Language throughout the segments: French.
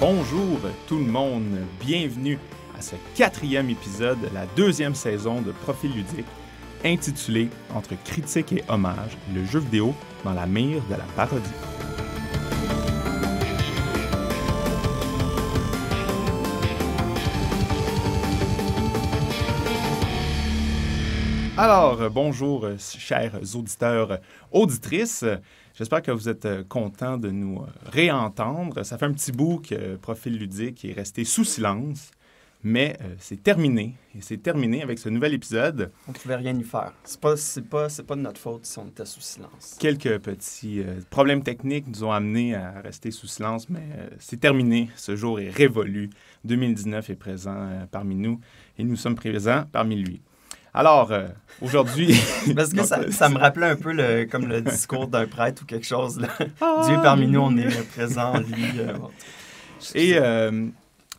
Bonjour tout le monde, bienvenue à ce 4e épisode de la 2e saison de Profil Ludique, intitulé « Entre critique et hommage, le jeu vidéo dans la mire de la parodie ». Alors, bonjour chers auditeurs, auditrices. J'espère que vous êtes contents de nous réentendre. Ça fait un petit bout que Profil Ludique est resté sous silence, mais c'est terminé. Et c'est terminé avec ce nouvel épisode. On ne pouvait rien y faire. C'est pas de notre faute si on était sous silence. Quelques petits problèmes techniques nous ont amenés à rester sous silence, mais c'est terminé. Ce jour est révolu. 2019 est présent parmi nous et nous sommes présents parmi lui. Alors, aujourd'hui... Parce que donc, ça me rappelait un peu comme le discours d'un prêtre ou quelque chose. Là. Ah, Dieu parmi nous, on est présent, lui. Bon. Et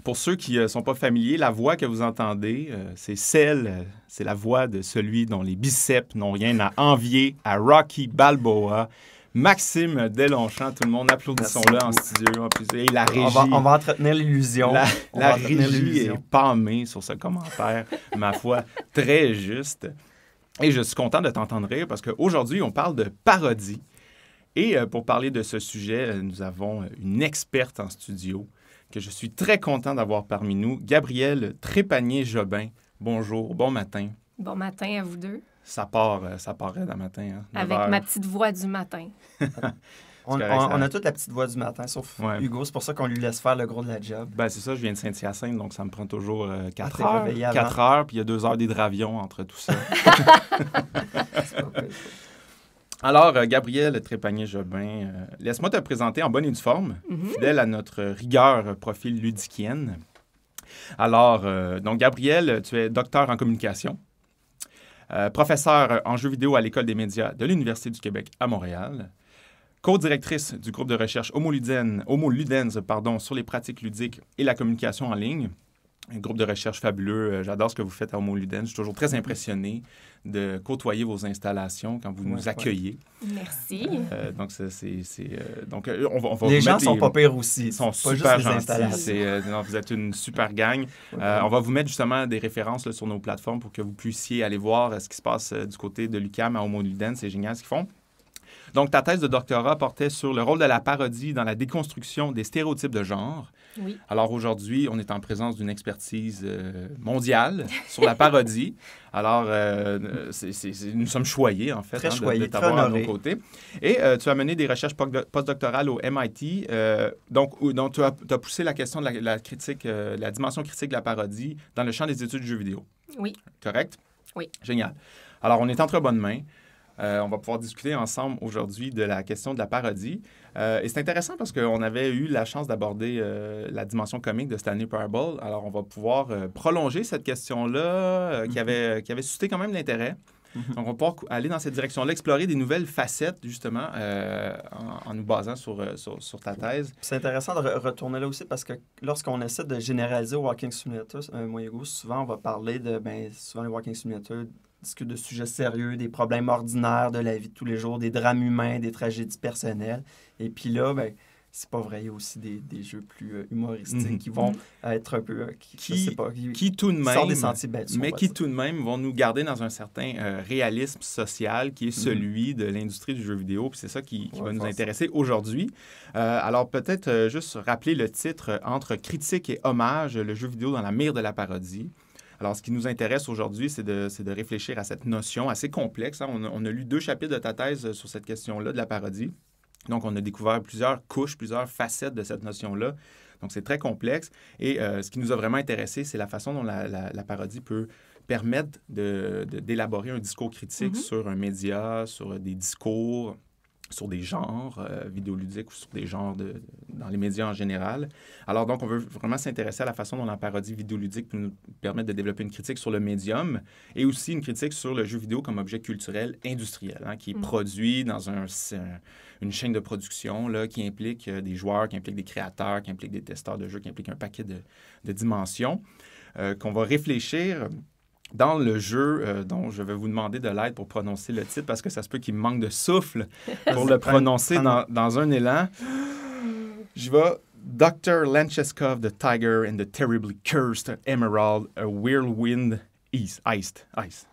pour ceux qui ne sont pas familiers, la voix que vous entendez, c'est la voix de celui dont les biceps n'ont rien à envier à Rocky Balboa, Maxime Delonchamp. Tout le monde, applaudissons-le en studio. Et la régie... On va entretenir l'illusion. La régie est pâmée sur ce commentaire, ma foi, très juste. Et je suis content de t'entendre rire parce qu'aujourd'hui, on parle de parodie. Et pour parler de ce sujet, nous avons une experte en studio que je suis très content d'avoir parmi nous, Gabrielle Trépanier-Jobin. Bonjour, bon matin. Bon matin à vous deux. Ça part raide à matin. Hein, avec ma petite voix du matin. on a toute la petite voix du matin, sauf ouais. Hugo. C'est pour ça qu'on lui laisse faire le gros de la job. Ben, c'est ça, je viens de Saint-Hyacinthe, donc ça me prend toujours 4 heures, puis il y a 2 heures d'hydravion entre tout ça. Alors, Gabrielle Trépanier-Jobin, laisse-moi te présenter en bonne et due forme, fidèle à notre rigueur profil ludiquienne. Alors, donc Gabrielle, tu es docteur en communication. Professeure en jeux vidéo à l'École des médias de l'Université du Québec à Montréal, co-directrice du groupe de recherche Homo Ludens, sur les pratiques ludiques et la communication en ligne. Un groupe de recherche fabuleux. J'adore ce que vous faites à Homo Ludens. Je suis toujours très impressionné de côtoyer vos installations quand vous nous accueillez. Merci. Donc, on va les gens sont pas pires aussi. Ils sont super gentils. Vous êtes une super gang. Okay. On va vous mettre justement des références là, sur nos plateformes pour que vous puissiez aller voir ce qui se passe du côté de l'UQAM à Homo Ludens. C'est génial ce qu'ils font. Donc, ta thèse de doctorat portait sur le rôle de la parodie dans la déconstruction des stéréotypes de genre. Oui. Alors, aujourd'hui, on est en présence d'une expertise mondiale sur la parodie. Alors, nous sommes choyés, en fait, très choyés, de t'avoir à nos côtés. Et tu as mené des recherches postdoctorales au MIT. Donc tu as poussé la question de la critique, la dimension critique de la parodie dans le champ des études de jeux vidéo. Oui. Correct? Oui. Génial. Alors, on est entre bonnes mains. On va pouvoir discuter ensemble aujourd'hui de la question de la parodie. Et c'est intéressant parce qu'on avait eu la chance d'aborder la dimension comique de Stanley Parable. Alors, on va pouvoir prolonger cette question-là qui avait suscité quand même l'intérêt. Donc, on va pouvoir aller dans cette direction-là, explorer des nouvelles facettes, justement, en nous basant sur ta thèse. C'est intéressant de retourner là aussi parce que lorsqu'on essaie de généraliser au Walking Simulator, moi et Hugo, souvent, on va parler de... Ben, souvent, les Walking Simulator... discute de sujets sérieux, des problèmes ordinaires de la vie de tous les jours, des drames humains, des tragédies personnelles. Et puis là, ben, c'est pas vrai, il y a aussi des jeux plus humoristiques qui vont être un peu... Qui tout de même... sortent des sentiers battus. Mais qui tout de même vont nous garder dans un certain réalisme social qui est celui de l'industrie du jeu vidéo. Puis c'est ça qui va nous intéresser aujourd'hui. Alors peut-être juste rappeler le titre « Entre critique et hommage, le jeu vidéo dans la mire de la parodie ». Alors, ce qui nous intéresse aujourd'hui, c'est de réfléchir à cette notion assez complexe. Hein. On a lu 2 chapitres de ta thèse sur cette question-là, de la parodie. Donc, on a découvert plusieurs couches, plusieurs facettes de cette notion-là. Donc, c'est très complexe. Et ce qui nous a vraiment intéressé, c'est la façon dont la parodie peut permettre d'élaborer un discours critique sur un média, sur des discours... sur des genres vidéoludiques ou sur des genres dans les médias en général. Alors donc, on veut vraiment s'intéresser à la façon dont la parodie vidéoludique peut nous permettre de développer une critique sur le médium et aussi une critique sur le jeu vidéo comme objet culturel industriel, hein, qui est produit dans une chaîne de production là, qui implique des joueurs, qui implique des créateurs, qui implique des testeurs de jeux, qui implique un paquet de dimensions, qu'on va réfléchir... dans le jeu dont je vais vous demander de l'aide pour prononcer le titre, parce que ça se peut qu'il me manque de souffle pour le prononcer dans un élan. J'y vais Dr. Langeskov, The Tiger, and The Terribly Cursed Emerald, A Whirlwind Heist.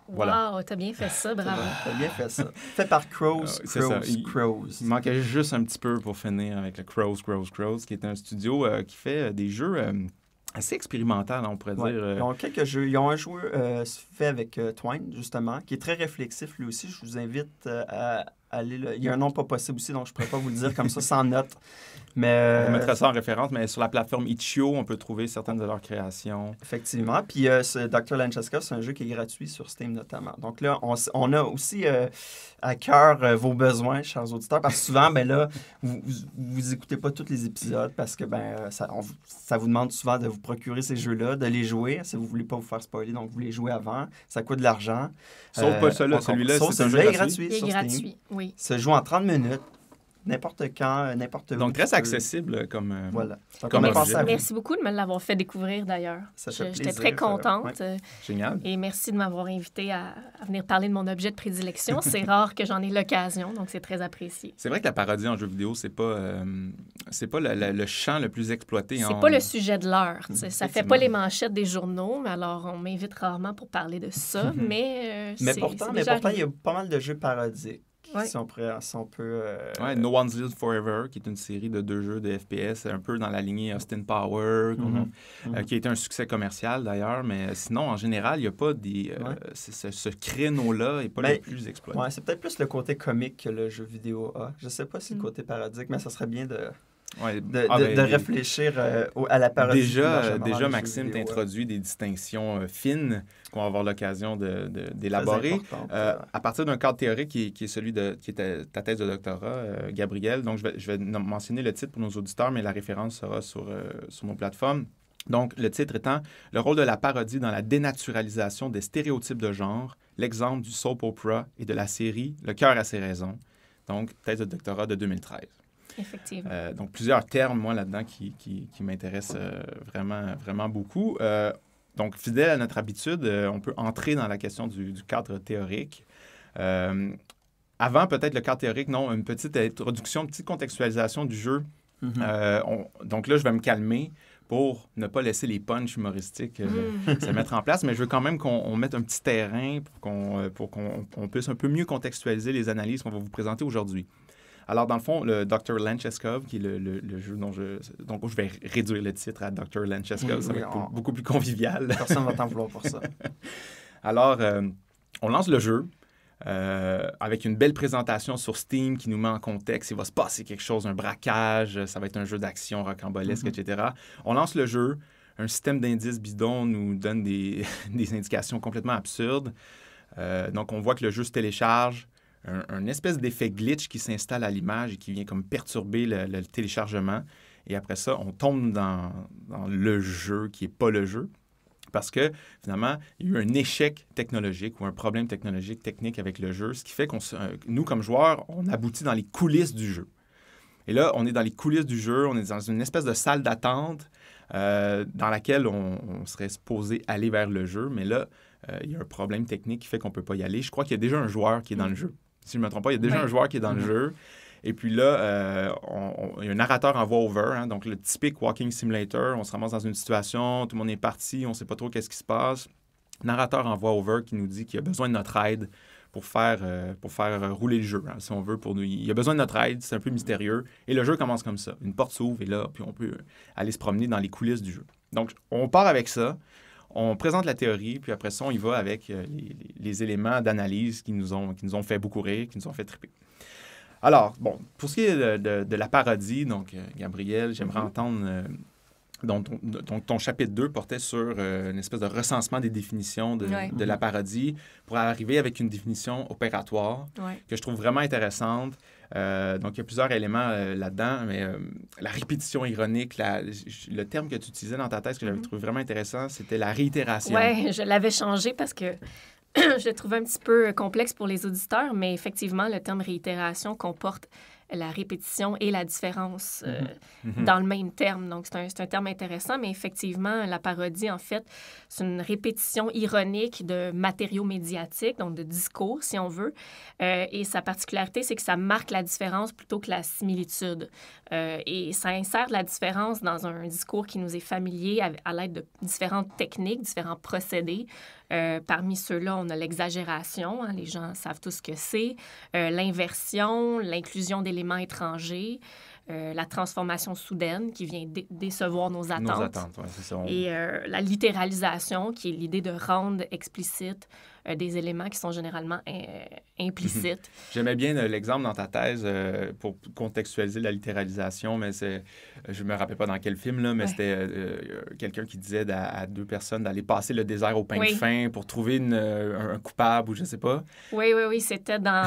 Voilà. Wow, t'as bien fait ça, bravo. T'as bien fait ça. Fait par Crows, Crows, Crows. Il manquait juste un petit peu pour finir avec le Crows, Crows, Crows, qui est un studio qui fait des jeux assez expérimental, on pourrait dire. Ils ont quelques jeux. Ils ont un jeu fait avec Twine, justement, qui est très réflexif, lui aussi. Je vous invite à aller... Il y a un nom pas possible aussi, donc je ne pourrais pas vous le dire comme ça, sans note. Mais, on mettra ça en référence, mais sur la plateforme Itch.io, on peut trouver certaines de leurs créations. Effectivement. Puis ce Dr. Langeskov, c'est un jeu qui est gratuit sur Steam, notamment. Donc là, on a aussi à cœur vos besoins, chers auditeurs, parce que souvent, ben là, vous écoutez pas tous les épisodes parce que ben ça vous demande souvent de vous procurer ces jeux-là, de les jouer. Si vous voulez pas vous faire spoiler, donc vous les jouez avant. Ça coûte de l'argent. Sauf pas celui-là. Celui-là, c'est un jeu gratuit. Il est gratuit, oui. Ça joue en 30 minutes. N'importe quand, n'importe où. Donc, très accessible comme voilà. Comme merci beaucoup de me l'avoir fait découvrir, d'ailleurs. J'étais très contente. Ouais. Génial. Et merci de m'avoir invité à venir parler de mon objet de prédilection. C'est rare que j'en ai l'occasion, donc c'est très apprécié. C'est vrai que la parodie en jeu vidéo, c'est pas, le champ le plus exploité. C'est pas le sujet de l'heure. Ça fait pas les manchettes des journaux, mais alors on m'invite rarement pour parler de ça. mais pourtant, il y a pas mal de jeux parodiques. Ouais. Si on peut, No One's Live Forever, qui est une série de 2 jeux de FPS, un peu dans la lignée Austin Powers, qui a été un succès commercial d'ailleurs, mais sinon, en général, il n'y a pas des... ce créneau-là n'est pas le plus exploité. Ouais, c'est peut-être plus le côté comique que le jeu vidéo a. Je ne sais pas si le côté parodique, mais ça serait bien de réfléchir à la parodie. Déjà Maxime t'introduit des distinctions fines qu'on va avoir l'occasion d'élaborer. À partir d'un cadre théorique qui est celui qui est ta thèse de doctorat, Gabrielle. Donc, je vais mentionner le titre pour nos auditeurs, mais la référence sera sur nos plateformes. Donc, le titre étant « Le rôle de la parodie dans la dénaturalisation des stéréotypes de genre, l'exemple du soap opera et de la série « Le cœur a ses raisons ». Donc, thèse de doctorat de 2013. Effectivement. Donc, plusieurs termes, moi, là-dedans, qui m'intéressent vraiment, vraiment beaucoup. Donc, fidèle à notre habitude, on peut entrer dans la question du cadre théorique. Avant, peut-être, le cadre théorique, non, une petite introduction, une petite contextualisation du jeu. Donc là, je vais me calmer pour ne pas laisser les punchs humoristiques se mettre en place, mais je veux quand même qu'on mette un petit terrain pour qu'on puisse un peu mieux contextualiser les analyses qu'on va vous présenter aujourd'hui. Alors, dans le fond, le Dr. Langeskov, qui est le jeu dont je vais réduire le titre à Dr. Langeskov, ça va être beaucoup plus convivial. Personne ne va t'en vouloir pour ça. Alors, on lance le jeu avec une belle présentation sur Steam qui nous met en contexte. Il va se passer quelque chose, un braquage, ça va être un jeu d'action rocambolesque, etc. On lance le jeu. Un système d'indices bidon nous donne des indications complètement absurdes. Donc, on voit que le jeu se télécharge. Un espèce d'effet glitch qui s'installe à l'image et qui vient comme perturber le téléchargement. Et après ça, on tombe dans le jeu qui n'est pas le jeu. Parce que, finalement, il y a eu un échec technologique ou un problème technologique, technique avec le jeu. Ce qui fait qu'on, nous, comme joueurs, on aboutit dans les coulisses du jeu. Et là, on est dans les coulisses du jeu. On est dans une espèce de salle d'attente dans laquelle on serait supposé aller vers le jeu. Mais là, il y a un problème technique qui fait qu'on ne peut pas y aller. Je crois qu'il y a déjà un joueur qui est dans le jeu. Si je ne me trompe pas, il y a déjà un joueur qui est dans le jeu. Et puis là, il y a un narrateur en voix-over, donc le typique walking simulator. On se ramasse dans une situation, tout le monde est parti, on ne sait pas trop qu'est-ce qui se passe. Narrateur en voix-over qui nous dit qu'il a besoin de notre aide pour faire rouler le jeu, si on veut. Il a besoin de notre aide, c'est un peu mystérieux. Et le jeu commence comme ça. Une porte s'ouvre et là, puis on peut aller se promener dans les coulisses du jeu. Donc, on part avec ça. On présente la théorie, puis après ça, on y va avec les éléments d'analyse qui nous ont fait beaucoup rire, qui nous ont fait triper. Alors, bon, pour ce qui est de la parodie, donc, Gabrielle, j'aimerais entendre... ton chapitre 2 portait sur une espèce de recensement des définitions de la parodie pour arriver avec une définition opératoire que je trouve vraiment intéressante. Donc, il y a plusieurs éléments là-dedans, mais la répétition ironique, le terme que tu utilisais dans ta thèse que j'avais trouvé vraiment intéressant, c'était la réitération. Oui, je l'avais changé parce que je le trouvais un petit peu complexe pour les auditeurs, mais effectivement, le terme réitération comporte la répétition et la différence dans le même terme. Donc, c'est un terme intéressant, mais effectivement, la parodie, en fait, c'est une répétition ironique de matériaux médiatiques, donc de discours, si on veut. Et sa particularité, c'est que ça marque la différence plutôt que la similitude. Et ça insère la différence dans un discours qui nous est familier à l'aide de différentes techniques, différents procédés. Parmi ceux-là, on a l'exagération, hein, les gens savent tout ce que c'est, l'inversion, l'inclusion d'éléments étrangers, la transformation soudaine qui vient décevoir nos attentes. Nos attentes, ouais, c'est ça, on... Et la littéralisation, qui est l'idée de rendre explicite des éléments qui sont généralement implicites. J'aimais bien l'exemple dans ta thèse pour contextualiser la littéralisation, mais je me rappelle pas dans quel film, là, mais ouais. C'était quelqu'un qui disait à deux personnes d'aller passer le désert au pain oui. de fin pour trouver un coupable ou je sais pas. Oui, oui, oui, c'était dans...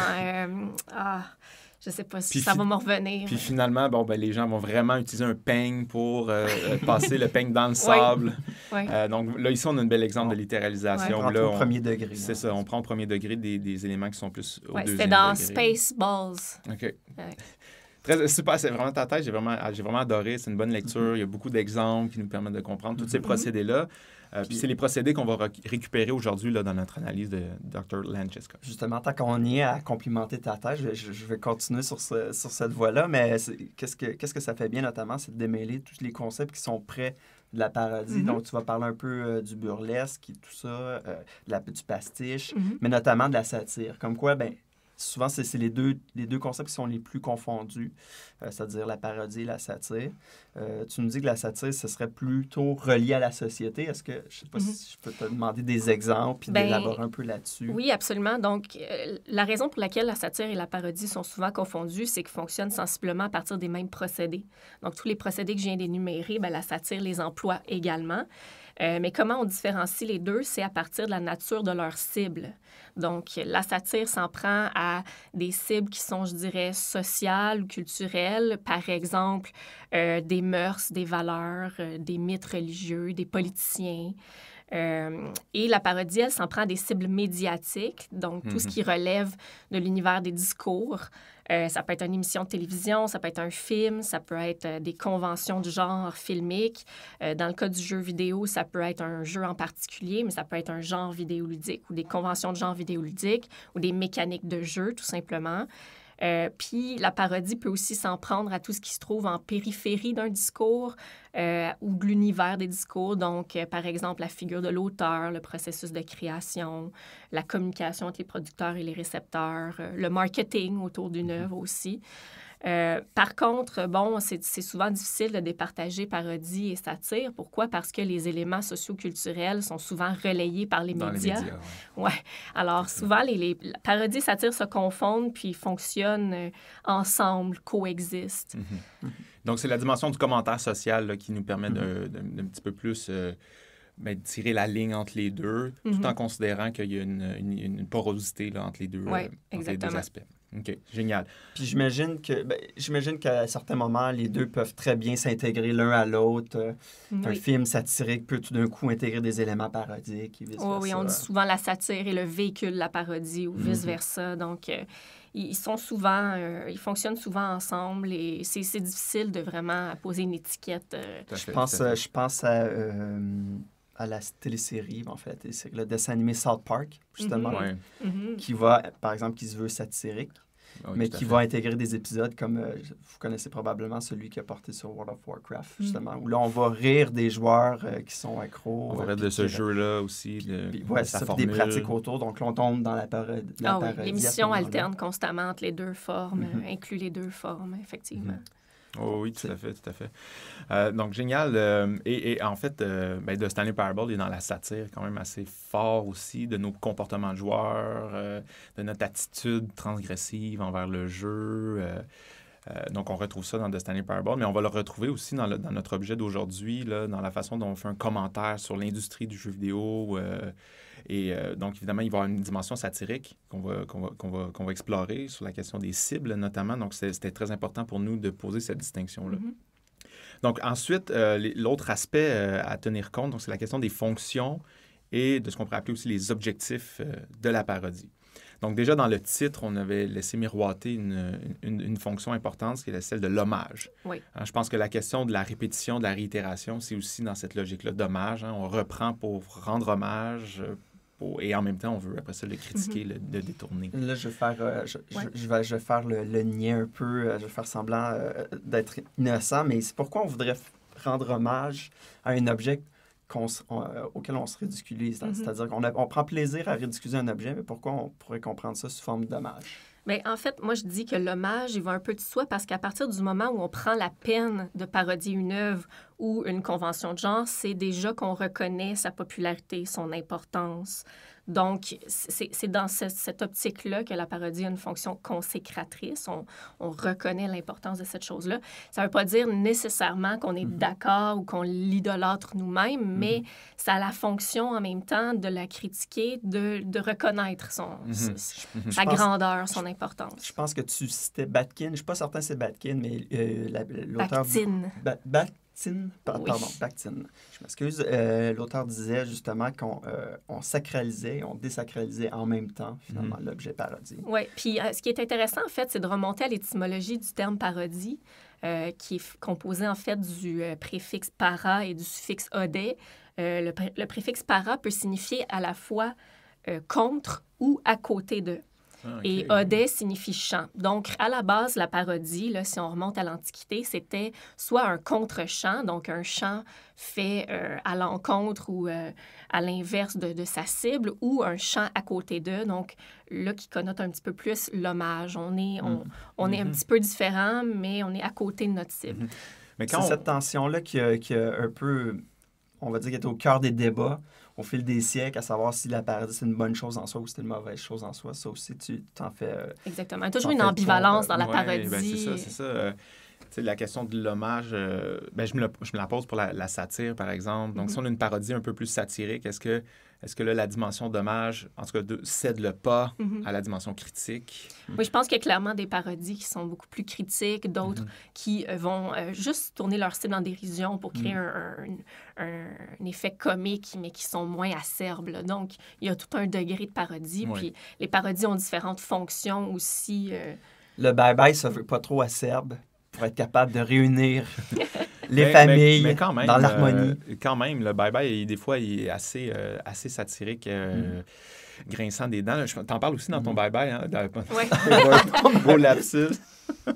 je sais pas si ça va me revenir. Puis finalement, bon, ben, les gens vont vraiment utiliser un peigne pour passer le peigne dans le sable. Oui. Donc là, ici, on a un bel exemple de littéralisation. Ouais. Là, on prend au premier degré. C'est ça, on prend au premier degré des éléments qui sont plus au deuxième degré. C'était dans Spaceballs. OK. Ouais. Très, super, c'est vraiment ta thèse. J'ai vraiment adoré. C'est une bonne lecture. Il y a beaucoup d'exemples qui nous permettent de comprendre tous ces procédés-là. Puis c'est les procédés qu'on va récupérer aujourd'hui dans notre analyse de Dr. Langeskov. Justement, tant qu'on y est à complimenter ta thèse, je vais continuer sur cette voie-là, mais qu'est-ce que ça fait bien notamment, c'est de démêler tous les concepts qui sont près de la parodie. Donc, tu vas parler un peu du burlesque et tout ça, du pastiche, mais notamment de la satire. Comme quoi, ben souvent, c'est les deux concepts qui sont les plus confondus, c'est-à-dire la parodie et la satire. Tu nous dis que la satire, ce serait plutôt relié à la société. Est-ce que, je sais pas si je peux te demander des exemples et d'élaborer un peu là-dessus? Oui, absolument. Donc, la raison pour laquelle la satire et la parodie sont souvent confondues, c'est qu'ils fonctionnent sensiblement à partir des mêmes procédés. Donc, tous les procédés que je viens d'énumérer, la satire les emploie également. Mais comment on différencie les deux? C'est à partir de la nature de leur cible. Donc, la satire s'en prend à des cibles qui sont, je dirais, sociales ou culturelles, par exemple, des mœurs, des valeurs, des mythes religieux, des politiciens. Et la parodie, elle s'en prend à des cibles médiatiques, donc tout ce qui relève de l'univers des discours. Ça peut être une émission de télévision, ça peut être un film, ça peut être des conventions du genre filmique. Dans le cas du jeu vidéo, ça peut être un jeu en particulier, mais ça peut être un genre vidéoludique ou des conventions de genre vidéoludique ou des mécaniques de jeu, tout simplement. Puis la parodie peut aussi s'en prendre à tout ce qui se trouve en périphérie d'un discours ou de l'univers des discours. Donc, par exemple, la figure de l'auteur, le processus de création, la communication entre les producteurs et les récepteurs, le marketing autour d'une œuvre aussi. Par contre, bon, c'est souvent difficile de départager parodie et satire. Pourquoi? Parce que les éléments socio-culturels sont souvent relayés par les médias. Les médias, ouais. Ouais. Alors, souvent, les parodie et satire se confondent puis fonctionnent ensemble, coexistent. Donc, c'est la dimension du commentaire social là, qui nous permet d'un petit peu plus... tirer la ligne entre les deux, tout en considérant qu'il y a une porosité là, entre les deux, entre les deux aspects. OK, génial. Puis j'imagine qu'à certains moments, les deux peuvent très bien s'intégrer l'un à l'autre. Un film satirique peut tout d'un coup intégrer des éléments parodiques et vice-versa. Oui, on dit souvent la satire est le véhicule de la parodie ou vice-versa. Donc, ils fonctionnent souvent ensemble et c'est difficile de vraiment poser une étiquette. Je pense à la télésérie, en fait. C'est le dessin animé South Park, justement, qui va, par exemple, qui se veut satirique, mais qui va intégrer des épisodes comme, vous connaissez probablement celui qui a porté sur World of Warcraft, justement, où là, on va rire des joueurs qui sont accros. On va rire de ce jeu-là aussi. Oui, ça fait des pratiques autour. Donc là, on tombe dans la parodie. L'émission alterne constamment entre les deux formes, inclut les deux formes, effectivement. Oh oui, tout à fait, tout à fait. Donc, génial. Et en fait, The Stanley Parable est dans la satire quand même assez fort aussi de nos comportements de joueurs, de notre attitude transgressive envers le jeu. Donc, on retrouve ça dans The Stanley Parable, mais on va le retrouver aussi dans notre objet d'aujourd'hui, dans la façon dont on fait un commentaire sur l'industrie du jeu vidéo. Donc, évidemment, il va y avoir une dimension satirique qu'on va explorer sur la question des cibles, notamment. Donc, c'était très important pour nous de poser cette distinction-là. Donc, ensuite, l'autre aspect à tenir compte, c'est la question des fonctions et de ce qu'on pourrait appeler aussi les objectifs de la parodie. Donc déjà dans le titre, on avait laissé miroiter une fonction importante, qui est celle de l'hommage. Oui. Hein, je pense que la question de la répétition, de la réitération, c'est aussi dans cette logique-là d'hommage. Hein, on reprend pour rendre hommage... Et en même temps, on veut après ça le critiquer, le détourner. Là, je vais faire le lien un peu, je vais faire semblant d'être innocent, mais c'est pourquoi on voudrait rendre hommage à un objet auquel on se ridiculise. C'est-à-dire qu'on prend plaisir à ridiculiser un objet, mais pourquoi on pourrait comprendre ça sous forme d'hommage? Bien, en fait, moi, je dis que l'hommage, il va un peu de soi parce qu'à partir du moment où on prend la peine de parodier une œuvre ou une convention de genre, c'est déjà qu'on reconnaît sa popularité, son importance. Donc, c'est dans cette optique-là que la parodie a une fonction consécratrice. On reconnaît l'importance de cette chose-là. Ça ne veut pas dire nécessairement qu'on est d'accord ou qu'on l'idolâtre nous-mêmes, mais ça a la fonction en même temps de la critiquer, de reconnaître sa grandeur, son importance. Je pense que tu citais Bakhtine. Je ne suis pas certain que c'est Bakhtine, mais l'auteur... Bakhtine. Bakhtine. Je m'excuse. L'auteur disait justement qu'on sacralisait et on désacralisait en même temps, finalement, l'objet parodie. Oui. Puis ce qui est intéressant, en fait, c'est de remonter à l'étymologie du terme parodie, qui est composé, en fait, du préfixe « para » et du suffixe « odé ». Le préfixe « para » peut signifier à la fois « contre » ou « à côté de ». Ah, okay. Et odé signifie chant. Donc, à la base, la parodie, là, si on remonte à l'Antiquité, c'était soit un contre-chant, donc un chant fait à l'encontre ou à l'inverse de sa cible, ou un chant à côté d'eux, donc là, qui connote un petit peu plus l'hommage. On est un petit peu différent, mais on est à côté de notre cible. Mais quand cette tension-là qui a un peu, on va dire, qui est au cœur des débats au fil des siècles, à savoir si la parodie, c'est une bonne chose en soi ou si c'est une mauvaise chose en soi. Ça aussi, tu t'en fais... Exactement. Il y a toujours une ambivalence dans la parodie. Ben c'est ça, c'est ça. La question de l'hommage, je me la pose pour la satire, par exemple. Donc, si on a une parodie un peu plus satirique, est-ce que là, la dimension d'hommage, en tout cas, cède le pas à la dimension critique? Oui, je pense qu'il y a clairement des parodies qui sont beaucoup plus critiques, d'autres qui vont juste tourner leur cible en dérision pour créer un effet comique, mais qui sont moins acerbes, là. Donc, il y a tout un degré de parodie. Oui. Puis les parodies ont différentes fonctions aussi. Le bye-bye, ça ne veut pas trop acerbe pour être capable de réunir... les familles mais quand même, dans l'harmonie. Quand même, le bye-bye, des fois, il est assez satirique, grinçant des dents. T'en parles aussi dans ton bye-bye. Oui. Beau lapsus.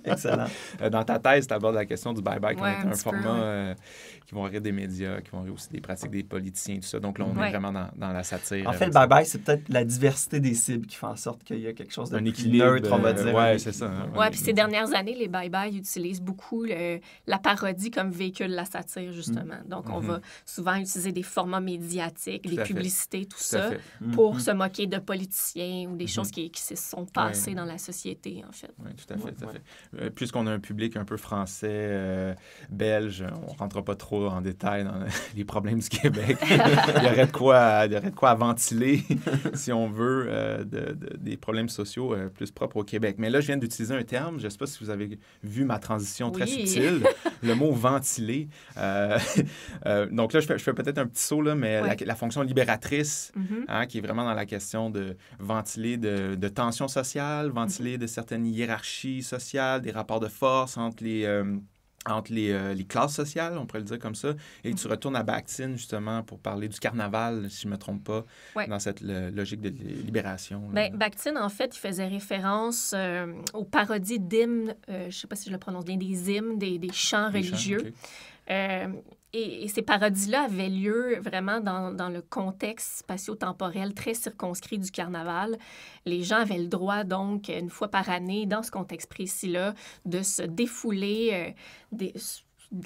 Excellent. Dans ta thèse, tu abordes la question du bye-bye, qui est un format qui vont rire des médias, qui vont rire aussi des pratiques des politiciens, tout ça. Donc là, on est vraiment dans la satire. En fait, le bye-bye, c'est peut-être la diversité des cibles qui fait en sorte qu'il y a quelque chose de plus neutre, on va dire. Oui, c'est ça. Hein, oui, puis ces dernières années, les bye-bye utilisent beaucoup la parodie comme véhicule de la satire, justement. Donc, on va souvent utiliser des formats médiatiques, des publicités, tout ça, pour se moquer de politiciens ou des choses qui se sont passées dans la société, en fait. Oui, tout à fait, tout à fait. Puisqu'on a un public un peu français, belge, on ne rentre pas trop en détail dans les problèmes du Québec. il y aurait de quoi à ventiler, si on veut, des problèmes sociaux plus propres au Québec. Mais là, je viens d'utiliser un terme, je ne sais pas si vous avez vu ma transition très subtile, le mot « ventiler ». Donc là, je fais peut-être un petit saut, là, mais la fonction libératrice, qui est vraiment dans la question de ventiler de tensions sociales, ventiler de certaines hiérarchies sociales, des rapports de force entre les classes sociales, on pourrait le dire comme ça. Et tu retournes à Bakhtine, justement, pour parler du carnaval, si je ne me trompe pas, dans cette logique de libération. Bien, Bakhtine, en fait, il faisait référence aux parodies d'hymnes, je ne sais pas si je le prononce bien, des hymnes, des chants religieux. Chants, et ces parodies-là avaient lieu vraiment dans le contexte spatio-temporel très circonscrit du carnaval. Les gens avaient le droit, donc, une fois par année, dans ce contexte précis-là, de se défouler de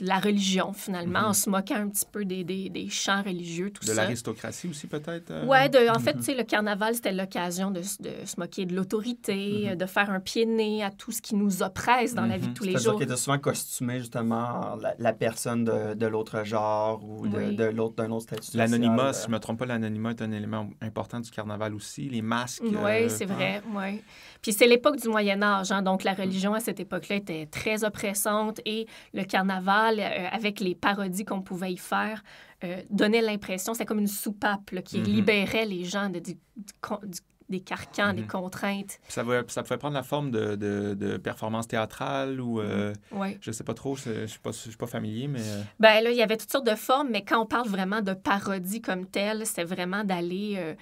la religion, finalement, en se moquant un petit peu des chants religieux, tout ça. De l'aristocratie aussi, peut-être? Oui, en fait, tu sais, le carnaval, c'était l'occasion de se moquer de l'autorité, de faire un pied-de-nez à tout ce qui nous oppresse dans la vie de tous les jours. C'est-à-dire qu'il était souvent costumé, justement, la personne de l'autre genre ou d'un autre statut social. L'anonymat, si je ne me trompe pas, l'anonymat est un élément important du carnaval aussi. Les masques. Oui, c'est vrai, oui. Puis c'est l'époque du Moyen-Âge, hein, donc la religion à cette époque-là était très oppressante et le carnaval, avec les parodies qu'on pouvait y faire, donnait l'impression, c'était comme une soupape là, qui libérait les gens du des carcans, des contraintes. Puis ça pouvait prendre la forme de performance théâtrale ou... Je ne sais pas trop, je ne suis pas familier, mais... Bien là, il y avait toutes sortes de formes, mais quand on parle vraiment de parodie comme telle, c'est vraiment d'aller...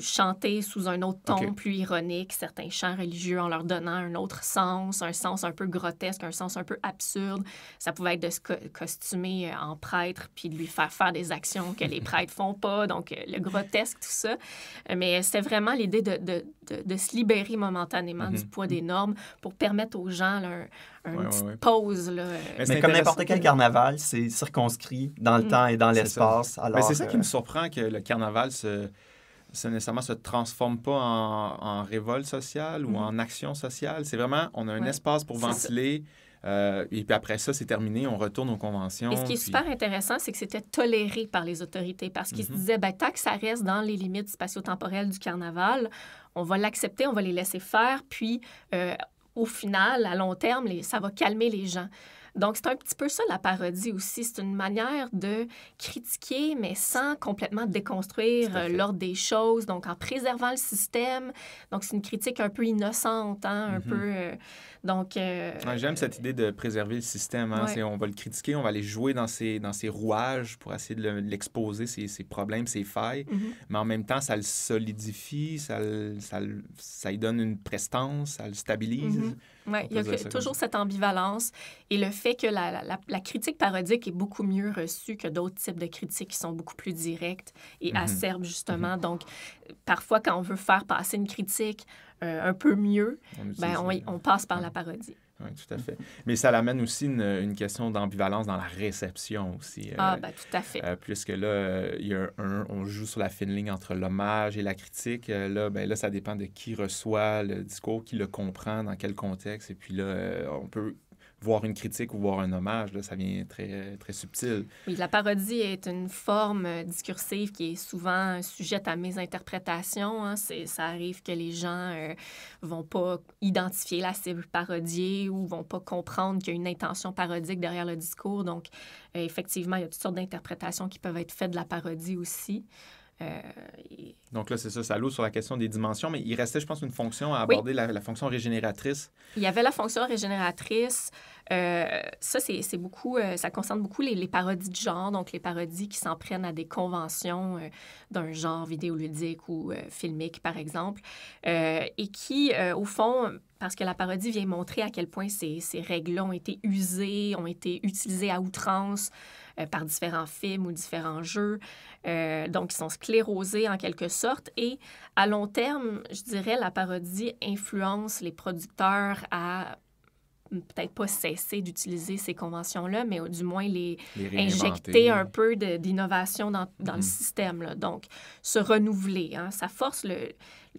chanter sous un autre ton plus ironique, certains chants religieux en leur donnant un autre sens, un sens un peu grotesque, un sens un peu absurde. Ça pouvait être de se costumer en prêtre puis de lui faire faire des actions que les prêtres font pas, donc le grotesque, tout ça. Mais c'est vraiment l'idée de se libérer momentanément du poids des normes pour permettre aux gens leur... Une petite pause. Là. Mais comme n'importe quel carnaval, c'est circonscrit dans le temps et dans l'espace. Alors, c'est ça qui me surprend, que le carnaval se transforme pas en révolte sociale ou en action sociale. C'est vraiment, on a un espace pour ventiler, et puis après ça, c'est terminé, on retourne aux conventions. Et ce qui est super intéressant, c'est que c'était toléré par les autorités parce qu'ils se disaient, bien, tant que ça reste dans les limites spatio-temporelles du carnaval, on va l'accepter, on va les laisser faire, puis au final, à long terme, ça va calmer les gens. Donc, c'est un petit peu ça, la parodie aussi. C'est une manière de critiquer, mais sans complètement déconstruire l'ordre des choses, donc en préservant le système. Donc, c'est une critique un peu innocente, hein, un peu... j'aime cette idée de préserver le système. Hein. On va le critiquer, on va aller jouer dans ses rouages pour essayer de l'exposer, ses problèmes, ses failles. Mais en même temps, ça le solidifie, ça lui donne une prestance, ça le stabilise. Il y a toujours cette ambivalence et le fait que la critique parodique est beaucoup mieux reçue que d'autres types de critiques qui sont beaucoup plus directes et acerbes, justement. Donc, parfois, quand on veut faire passer une critique un peu mieux, on passe par la parodie. Oui, tout à fait. Mais ça l'amène aussi une question d'ambivalence dans la réception aussi. Tout à fait. Puisque là, on joue sur la fine ligne entre l'hommage et la critique. Là, ça dépend de qui reçoit le discours, qui le comprend, dans quel contexte. Et puis là, on peut voir une critique ou voir un hommage. Là, ça vient très, très subtil. Oui, la parodie est une forme discursive qui est souvent sujette à mésinterprétation. Hein. Ça arrive que les gens vont pas identifier la cible parodiée ou vont pas comprendre qu'il y a une intention parodique derrière le discours. Donc, effectivement, il y a toutes sortes d'interprétations qui peuvent être faites de la parodie aussi. Donc là, c'est ça, ça l'ouvre sur la question des dimensions, mais il restait, je pense, une fonction à aborder, la fonction régénératrice. Il y avait la fonction régénératrice. Ça, c'est beaucoup, ça concerne beaucoup les parodies de genre, donc les parodies qui s'en prennent à des conventions d'un genre vidéoludique ou filmique, par exemple, et qui, au fond... Parce que la parodie vient montrer à quel point ces règles-là ont été usées, ont été utilisées à outrance par différents films ou différents jeux. Donc, ils sont sclérosés en quelque sorte. Et à long terme, je dirais, la parodie influence les producteurs à peut-être pas cesser d'utiliser ces conventions-là, mais du moins les injecter un peu d'innovation dans le système. Là. Donc, se renouveler. Hein. Ça force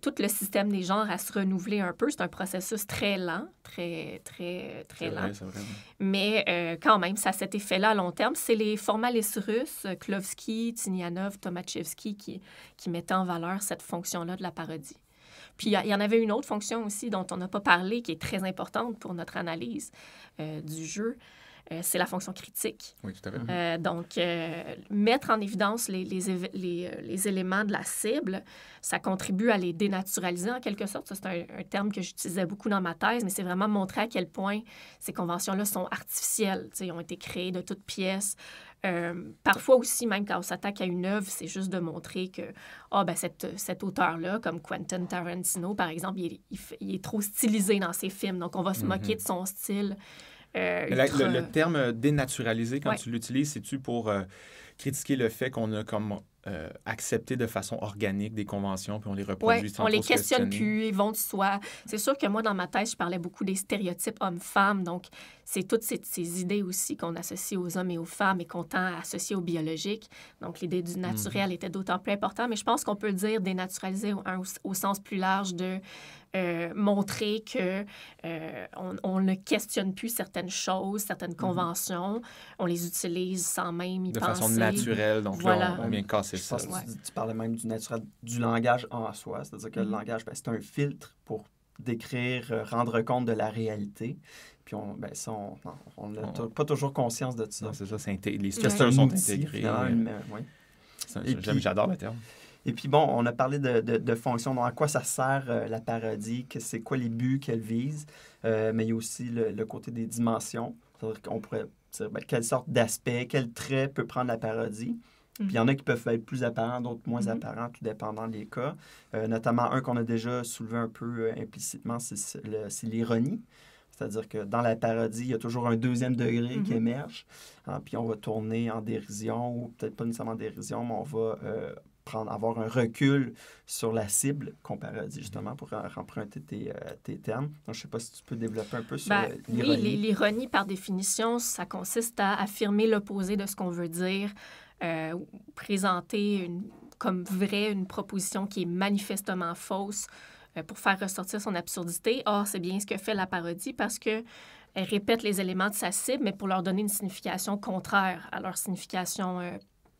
tout le système des genres à se renouveler un peu. C'est un processus très lent, très, très, très lent. Vrai. Mais quand même, ça a cet effet-là à long terme. C'est les formalistes russes, Klovsky, Tinianov, Tomachevsky, qui mettaient en valeur cette fonction-là de la parodie. Puis, il y en avait une autre fonction aussi dont on n'a pas parlé, qui est très importante pour notre analyse du jeu. C'est la fonction critique. Oui, tout à fait. Donc, mettre en évidence les éléments de la cible, ça contribue à les dénaturaliser en quelque sorte. Ça, c'est un terme que j'utilisais beaucoup dans ma thèse, mais c'est vraiment montrer à quel point ces conventions-là sont artificielles. Ils ont été créées de toutes pièces. Parfois aussi, même quand on s'attaque à une œuvre, c'est juste de montrer que cet auteur-là, comme Quentin Tarantino, par exemple, il est trop stylisé dans ses films. Donc, on va se moquer de son style. Le terme « dénaturaliser », quand tu l'utilises, c'est-tu pour critiquer le fait qu'on a comme accepté de façon organique des conventions puis on les reproduit sans trop se questionner? On les questionne plus, ils vont de soi. C'est sûr que moi, dans ma thèse, je parlais beaucoup des stéréotypes hommes-femmes. Donc, c'est toutes ces idées aussi qu'on associe aux hommes et aux femmes et qu'on tend à associer au biologique. Donc, l'idée du naturel était d'autant plus importante. Mais je pense qu'on peut le dire dénaturaliser au sens plus large de... montrer qu'on ne questionne plus certaines choses, certaines conventions. On les utilise sans même y penser. De façon naturelle, donc là, on vient casser ça. Tu parlais même du naturel du langage en soi, c'est-à-dire que le langage, c'est un filtre pour décrire, rendre compte de la réalité. Puis on n'a pas toujours conscience de tout ça. C'est ça, les structures sont intégrées. J'adore le terme. Et puis bon, on a parlé de fonctions, donc à quoi ça sert la parodie, c'est quoi les buts qu'elle vise, mais il y a aussi le côté des dimensions. C'est-à-dire qu'on pourrait dire ben, quelle sorte d'aspect, quel trait peut prendre la parodie. Puis il y en a qui peuvent être plus apparents, d'autres moins apparents, tout dépendant des cas. Notamment un qu'on a déjà soulevé un peu implicitement, c'est l'ironie. C'est-à-dire que dans la parodie, il y a toujours un deuxième degré qui émerge. Hein, puis on va tourner en dérision, ou peut-être pas nécessairement en dérision, mais on va avoir un recul sur la cible qu'on parodie, justement, pour emprunter tes termes. Donc, je ne sais pas si tu peux développer un peu sur l'ironie. Oui, l'ironie, par définition, ça consiste à affirmer l'opposé de ce qu'on veut dire. Présenter comme vraie une proposition qui est manifestement fausse pour faire ressortir son absurdité. Or, c'est bien ce que fait la parodie parce qu'elle répète les éléments de sa cible, mais pour leur donner une signification contraire à leur signification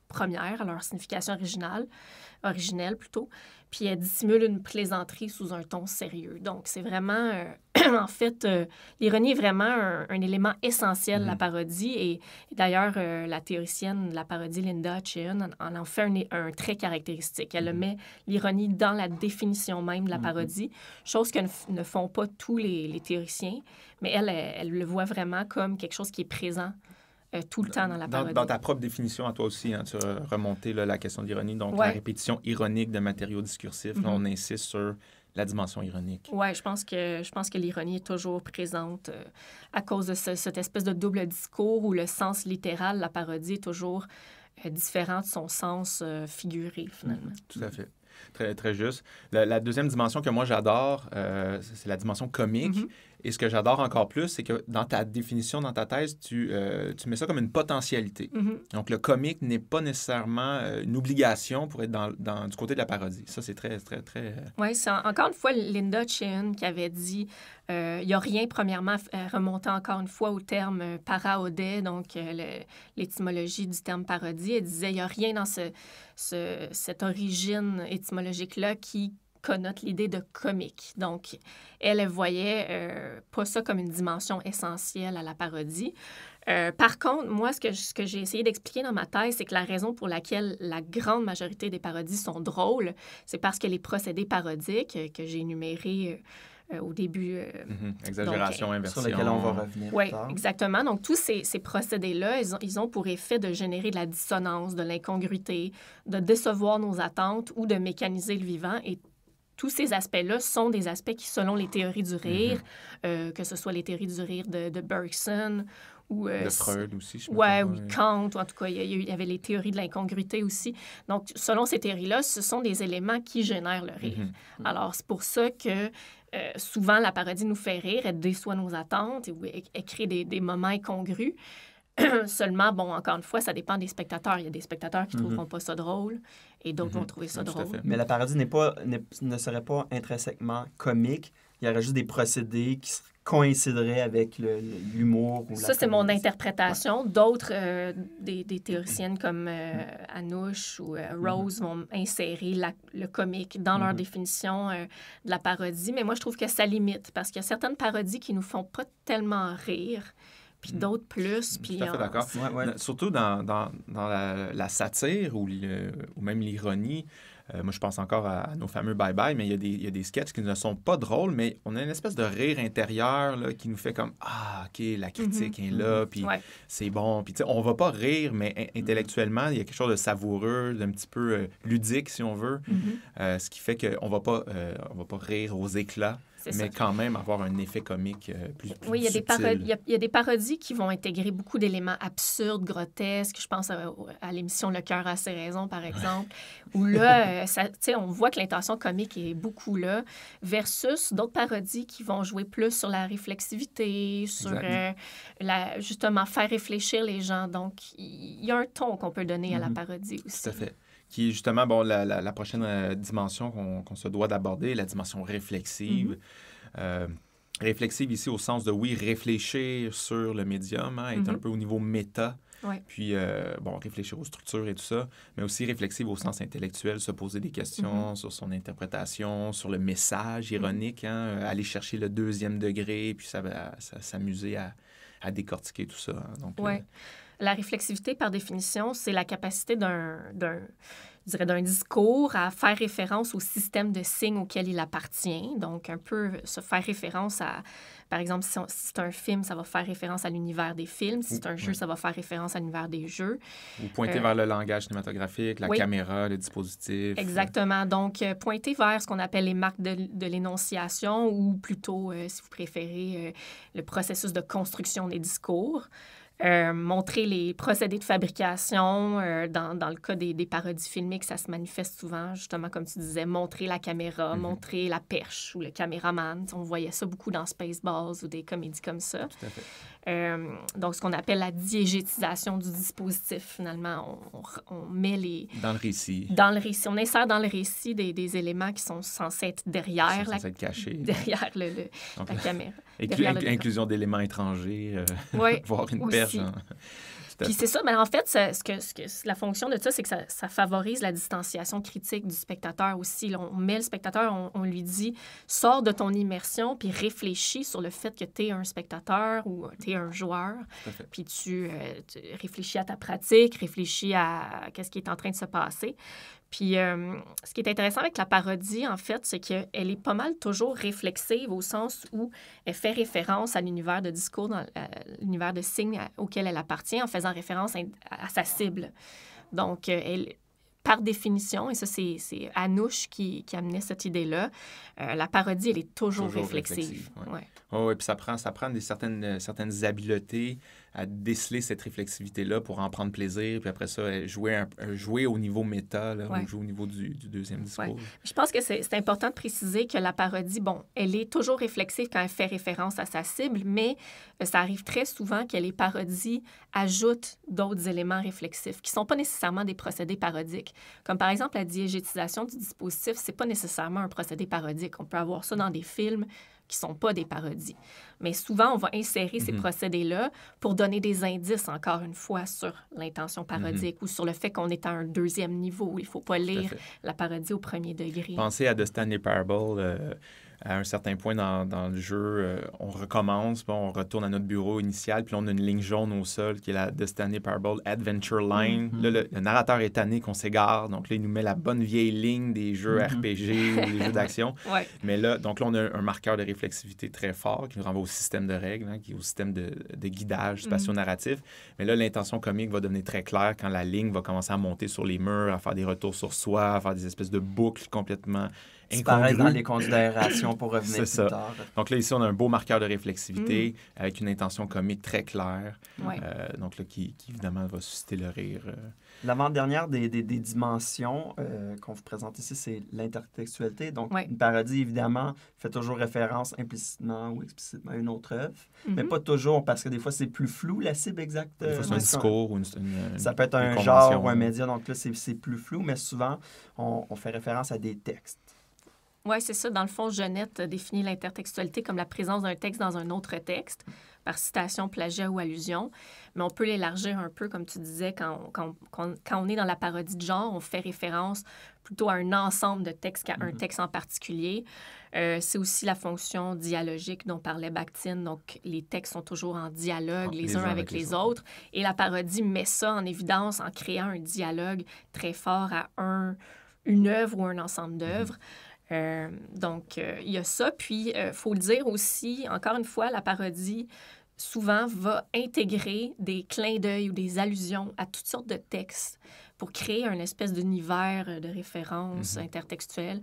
première, à leur signification originelle. Puis elle dissimule une plaisanterie sous un ton sérieux. Donc, c'est vraiment... en fait, l'ironie est vraiment un élément essentiel de la parodie. Et d'ailleurs, la théoricienne de la parodie, Linda Hutcheon, en fait un trait caractéristique. Elle met l'ironie dans la définition même de la parodie, chose que ne font pas tous les théoriciens, mais elle le voit vraiment comme quelque chose qui est présent tout le temps dans la parodie. Dans ta propre définition à toi aussi, hein, tu as remonté la question de l'ironie, donc la répétition ironique de matériaux discursifs. Là, on insiste sur... la dimension ironique. Oui, je pense que l'ironie est toujours présente à cause de cette espèce de double discours où le sens littéral, la parodie, est toujours différent de son sens figuré, finalement. Tout à fait. Très, très juste. La deuxième dimension que moi, j'adore, c'est la dimension comique. Et ce que j'adore encore plus, c'est que dans ta définition, dans ta thèse, tu mets ça comme une potentialité. Donc, le comique n'est pas nécessairement une obligation pour être du côté de la parodie. Ça, c'est très, très, très... Oui, c'est encore une fois Linda Hutcheon qui avait dit il n'y a rien, premièrement, remontant encore une fois au terme paraodais, donc l'étymologie du terme parodie. Elle disait il n'y a rien dans cette origine étymologique-là qui connote l'idée de comique. Donc, elle voyait pas ça comme une dimension essentielle à la parodie. Par contre, moi, ce que j'ai essayé d'expliquer dans ma thèse, c'est que la raison pour laquelle la grande majorité des parodies sont drôles, c'est parce que les procédés parodiques que j'ai énumérés au début... Exagération, inversion. Sur lesquels on va revenir. Oui, exactement. Donc, tous ces procédés-là, ils ont pour effet de générer de la dissonance, de l'incongruité, de décevoir nos attentes ou de mécaniser le vivant. Et tous ces aspects-là sont des aspects qui, selon les théories du rire, que ce soit les théories du rire de Bergson ou... de Freud aussi, je me trompe. Oui, Kant, ou en tout cas, il y avait les théories de l'incongruité aussi. Donc, selon ces théories-là, ce sont des éléments qui génèrent le rire. Alors, c'est pour ça que souvent, la parodie nous fait rire, elle déçoit nos attentes, elle crée des moments incongrus. Seulement, bon, encore une fois, ça dépend des spectateurs. Il y a des spectateurs qui ne trouveront pas ça drôle et d'autres vont trouver ça drôle. Mais la parodie ne serait pas intrinsèquement comique. Il y aurait juste des procédés qui coïncideraient avec l'humour. Ça, c'est mon interprétation. Ouais. D'autres, des théoriciennes comme Anouche ou Rose vont insérer le comique dans leur définition de la parodie. Mais moi, je trouve que ça limite parce qu'il y a certaines parodies qui ne nous font pas tellement rire. Puis d'autres plus. Puis tout à fait d'accord. Ouais. Surtout dans la satire ou même l'ironie. Moi, je pense encore à nos fameux bye-bye, mais il y a des sketchs qui ne sont pas drôles, mais on a une espèce de rire intérieur là, qui nous fait comme « Ah, OK, la critique est là, puis c'est bon. » Puis on ne va pas rire, mais intellectuellement, il y a quelque chose de savoureux, d'un petit peu ludique, si on veut, ce qui fait qu'on ne va pas rire aux éclats. Mais quand même avoir un effet comique plus oui, il y a des parodies qui vont intégrer beaucoup d'éléments absurdes, grotesques. Je pense à l'émission Le cœur a ses raisons, par exemple, où là, on voit que l'intention comique est beaucoup là, versus d'autres parodies qui vont jouer plus sur la réflexivité, sur justement faire réfléchir les gens. Donc, il y a un ton qu'on peut donner à la parodie aussi. Tout à fait. Qui est justement bon, la prochaine dimension qu'on se doit d'aborder, la dimension réflexive. Réflexive ici au sens de, oui, réfléchir sur le médium, hein, être un peu au niveau méta, puis bon, réfléchir aux structures et tout ça, mais aussi réflexive au sens intellectuel, se poser des questions sur son interprétation, sur le message ironique, hein, aller chercher le deuxième degré, puis ça s'amuser à décortiquer tout ça. Hein, donc, La réflexivité, par définition, c'est la capacité je dirais, d'un discours à faire référence au système de signes auquel il appartient. Donc, un peu se faire référence à... Par exemple, si, si c'est un film, ça va faire référence à l'univers des films. Si c'est un jeu, ça va faire référence à l'univers des jeux. Ou pointer vers le langage cinématographique, la caméra, le dispositif. Exactement. Donc, pointer vers ce qu'on appelle les marques de l'énonciation ou plutôt, si vous préférez, le processus de construction des discours. Montrer les procédés de fabrication. Dans le cas des parodies filmiques, ça se manifeste souvent, justement, comme tu disais, montrer la caméra, montrer la perche ou le caméraman. On voyait ça beaucoup dans Spaceballs ou des comédies comme ça. Tout à fait. Donc, ce qu'on appelle la diégétisation du dispositif, finalement. On met les... Dans le récit. Dans le récit. On insère dans le récit des éléments qui sont censés être derrière la... censés être cachés. Derrière la caméra. Inclusion d'éléments étrangers. Oui, voir une perche. Hein. Puis c'est ça, mais en fait, la fonction de ça, c'est que ça favorise la distanciation critique du spectateur aussi. Là, on met le spectateur, on lui dit « Sors de ton immersion, puis réfléchis sur le fait que tu es un spectateur ou tu es un joueur. » Puis tu réfléchis à ta pratique, réfléchis à qu'est-ce qui est en train de se passer. Puis ce qui est intéressant avec la parodie, en fait, c'est qu'elle est pas mal toujours réflexive au sens où elle fait référence à l'univers de discours, l'univers de signes auquel elle appartient, en faisant référence à sa cible. Donc, elle... Par définition, et ça, c'est Anouche qui amenait cette idée-là, la parodie, elle est toujours réflexive. Oui, ouais. Oh, puis ça prend certaines habiletés à déceler cette réflexivité-là pour en prendre plaisir, puis après ça, jouer au niveau méta, là, ouais. Jouer au niveau du deuxième discours. Ouais. Je pense que c'est important de préciser que la parodie, bon, elle est toujours réflexive quand elle fait référence à sa cible, mais ça arrive très souvent que les parodies ajoutent d'autres éléments réflexifs qui ne sont pas nécessairement des procédés parodiques. Comme par exemple la diégétisation du dispositif, c'est pas nécessairement un procédé parodique. On peut avoir ça dans des films qui sont pas des parodies. Mais souvent, on va insérer ces procédés-là pour donner des indices, encore une fois, sur l'intention parodique ou sur le fait qu'on est à un deuxième niveau. Il faut pas lire la parodie au premier degré. Pensez à The Stanley Parable. À un certain point dans le jeu, on recommence, puis on retourne à notre bureau initial, puis on a une ligne jaune au sol qui est la The Stanley Parable Adventure Line. Là, le narrateur est tanné qu'on s'égare, donc là, il nous met la bonne vieille ligne des jeux RPG ou des jeux d'action. Ouais. Mais là, donc là, on a un marqueur de réflexivité très fort qui nous renvoie au système de règles, hein, qui est au système de guidage spatio-narratif. Mais là, l'intention comique va devenir très claire quand la ligne va commencer à monter sur les murs, à faire des retours sur soi, à faire des espèces de boucles complètement... disparaître dans les considérations pour revenir plus tard. Donc là, ici, on a un beau marqueur de réflexivité avec une intention comique très claire, donc là, qui évidemment va susciter le rire. L'avant-dernière des dimensions qu'on vous présente ici, c'est l'intertextualité. Donc, une parodie, évidemment, fait toujours référence implicitement ou explicitement à une autre œuvre, mais pas toujours, parce que des fois, c'est plus flou, la cible exacte. Des fois, c'est un discours ou une ça peut être un genre ou un média, donc là, c'est plus flou, mais souvent, on fait référence à des textes. Oui, c'est ça. Dans le fond, Genette définit l'intertextualité comme la présence d'un texte dans un autre texte, par citation, plagiat ou allusion. Mais on peut l'élargir un peu, comme tu disais, quand on est dans la parodie de genre, on fait référence plutôt à un ensemble de textes qu'à un texte en particulier. C'est aussi la fonction dialogique dont parlait Bakhtine. Donc, les textes sont toujours en dialogue, les uns avec les autres. Et la parodie met ça en évidence en créant un dialogue très fort à une œuvre ou un ensemble d'œuvres. Donc, il y a ça. Puis, il faut le dire aussi, encore une fois, la parodie, souvent, va intégrer des clins d'œil ou des allusions à toutes sortes de textes pour créer une espèce d'univers de référence intertextuelle.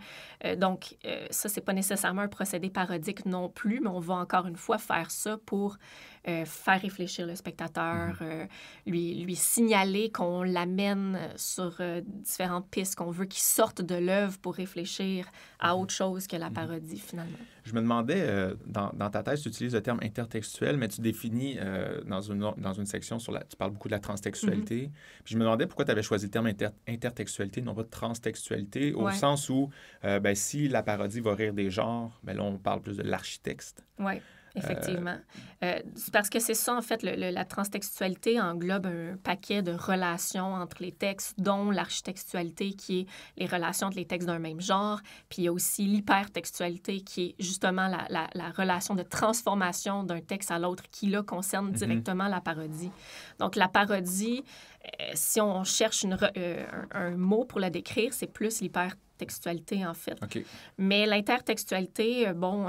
Donc, ça, c'est pas nécessairement un procédé parodique non plus, mais on va encore une fois faire ça pour faire réfléchir le spectateur, lui signaler qu'on l'amène sur différentes pistes, qu'on veut qu'il sorte de l'œuvre pour réfléchir à autre chose que la parodie, finalement. Je me demandais, dans ta thèse, tu utilises le terme intertextuel, mais tu définis dans une section sur tu parles beaucoup de la transtextualité. Puis je me demandais pourquoi tu avais choisi le terme intertextualité, non pas transtextualité, au sens où, si la parodie va rire des genres, ben là, on parle plus de l'architexte. Ouais. Effectivement. Parce que c'est ça, en fait, la transtextualité englobe un paquet de relations entre les textes, dont l'architextualité, qui est les relations entre les textes d'un même genre. Puis il y a aussi l'hypertextualité, qui est justement la relation de transformation d'un texte à l'autre, qui, là, concerne directement la parodie. Donc, la parodie, si on cherche un mot pour la décrire, c'est plus l'hypertextualité, en fait. Okay. Mais l'intertextualité, bon,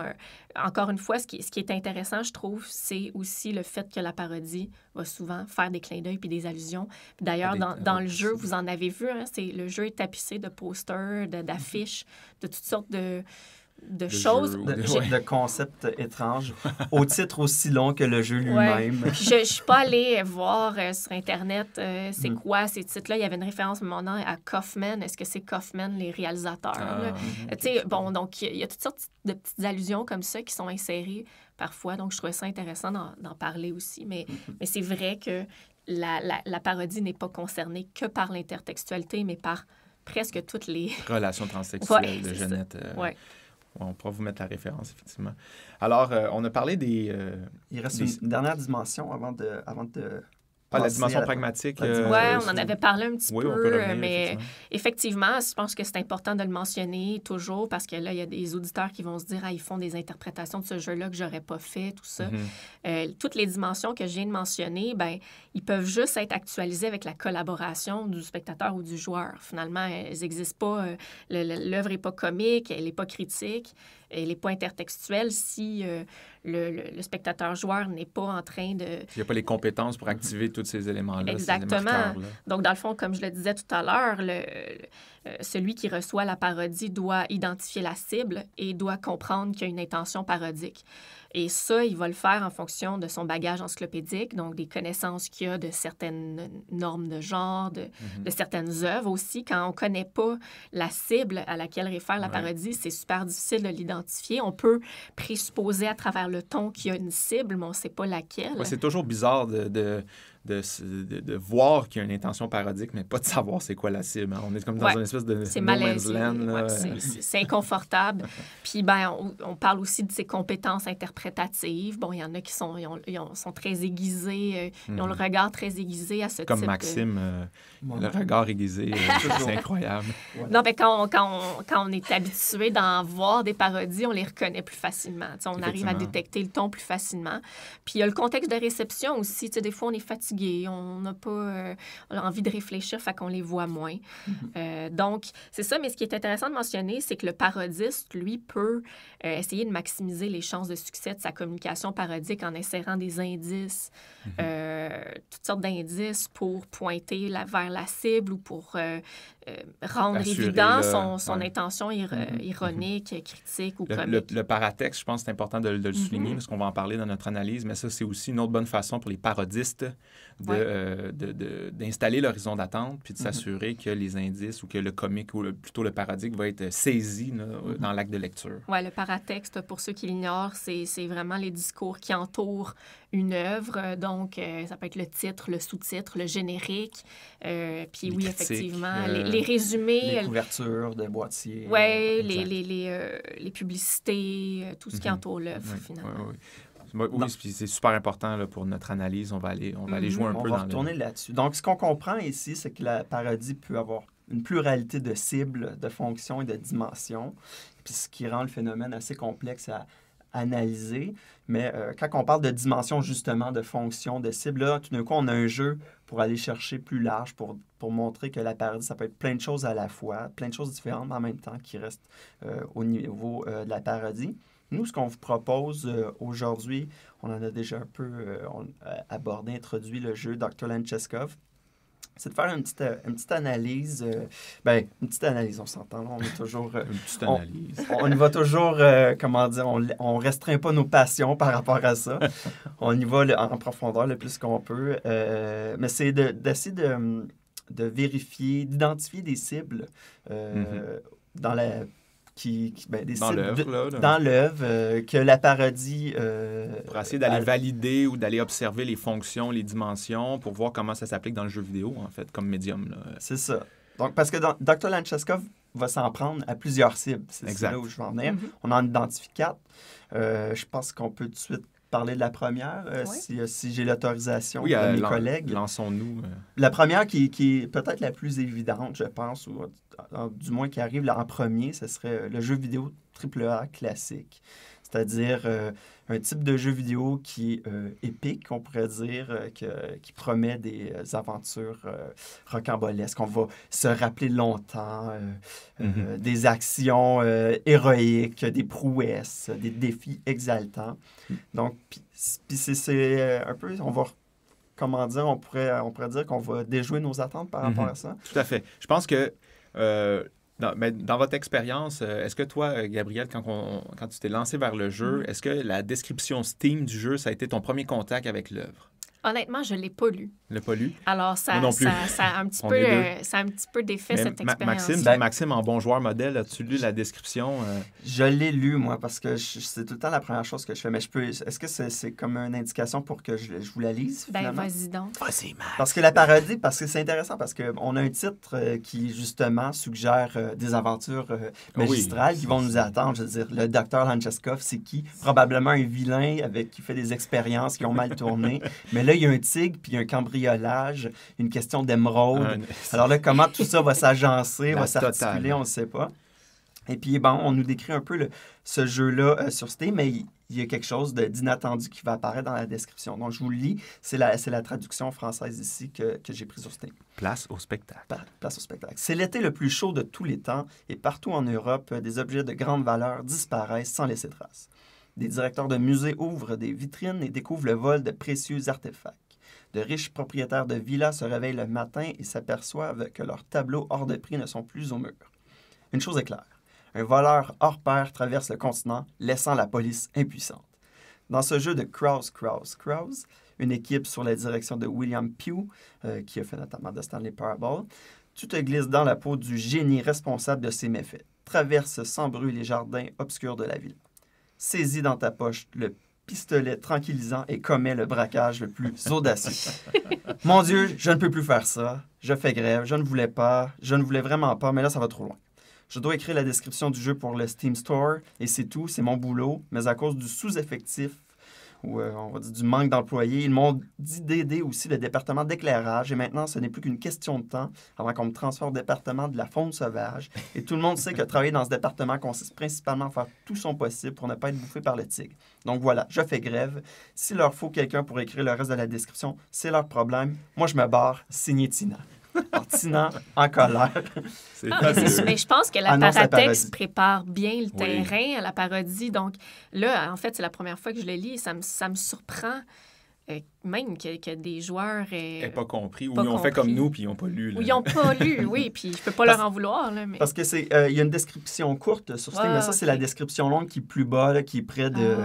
encore une fois, ce qui est intéressant, je trouve, c'est aussi le fait que la parodie va souvent faire des clins d'œil puis des allusions. D'ailleurs, dans le jeu, vous en avez vu, hein, le jeu est tapissé de posters, d'affiches, de toutes sortes de choses. De concepts étranges, au titre aussi long que le jeu lui-même. Ouais. Je ne suis pas allée voir sur Internet c'est quoi ces titres-là. Il y avait une référence maintenant à Kaufman. Est-ce que c'est Kaufman, les réalisateurs? Bon, donc, il y a toutes sortes de petites allusions comme ça qui sont insérées parfois. Donc, je trouvais ça intéressant d'en parler aussi. Mais c'est vrai que la parodie n'est pas concernée que par l'intertextualité, mais par presque toutes les... relations transsexuelles de Genette. Oui. On pourra vous mettre la référence, effectivement. Alors, on a parlé des... il reste une dernière dimension avant de la dimension pragmatique. Oui, on en avait parlé un petit peu, on peut revenir, mais effectivement, je pense que c'est important de le mentionner toujours parce que là, il y a des auditeurs qui vont se dire « Ah, ils font des interprétations de ce jeu-là que j'aurais pas fait, tout ça. Toutes les dimensions que je viens de mentionner, ben, ils peuvent juste être actualisés avec la collaboration du spectateur ou du joueur. Finalement, elles n'existent pas. L'œuvre n'est pas comique, elle n'est pas critique. Elle n'est pas intertextuelle si le spectateur-joueur n'est pas en train de... Il n'y a pas les compétences pour activer tous ces éléments-là. Exactement. Donc, dans le fond, comme je le disais tout à l'heure, celui qui reçoit la parodie doit identifier la cible et doit comprendre qu'il y a une intention parodique. Et ça, il va le faire en fonction de son bagage encyclopédique, donc des connaissances qu'il a de certaines normes de genre, de certaines œuvres aussi. Quand on ne connaît pas la cible à laquelle réfère la parodie, c'est super difficile de l'identifier. On peut présupposer à travers le ton qu'il y a une cible, mais on ne sait pas laquelle. Ouais, c'est toujours bizarre de voir qu'il y a une intention parodique, mais pas de savoir c'est quoi la cible. On est comme dans une espèce de no man's land. Ouais, c'est inconfortable. Puis, ben, on parle aussi de ses compétences interprétatives. Bon, il y en a qui sont très aiguisés, ils ont le regard très aiguisé à ce type. Comme Maxime, le regard aiguisé, c'est incroyable. Ouais. Non, mais quand on est habitué d'en voir des parodies, on les reconnaît plus facilement. T'sais, on arrive à détecter le ton plus facilement. Puis, il y a le contexte de réception aussi. T'sais, des fois, on est fatigué, on n'a pas envie de réfléchir, fait qu'on les voit moins. Donc, c'est ça. Mais ce qui est intéressant de mentionner, c'est que le parodiste, lui, peut essayer de maximiser les chances de succès de sa communication parodique en insérant des indices, toutes sortes d'indices pour pointer vers la cible ou pour rendre évident son intention ironique, critique ou comique. Le paratexte, je pense que c'est important de le souligner parce qu'on va en parler dans notre analyse, mais ça, c'est aussi une autre bonne façon pour les parodistes d'installer l'horizon d'attente puis de s'assurer que les indices ou que le comique ou plutôt le parodique va être saisi dans l'acte de lecture. Oui, le paratexte, pour ceux qui l'ignorent, c'est vraiment les discours qui entourent une œuvre. Donc, ça peut être le titre, le sous-titre, le générique. Puis oui, effectivement, les résumés. Les couvertures de boîtiers. Oui, les publicités, tout ce qui entoure l'œuvre, finalement. Ouais, ouais. Oui, c'est super important là, pour notre analyse. On va aller, jouer un peu dans le... On va retourner là-dessus. Donc, ce qu'on comprend ici, c'est que la parodie peut avoir une pluralité de cibles, de fonctions et de dimensions, puis ce qui rend le phénomène assez complexe à analyser. Mais quand on parle de dimensions, justement, de fonctions, de cibles, là, tout d'un coup, on a un jeu pour aller chercher plus large, pour montrer que la parodie, ça peut être plein de choses à la fois, plein de choses différentes en même temps qui restent au niveau de la parodie. Nous, ce qu'on vous propose aujourd'hui, on en a déjà un peu abordé, introduit le jeu Dr. Langeskov, c'est de faire une petite analyse. Ben, une petite analyse, on s'entend, là, on est toujours... une petite analyse. On y va toujours, comment dire, on restreint pas nos passions par rapport à ça. On y va en profondeur le plus qu'on peut. Mais c'est d'essayer de vérifier, d'identifier des cibles dans la... dans l'œuvre, que la parodie... pour essayer d'aller valider ou d'aller observer les fonctions, les dimensions, pour voir comment ça s'applique dans le jeu vidéo, en fait, comme médium. C'est ça. Donc, parce que Dr. Langeskov va s'en prendre à plusieurs cibles. C'est là où je vais en venir. On en identifie 4. Je pense qu'on peut tout de suite parler de la première, si j'ai l'autorisation de mes collègues. Lançons-nous. La première qui est peut-être la plus évidente, je pense, ou du moins qui arrive là en premier, ce serait le jeu vidéo AAA classique. C'est-à-dire un type de jeu vidéo qui est épique, on pourrait dire, qui promet des aventures rocambolesques. On va se rappeler longtemps des actions héroïques, des prouesses, des défis exaltants. Donc, puis c'est un peu... On va, comment dire, on pourrait dire qu'on va déjouer nos attentes par rapport à ça. Tout à fait. Je pense que... mais dans votre expérience, est-ce que toi, Gabrielle, quand tu t'es lancé vers le jeu, est-ce que la description Steam du jeu, ça a été ton premier contact avec l'œuvre? Honnêtement, je ne l'ai pas lu. Le pas lu? Alors, ça a un petit peu défait cette expérience. Maxime, en bon joueur modèle, as-tu lu la description? Je l'ai lu, moi, parce que c'est tout le temps la première chose que je fais. Mais je peux. Est-ce que c'est comme une indication pour que je vous la lise, finalement? Ben, vas-y donc. Vas-y, Max. Parce que la parodie, parce que c'est intéressant, parce qu'on a un titre qui, justement, suggère des aventures magistrales qui vont nous attendre. Je veux dire, le Dr. Langeskov, c'est qui? Probablement un vilain qui fait des expériences qui ont mal tourné. Mais là, il y a un tigre, puis il y a un cambriolage, une question d'émeraude. Alors là, comment tout ça va s'agencer, va s'articuler, on ne sait pas. Et puis, bon, on nous décrit un peu ce jeu-là sur Steam, mais il y a quelque chose d'inattendu qui va apparaître dans la description. Donc, je vous le lis. C'est la traduction française ici que j'ai prise sur Steam. Place au spectacle. Place au spectacle. C'est l'été le plus chaud de tous les temps, et partout en Europe, des objets de grande valeur disparaissent sans laisser trace. Des directeurs de musées ouvrent des vitrines et découvrent le vol de précieux artefacts. De riches propriétaires de villas se réveillent le matin et s'aperçoivent que leurs tableaux hors de prix ne sont plus au mur. Une chose est claire, un voleur hors pair traverse le continent, laissant la police impuissante. Dans ce jeu de Crows, Crows, Crows, une équipe sous la direction de William Pugh, qui a fait notamment The Stanley Parable, tu te glisses dans la peau du génie responsable de ces méfaits. Traverse sans bruit les jardins obscurs de la ville. Saisis dans ta poche le pistolet tranquillisant et commets le braquage le plus audacieux. Mon Dieu, je ne peux plus faire ça. Je fais grève. Je ne voulais pas. Je ne voulais vraiment pas, mais là, ça va trop loin. Je dois écrire la description du jeu pour le Steam Store et c'est tout. C'est mon boulot. Mais à cause du sous-effectif, ou on va dire du manque d'employés, ils m'ont dit d'aider aussi le département d'éclairage. Et maintenant, ce n'est plus qu'une question de temps avant qu'on me transfère au département de la faune sauvage. Et tout le monde sait que travailler dans ce département consiste principalement à faire tout son possible pour ne pas être bouffé par le tigre. Donc voilà, je fais grève. S'il leur faut quelqu'un pour écrire le reste de la description, c'est leur problème. Moi, je me barre. Signé Tina. Alors, Tina, en colère. Mais je pense que la paratexte prépare bien le terrain à la parodie. Donc là, en fait, c'est la première fois que je le lis et ça me surprend même que des joueurs... n'aient pas compris. Ou ils ont fait comme nous puis ils n'ont pas lu. Là. Ou ils n'ont pas lu, oui. Puis je ne peux pas leur en vouloir. Là, mais... Parce qu'il y a une description courte sur Steam, mais ça, c'est la description longue qui est plus bas, là, qui est près de...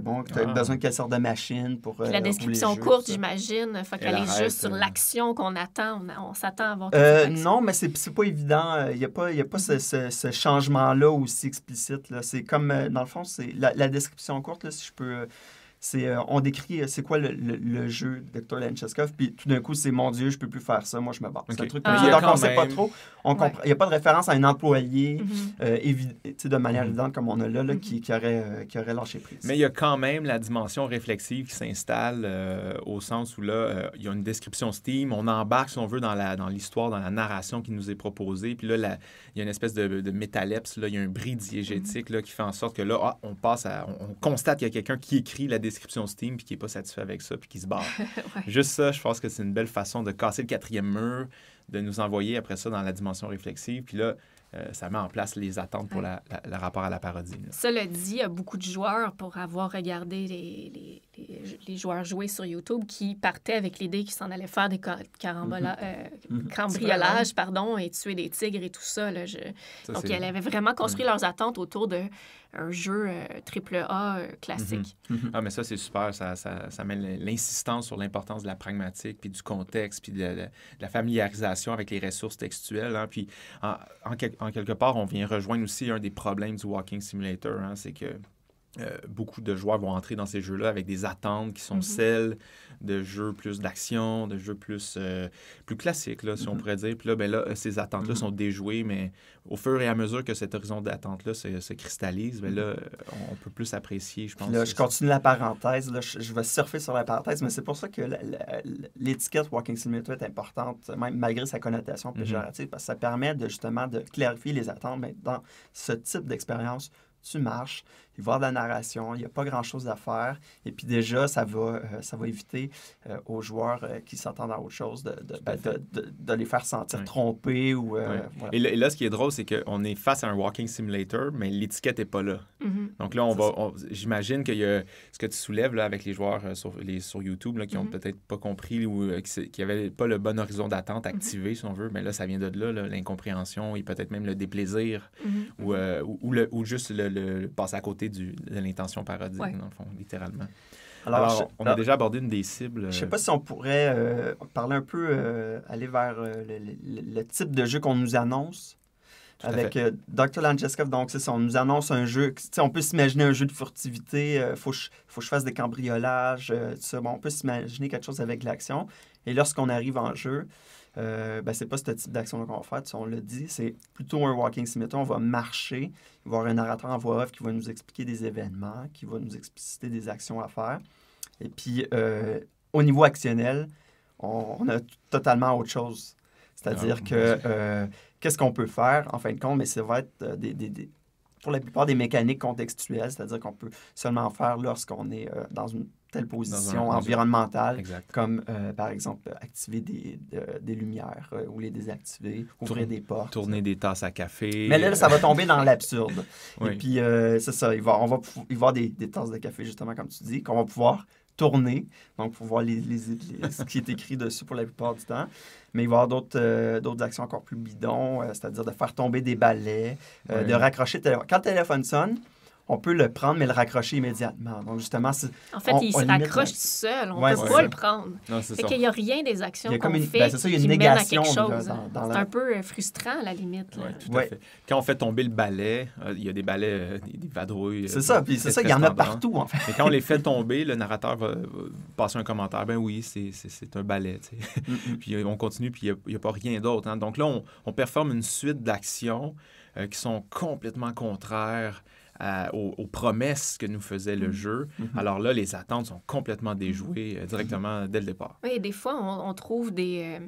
bon, tu as besoin de quelle sorte de machine pour... la description courte, j'imagine, faut qu'elle est juste sur l'action qu'on attend. On s'attend à avoir... non, mais c'est pas évident. Il n'y a pas, ce changement-là aussi explicite. C'est comme, dans le fond, c'est la description courte, là, si je peux... on décrit c'est quoi le jeu de Dr. Langeskov, puis tout d'un coup, c'est « Mon Dieu, je peux plus faire ça, moi, je me barre. » C'est un truc donc on ne sait pas trop. Il n'y a pas de référence à un employé de manière évidente comme on a là qui aurait lâché prise. Mais il y a quand même la dimension réflexive qui s'installe au sens où là, il y a une description Steam, on embarque, si on veut, dans l'histoire, dans la narration qui nous est proposée, puis là, il y a une espèce de métalepse, là, il y a un bris diégétique là, qui fait en sorte que là, on passe à... On constate qu'il y a quelqu'un qui écrit la description Steam puis qui n'est pas satisfait avec ça puis qui se barre. Juste ça, je pense que c'est une belle façon de casser le quatrième mur, de nous envoyer après ça dans la dimension réflexive. Puis là, ça met en place les attentes pour le rapport à la parodie. Là. Cela dit, il y a beaucoup de joueurs, pour avoir regardé les joueurs jouer sur YouTube, qui partaient avec l'idée qu'ils s'en allaient faire des cambriolages et tuer des tigres et tout ça. Là, Donc, ils avaient vraiment construit leurs attentes autour d'un jeu AAA classique. Ah, mais ça, c'est super. Ça met l'insistance sur l'importance de la pragmatique, puis du contexte, puis de la familiarisation avec les ressources textuelles. Hein, puis, en quelque part, on vient rejoindre aussi un des problèmes du Walking Simulator. Hein, c'est que beaucoup de joueurs vont entrer dans ces jeux-là avec des attentes qui sont celles de jeux plus d'action, de jeux plus classiques, là, si on pourrait dire. Puis là, ben là ces attentes-là sont déjouées, mais au fur et à mesure que cet horizon d'attente-là se cristallise, ben là, on peut plus apprécier, je pense. Puis là, je continue la parenthèse. Là, je vais surfer sur la parenthèse, mais c'est pour ça que l'étiquette Walking Simulator est importante, même malgré sa connotation péjorative, parce que ça permet justement de clarifier les attentes. Mais dans ce type d'expérience, tu marches, il va y avoir de la narration, il n'y a pas grand-chose à faire. Et puis déjà, ça va éviter aux joueurs qui s'entendent à autre chose de les faire sentir trompés. Ou, voilà. Et là, ce qui est drôle, c'est qu'on est face à un walking simulator, mais l'étiquette n'est pas là. Donc là, j'imagine que ce que tu soulèves là, avec les joueurs sur YouTube là, qui n'ont peut-être pas compris ou qui n'avaient pas le bon horizon d'attente activé, si on veut, mais là, ça vient de là, l'incompréhension et peut-être même le déplaisir ou juste le passer à côté de l'intention parodique, dans le fond, littéralement. Alors on a déjà abordé une des cibles. Je ne sais pas si on pourrait parler un peu, aller vers le type de jeu qu'on nous annonce. Avec Dr. Langeskov, donc, on nous annonce un jeu. On peut s'imaginer un jeu de furtivité. Il faut que je fasse des cambriolages. Bon, on peut s'imaginer quelque chose avec l'action. Et lorsqu'on arrive en jeu, c'est pas ce type d'action qu'on va faire, on le dit, c'est plutôt un walking simulator. On va marcher, voir un narrateur en voix off qui va nous expliquer des événements, qui va nous expliciter des actions à faire. Et puis, au niveau actionnel, on a totalement autre chose. C'est-à-dire que qu'est-ce qu'on peut faire, en fin de compte, mais ça va être pour la plupart des mécaniques contextuelles, c'est-à-dire qu'on peut seulement faire lorsqu'on est dans une telle position environnementale, comme par exemple activer des lumières ou les désactiver, ouvrir des portes. Tourner des tasses à café. Mais là, ça va tomber dans l'absurde. Et puis, c'est ça, il va y avoir des tasses de café, justement, comme tu dis, qu'on va pouvoir tourner, donc pour voir ce qui est écrit dessus pour la plupart du temps. Mais il va y avoir d'autres actions encore plus bidons, c'est-à-dire de faire tomber des balais, de raccrocher le téléphone. Quand le téléphone sonne, on peut le prendre, mais le raccrocher immédiatement. Donc, justement, il se raccroche tout seul. On ne peut pas le prendre. Non, c'est ça. Qu'il n'y a rien des actions qu'on fait qui mènent à quelque chose. C'est un peu frustrant, à la limite. Oui, tout à fait. Quand on fait tomber le balai, il y a des balais, des vadrouilles. C'est ça, puis c'est ça, il y en a partout, en fait. Mais quand on les fait tomber, le narrateur va passer un commentaire. Ben oui, c'est un balai, tu sais. Puis on continue, puis il n'y a pas rien d'autre. Hein. Donc là, on performe une suite d'actions qui sont complètement contraires aux promesses que nous faisait le jeu. Alors là, les attentes sont complètement déjouées directement dès le départ. Oui, et des fois, on trouve des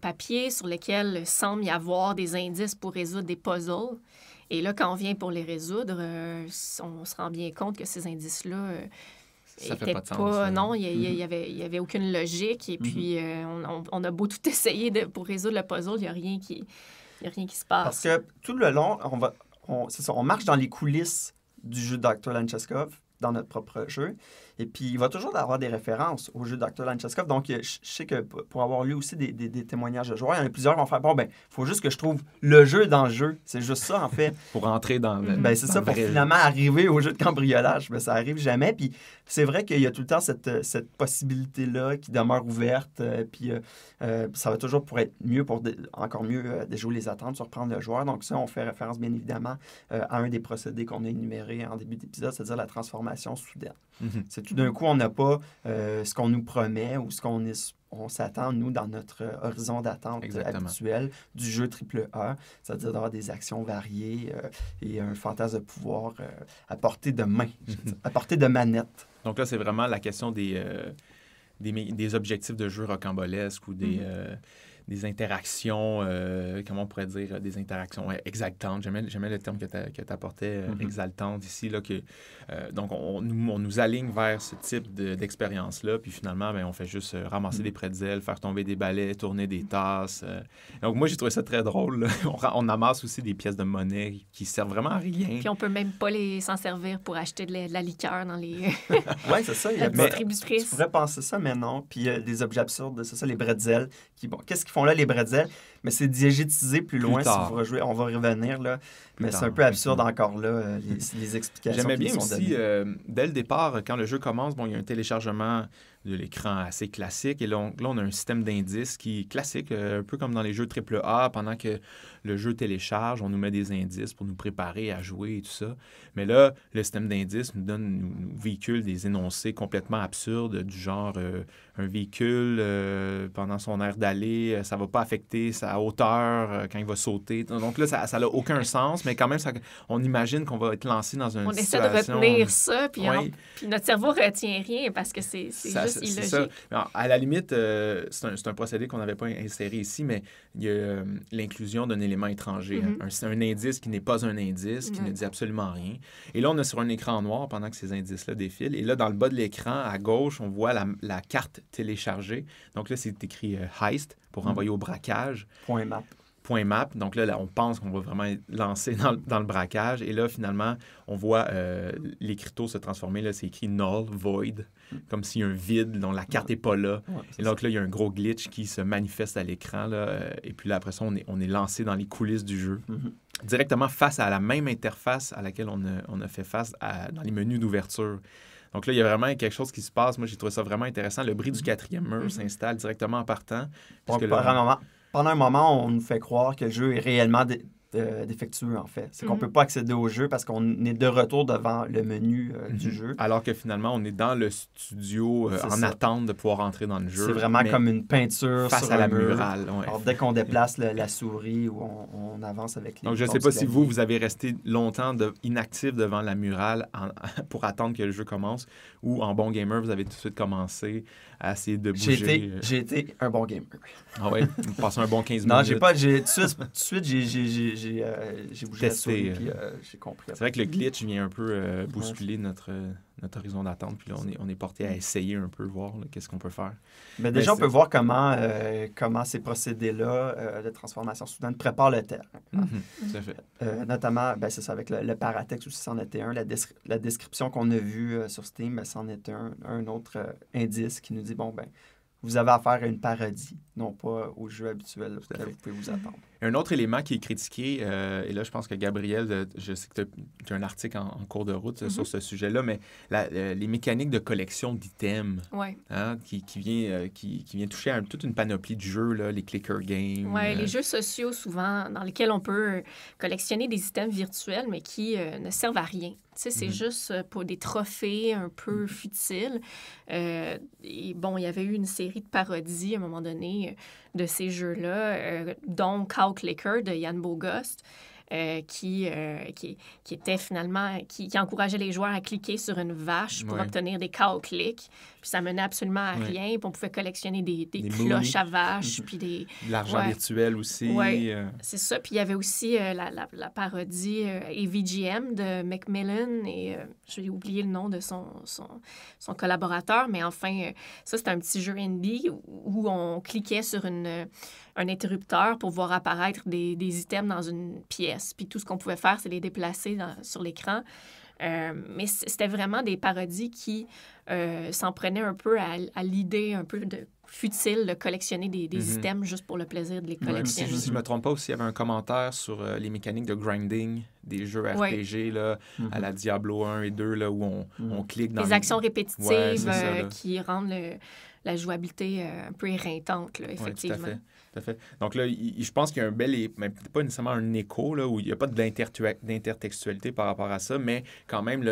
papiers sur lesquels il semble y avoir des indices pour résoudre des puzzles. Et là, quand on vient pour les résoudre, on se rend bien compte que ces indices-là non, il n'y avait aucune logique. Et puis, on a beau tout essayer pour résoudre le puzzle, il n'y a rien qui se passe. Parce que tout le long, on marche dans les coulisses du jeu de Dr. Langeskov, dans notre propre jeu. Et puis, il va toujours avoir des références au jeu de Dr. Langeskov. Donc, je sais que pour avoir lu aussi des témoignages de joueurs, il y en a plusieurs qui vont faire « Bon, ben, il faut juste que je trouve le jeu dans le jeu. » C'est juste ça, en fait. Pour entrer dans le pour finalement arriver au jeu de cambriolage. Ben, ça n'arrive jamais. Puis, c'est vrai qu'il y a tout le temps cette possibilité-là qui demeure ouverte. Puis, ça va toujours pour être mieux, pour encore mieux déjouer les attentes, surprendre le joueur. Donc, ça, on fait référence, bien évidemment, à un des procédés qu'on a énumérés en début d'épisode, c'est-à-dire la transformation soudaine. C'est tout d'un coup, on n'a pas ce qu'on nous promet ou ce qu'on s'attend, nous, dans notre horizon d'attente habituel du jeu AAA, c'est-à-dire d'avoir des actions variées et un fantasme de pouvoir à portée de main, à portée de manette. Donc là, c'est vraiment la question des objectifs de jeu rocambolesques ou des interactions, comment on pourrait dire, des interactions exaltantes. J'aimais le terme que tu apportais, exaltante ici. Là, donc, on nous aligne vers ce type d'expérience-là. Puis finalement, on fait juste ramasser des pretzels, faire tomber des balais, tourner des tasses. Donc, moi, j'ai trouvé ça très drôle. On amasse aussi des pièces de monnaie qui servent vraiment à rien. Puis on peut même pas s'en servir pour acheter de la liqueur dans les ouais, c'est ça. Tu pourrais penser ça, mais non. Puis des objets absurdes, c'est ça, les bretzels. Bon, qu'est-ce qu'ils font là, les bretzels? mais c'est diégétisé plus loin tard. Si vous rejouez. On va revenir, là. Plus mais c'est un peu absurde encore, là, les explications. J'aimais bien aussi, dès le départ, quand le jeu commence, bon, il y a un téléchargement de l'écran assez classique. Et là, on a un système d'indices qui est classique, un peu comme dans les jeux AAA. Pendant que le jeu télécharge, on nous met des indices pour nous préparer à jouer et tout ça. Mais là, le système d'indices nous véhicule des énoncés complètement absurdes, du genre un véhicule, pendant son air d'aller, ça va pas affecter sa hauteur quand il va sauter. Donc là, ça n'a aucun sens, mais quand même, ça, on imagine qu'on va être lancé dans une situation... On essaie de retenir ça, puis, oui. Puis notre cerveau retient rien parce que c'est juste... C'est ça. Alors, à la limite, c'est un procédé qu'on n'avait pas inséré ici, mais il y a l'inclusion d'un élément étranger. Mm-hmm. Un indice qui n'est pas un indice, qui mm-hmm. ne dit absolument rien. Et là, on est sur un écran noir pendant que ces indices-là défilent. Et là, dans le bas de l'écran, à gauche, on voit la carte téléchargée. Donc là, c'est écrit « Heist » pour envoyer au braquage. « .map ». .map. Donc là, on pense qu'on va vraiment lancer dans le braquage. Et là, finalement, on voit les cryptos se transformer. Là, c'est écrit « null »,« void », comme s'il y a un vide dont la carte n'est pas là. Ouais, et donc là, il y a un gros glitch qui se manifeste à l'écran. Et puis là, après ça, on est lancé dans les coulisses du jeu. Mm-hmm. Directement face à la même interface à laquelle on a fait face dans les menus d'ouverture. Donc là, il y a vraiment quelque chose qui se passe. Moi, j'ai trouvé ça vraiment intéressant. Le bris du quatrième mur s'installe directement en partant. Pendant un moment, on nous fait croire que le jeu est réellement défectueux, en fait. C'est qu'on ne peut pas accéder au jeu parce qu'on est de retour devant le menu du jeu. Alors que finalement, on est dans le studio en attente de pouvoir entrer dans le jeu. C'est vraiment comme une peinture face sur à la murale. Ouais. Alors, dès qu'on déplace la souris ou on avance avec les... Donc, je ne sais pas si vous avez resté longtemps inactif devant la murale pour attendre que le jeu commence ou en bon gamer, vous avez tout de suite commencé à essayer de bouger. J'ai été un bon gamer. Ah oui? Vous passez un bon 15 minutes. Non, j'ai pas... Tout de suite, j'ai bougé la souris, puis j'ai compris. C'est vrai que le glitch vient un peu bousculer notre horizon d'attente, puis là, on est porté à essayer un peu, voir qu'est-ce qu'on peut faire. Mais déjà, on peut voir comment ces procédés-là de transformation soudaine préparent le terrain. Tout à fait. Notamment, c'est ça, avec le paratexte aussi, c'en était un. La description qu'on a vue sur Steam, c'en était un autre indice qui nous dit, vous avez affaire à une parodie, non pas au jeu habituel auquel vous pouvez vous attendre. Un autre élément qui est critiqué, et là, je pense que Gabrielle, je sais que tu as un article en cours de route sur ce sujet-là, mais les mécaniques de collection d'items qui vient toucher à toute une panoplie de jeux, là, les clicker games. Oui, les jeux sociaux, souvent, dans lesquels on peut collectionner des items virtuels, mais qui ne servent à rien. Tu sais, c'est juste pour des trophées un peu futiles. Et bon, il y avait eu une série de parodies à un moment donné de ces jeux-là, dont Cow Clicker de Yann Bogost, qui était finalement... Qui encourageait les joueurs à cliquer sur une vache pour obtenir des cow clicks. Puis ça menait absolument à rien. Puis on pouvait collectionner des cloches à vache, puis des... De l'argent virtuel aussi. Oui, c'est ça. Puis il y avait aussi la parodie EVGM de Macmillan. Et j'ai oublié le nom de son collaborateur. Mais enfin, ça, c'était un petit jeu indie où on cliquait sur un interrupteur pour voir apparaître des items dans une pièce. Puis tout ce qu'on pouvait faire, c'est les déplacer sur l'écran. Mais c'était vraiment des parodies qui s'en prenaient un peu à l'idée un peu futile de collectionner des items juste pour le plaisir de les collectionner. Si je ne me trompe pas aussi, il y avait un commentaire sur les mécaniques de grinding des jeux RPG là, à la Diablo 1 et 2 là, où on clique dans... Des actions répétitives qui rendent la jouabilité un peu éreintante, là, effectivement. Oui, tout à fait. Donc là, je pense qu'il y a un bel... Mais pas nécessairement un écho, là, où il n'y a pas d'intertextualité par rapport à ça, mais quand même,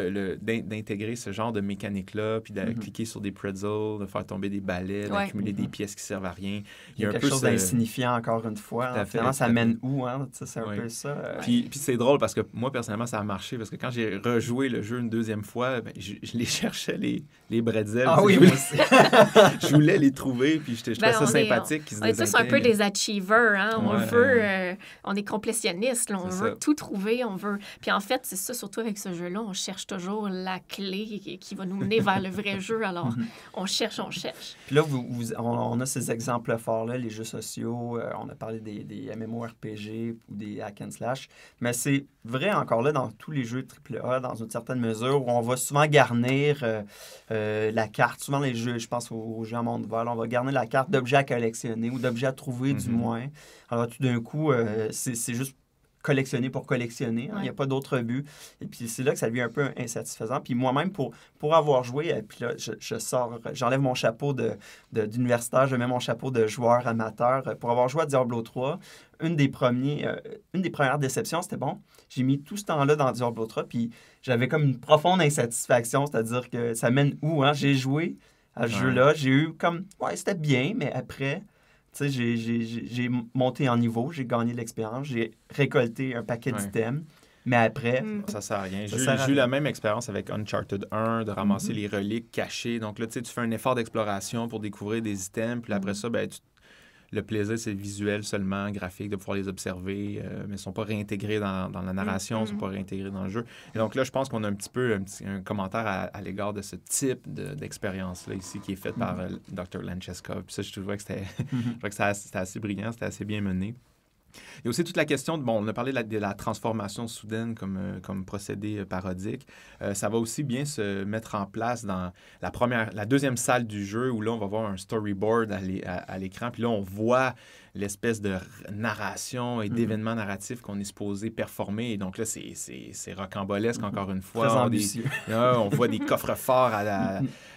d'intégrer ce genre de mécanique-là, puis de cliquer sur des pretzels, de faire tomber des balais, d'accumuler des pièces qui ne servent à rien. Il y a quelque chose d'insignifiant, encore une fois. Hein, finalement, ça mène où, hein? C'est un peu ça. Puis c'est drôle, parce que moi, personnellement, ça a marché, parce que quand j'ai rejoué le jeu une deuxième fois, je les cherchais, les pretzels. Ah oui, moi aussi. Je voulais les trouver, puis je trouvais ça sympathique. On est tous un peu des achievers, hein? On veut... on est complétionniste, on veut tout trouver, on veut... Puis en fait, c'est ça, surtout avec ce jeu-là, on cherche toujours la clé qui va nous mener vers le vrai jeu, alors on cherche. Puis là, on a ces exemples forts-là, les jeux sociaux, on a parlé des MMORPG ou des hack and slash, mais c'est vrai encore là dans tous les jeux AAA, dans une certaine mesure, où on va souvent garnir la carte, souvent les jeux, je pense aux jeux à monde ouvert, on va garnir la carte d'objets à collectionner ou d'objets à trouver trouver, du moins. Alors, tout d'un coup, c'est juste collectionner pour collectionner. Hein. Il n'y a pas d'autre but. Et puis, c'est là que ça devient un peu insatisfaisant. Puis moi-même, pour avoir joué, puis là, j'enlève mon chapeau d'universitaire, je mets mon chapeau de joueur amateur. Pour avoir joué à Diablo 3, une des premières déceptions, c'était bon, j'ai mis tout ce temps-là dans Diablo 3, puis j'avais comme une profonde insatisfaction, c'est-à-dire que ça mène où, hein? J'ai joué à ce jeu-là, j'ai eu comme, ouais, c'était bien, mais après... Tu sais, j'ai monté en niveau, j'ai gagné de l'expérience, j'ai récolté un paquet d'items, mais après... Ça sert à rien. J'ai eu la même expérience avec Uncharted 1, de ramasser les reliques cachées. Donc là, tu sais, tu fais un effort d'exploration pour découvrir des items, puis après ça, ben, le plaisir, c'est visuel seulement, graphique, de pouvoir les observer, mais ils ne sont pas réintégrés dans la narration, ils ne sont pas réintégrés dans le jeu. Et donc là, je pense qu'on a un petit peu un commentaire à l'égard de ce type d'expérience-là ici, qui est faite par Dr. Langeskov. Puis ça, je trouvais que c'était assez brillant, c'était assez bien mené. Il y a aussi toute la question, on a parlé de la transformation soudaine comme procédé parodique. Ça va aussi bien se mettre en place dans la deuxième salle du jeu où là, on va voir un storyboard à l'écran. Puis là, on voit l'espèce de narration et d'événements narratifs qu'on est supposé performer. Et donc là, c'est rocambolesque, encore une fois. Très ambitieux. On voit des coffres forts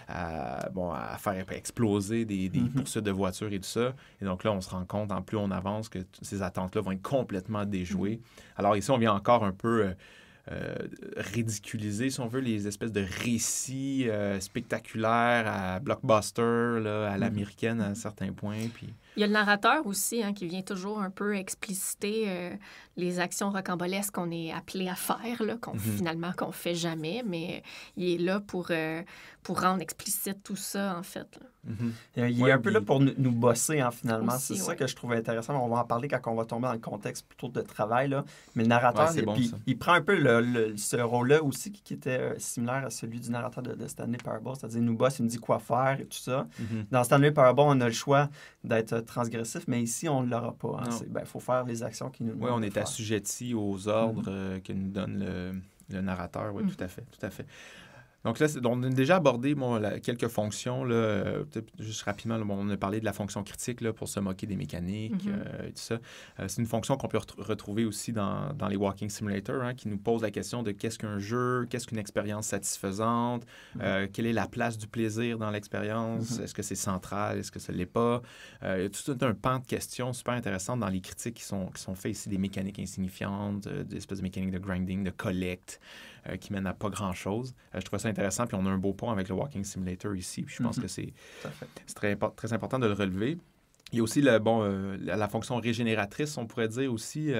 à faire exploser des poursuites de voitures et tout ça. Et donc là, on se rend compte, en plus on avance, que ces attentes-là vont être complètement déjouées. Alors ici, on vient encore un peu ridiculiser, si on veut, les espèces de récits spectaculaires à blockbuster, là, à l'américaine à certains points. Puis... Il y a le narrateur aussi, hein, qui vient toujours un peu expliciter les actions rocambolesques qu'on est appelé à faire, qu'on finalement qu'on fait jamais, mais il est là pour rendre explicite tout ça, en fait. Il est un peu là pour nous bosser, hein, finalement. C'est ça que je trouve intéressant. On va en parler quand on va tomber dans le contexte plutôt de travail, là. Mais le narrateur, il prend un peu ce rôle-là aussi qui était similaire à celui du narrateur de Stanley Parable, c'est-à-dire il nous bosse, il nous dit quoi faire et tout ça. Dans Stanley Parable, on a le choix d'être transgressif, mais ici, on ne l'aura pas. Hein. Il faut faire les actions qui nous... Oui, on est assujettis aux ordres que nous donne le narrateur. Oui, tout à fait. Donc là, on a déjà abordé quelques fonctions. Peut-être juste rapidement, on a parlé de la fonction critique pour se moquer des mécaniques et tout ça. C'est une fonction qu'on peut retrouver aussi dans les Walking Simulator, hein, qui nous pose la question de qu'est-ce qu'un jeu, qu'est-ce qu'une expérience satisfaisante, quelle est la place du plaisir dans l'expérience, est-ce que c'est central, est-ce que ça ne l'est pas. Il y a tout un pan de questions super intéressantes dans les critiques qui sont faites ici, des mécaniques insignifiantes, des espèces de mécaniques de grinding, de collecte, qui mènent à pas grand-chose. Je trouve ça intéressant, puis on a un beau pont avec le Walking Simulator ici, puis je pense que c'est très important de le relever. Il y a aussi la fonction régénératrice, on pourrait dire aussi,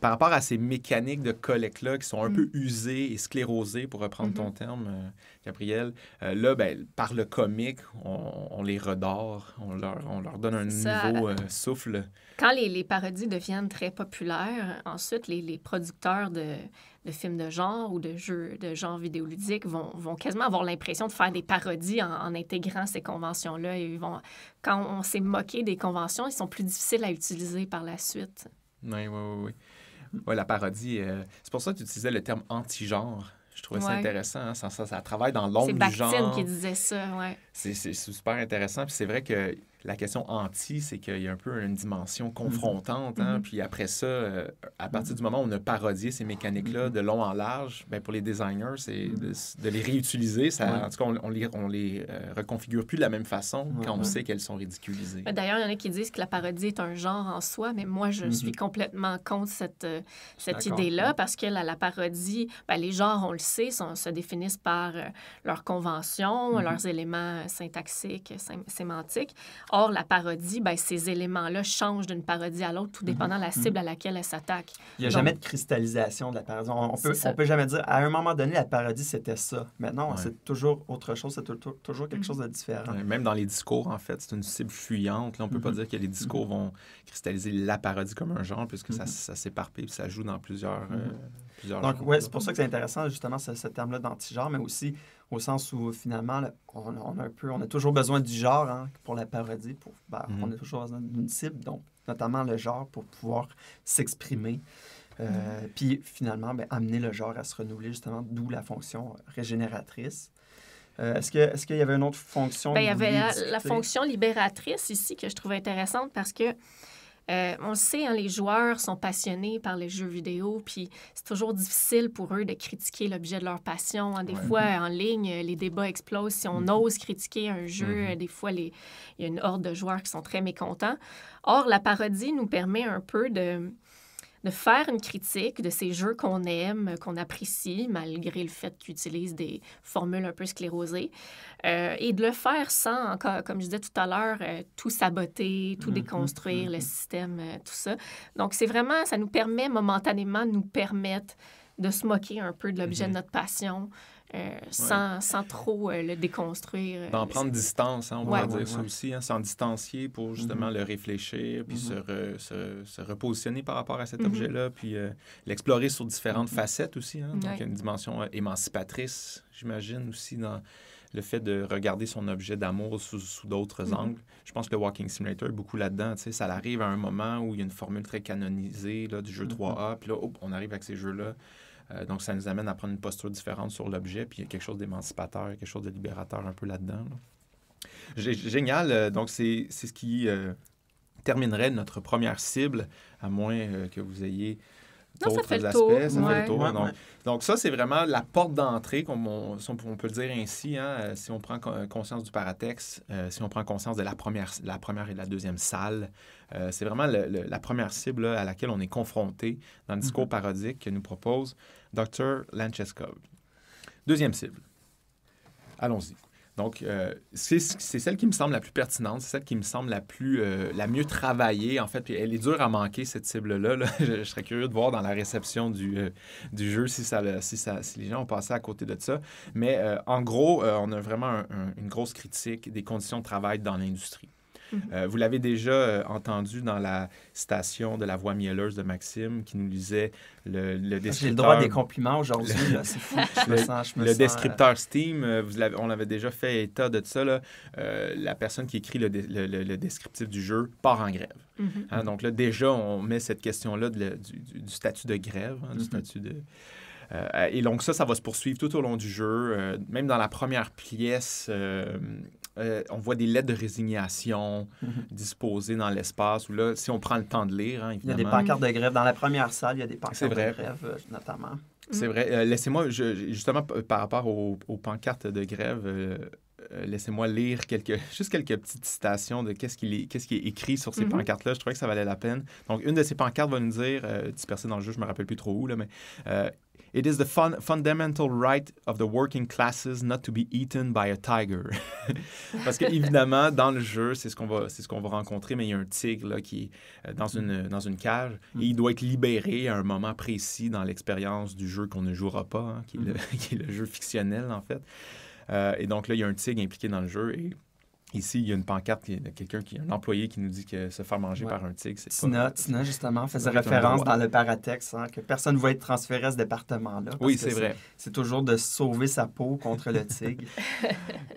par rapport à ces mécaniques de collecte-là qui sont un peu usées et sclérosées, pour reprendre ton terme, Gabrielle. Par le comique, on les redore, on leur donne un nouveau souffle. Quand les parodies deviennent très populaires, ensuite, les producteurs de films de genre ou de jeux de genre vidéoludique vont quasiment avoir l'impression de faire des parodies en intégrant ces conventions-là. Quand on s'est moqué des conventions, ils sont plus difficiles à utiliser par la suite. Oui, la parodie. C'est pour ça que tu utilisais le terme anti-genre. Je trouvais ça intéressant. Hein? Ça travaille dans l'ombre du genre. C'est Bakhtine qui disait ça, oui. C'est super intéressant. Puis c'est vrai que la question anti, c'est qu'il y a un peu une dimension confrontante. Hein? Puis après ça, à partir du moment où on a parodié ces mécaniques-là de long en large, pour les designers, c'est de les réutiliser. En tout cas, on les reconfigure plus de la même façon quand on sait qu'elles sont ridiculisées. D'ailleurs, il y en a qui disent que la parodie est un genre en soi, mais moi, je suis complètement contre cette idée-là parce que la parodie, les genres, on le sait, se définissent par leurs conventions, leurs éléments syntaxiques, sémantiques. Or, la parodie, ces éléments-là changent d'une parodie à l'autre, tout dépendant de la cible à laquelle elle s'attaque. Il n'y a jamais de cristallisation de la parodie. On peut jamais dire, à un moment donné, la parodie, c'était ça. Maintenant, c'est toujours autre chose, c'est toujours quelque chose de différent. Même dans les discours, en fait, c'est une cible fuyante. Là, on ne peut pas dire que les discours vont cristalliser la parodie comme un genre, puisque ça s'éparpille et ça joue dans plusieurs genres. Donc, oui, c'est pour ça que c'est intéressant, justement, ce terme-là d'anti-genre, mais aussi... au sens où, finalement, on a toujours besoin du genre pour la parodie. On a toujours besoin d'une cible, donc notamment le genre, pour pouvoir s'exprimer. Puis, finalement, amener le genre à se renouveler, justement, d'où la fonction régénératrice. Est-ce qu'il y avait une autre fonction? Il y avait la fonction libératrice, ici, que je trouve intéressante, parce que On le sait, hein, les joueurs sont passionnés par les jeux vidéo, puis c'est toujours difficile pour eux de critiquer l'objet de leur passion. Hein. Des fois, en ligne, les débats explosent. Si on ose critiquer un jeu, des fois, il y a une horde de joueurs qui sont très mécontents. Or, la parodie nous permet un peu de faire une critique de ces jeux qu'on aime, qu'on apprécie, malgré le fait qu'ils utilisent des formules un peu sclérosées, et de le faire sans, comme je disais tout à l'heure, tout saboter, tout déconstruire, le système, tout ça. Donc, c'est vraiment, ça nous permet momentanément de nous permettre de se moquer un peu de l'objet de notre passion, sans trop le déconstruire. D'en prendre distance, hein, on pourrait dire ça aussi, hein, s'en distancier pour justement le réfléchir, puis se repositionner par rapport à cet objet-là, puis l'explorer sur différentes facettes aussi. Hein, donc, il y a une dimension émancipatrice, j'imagine, aussi dans le fait de regarder son objet d'amour sous d'autres angles. Je pense que le Walking Simulator est beaucoup là-dedans. Tu sais, ça arrive à un moment où il y a une formule très canonisée là, du jeu 3A, puis là, on arrive avec ces jeux-là. Donc, ça nous amène à prendre une posture différente sur l'objet, puis il y a quelque chose d'émancipateur, quelque chose de libérateur un peu là-dedans. Là. Génial. Donc, c'est ce qui terminerait notre première cible, à moins que vous ayez d'autres aspects. Ça fait le tour. Donc, ça, c'est vraiment la porte d'entrée, comme on peut le dire ainsi, hein, si on prend conscience du paratexte, si on prend conscience de la première et la deuxième salle. C'est vraiment la première cible là, à laquelle on est confronté dans le discours parodique que nous propose Dr. Langeskov. Deuxième cible. Allons-y. Donc, c'est celle qui me semble la plus pertinente, c'est celle qui me semble la mieux travaillée, en fait. Puis elle est dure à manquer, cette cible-là. Là. Je serais curieux de voir dans la réception du jeu si les gens ont passé à côté de ça. Mais en gros, on a vraiment une grosse critique des conditions de travail dans l'industrie. Vous l'avez déjà entendu dans la citation de la voix mielleuse de Maxime qui nous lisait le descripteur... J'ai le droit à des compliments aujourd'hui, c'est fou. Je me sens, descripteur Steam, on l'avait déjà fait état de ça. Là. La personne qui écrit le descriptif du jeu part en grève. Hein, donc là, déjà, on met cette question-là du statut de grève, hein, du statut de... et donc ça va se poursuivre tout au long du jeu. Même dans la première pièce... on voit des lettres de résignation disposées dans l'espace. Où là, si on prend le temps de lire, hein, évidemment... Il y a des pancartes de grève. Dans la première salle, il y a des pancartes de grève, notamment. C'est vrai. Laissez-moi, justement, par rapport aux pancartes de grève, laissez-moi lire juste quelques petites citations de qu'est-ce qui est écrit sur ces pancartes-là. Je trouvais que ça valait la peine. Donc, une de ces pancartes va nous dire, dispersée dans le jeu, je ne me rappelle plus trop où, là, mais... It is the fundamental right of the working classes not to be eaten by a tiger. Parce que évidemment, dans le jeu, c'est ce qu'on va rencontrer, mais il y a un tigre là, qui est dans une cage et il doit être libéré à un moment précis dans l'expérience du jeu qu'on ne jouera pas, hein, qui est le jeu fictionnel en fait. Et donc là, il y a un tigre impliqué dans le jeu et ici, il y a une pancarte, il y a un employé qui nous dit que se faire manger par un tigre, c'est pas... Tina, justement, faisait référence dans le paratexte, hein, que personne ne va être transféré à ce département-là. Oui, c'est vrai. C'est toujours de sauver sa peau contre le tigre.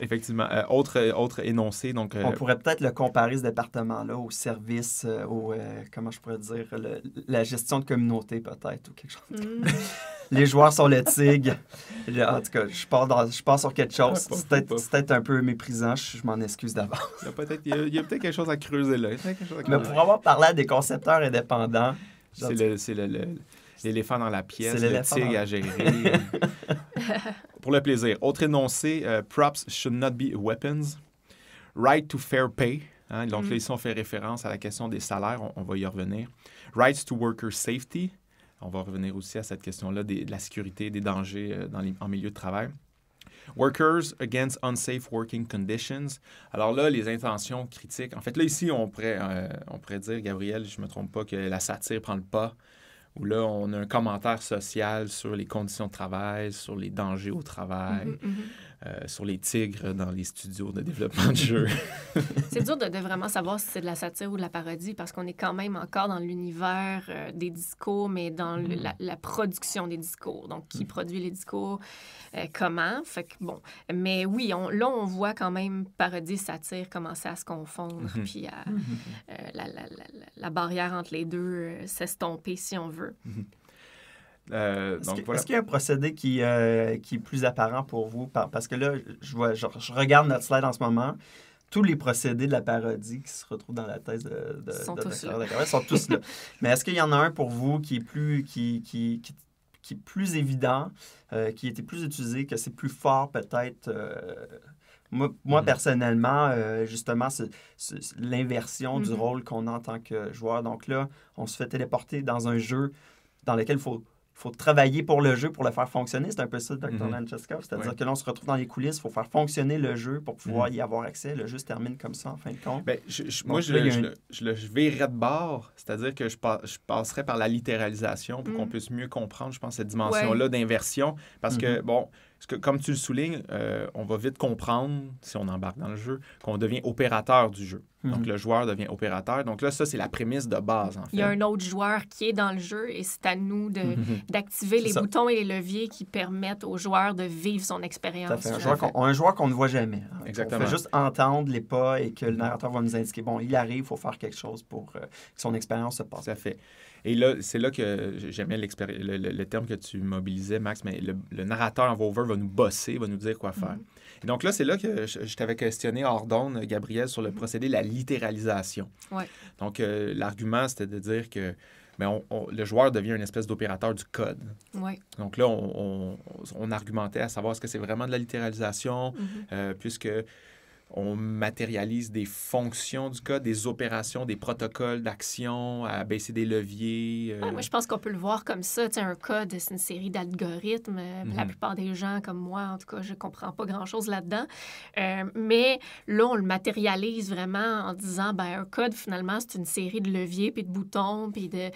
Effectivement. Autre énoncé, donc... On pourrait peut-être le comparer, ce département-là, au service, comment je pourrais dire, la gestion de communauté, peut-être, ou quelque chose Les joueurs sont le tigre. En tout cas, je pars sur quelque chose. C'est peut-être un peu méprisant, je m'en excuse d'avance. Il y a peut-être quelque chose à creuser là. Mais pour avoir parlé à des concepteurs indépendants... C'est l'éléphant dans la pièce, le tigre à gérer. Pour le plaisir. Autre énoncé, props should not be weapons. Right to fair pay. Hein, donc là, ici, on fait référence à la question des salaires. On va y revenir. Rights to worker safety. On va revenir aussi à cette question-là de la sécurité, des dangers en milieu de travail. Workers against unsafe working conditions. Alors là, les intentions critiques. En fait, là, ici, on pourrait dire, Gabrielle, je ne me trompe pas, que la satire prend le pas. Où là, on a un commentaire social sur les conditions de travail, sur les dangers au travail, sur les tigres dans les studios de développement de jeux. C'est dur de vraiment savoir si c'est de la satire ou de la parodie, parce qu'on est quand même encore dans l'univers des discours, mais dans la production des discours. Donc, qui produit les discours, comment. Fait que, bon. Mais oui, on voit quand même parodie, satire commencer à se confondre, puis la barrière entre les deux s'estomper, si on veut. Est-ce qu'il y a un procédé qui est plus apparent pour vous? Parce que là, je regarde notre slide en ce moment. tous les procédés de la parodie qui se retrouvent dans la thèse de Dr. sont tous là. Mais est-ce qu'il y en a un pour vous qui est plus, qui est plus évident, qui était plus utilisé, que c'est plus fort peut-être? Moi personnellement, justement, c'est l'inversion du rôle qu'on a en tant que joueur. Donc là, on se fait téléporter dans un jeu dans lequel il faut travailler pour le jeu, pour le faire fonctionner. C'est un peu ça, Dr. Langeskov. C'est-à-dire que là, on se retrouve dans les coulisses, il faut faire fonctionner le jeu pour pouvoir y avoir accès. Le jeu se termine comme ça, en fin de compte. Bien, je verrais de bord, c'est-à-dire que je passerais par la littéralisation pour qu'on puisse mieux comprendre, je pense, cette dimension-là d'inversion. Parce que, bon, comme tu le soulignes, on va vite comprendre, si on embarque dans le jeu, qu'on devient opérateur du jeu. Donc, le joueur devient opérateur. Donc là, ça, c'est la prémisse de base, en fait. Il y a un autre joueur qui est dans le jeu et c'est à nous d'activer les boutons et les leviers qui permettent au joueur de vivre son expérience. Un joueur qu'on ne voit jamais. Hein. Exactement. On fait juste entendre les pas et que le narrateur va nous indiquer, bon, il arrive, il faut faire quelque chose pour que son expérience se passe. Tout à fait. Et là, c'est là que j'aimais le terme que tu mobilisais, Max, mais le narrateur en voice-over va nous bosser, va nous dire quoi faire. Et donc là, c'est là que je t'avais questionné hors d'onde, Gabrielle, sur le procédé de la littéralisation. Ouais. Donc, l'argument, c'était de dire que le joueur devient une espèce d'opérateur du code. Ouais. Donc là, on argumentait à savoir est-ce que c'est vraiment de la littéralisation, puisque on matérialise des fonctions du code, des opérations, des protocoles d'action, à baisser des leviers. Ouais, moi, je pense qu'on peut le voir comme ça. Tu sais, un code, c'est une série d'algorithmes. La plupart des gens, comme moi, en tout cas, je ne comprends pas grand-chose là-dedans. Mais là, on le matérialise vraiment en disant, bien, un code, finalement, c'est une série de leviers, puis de boutons, puis de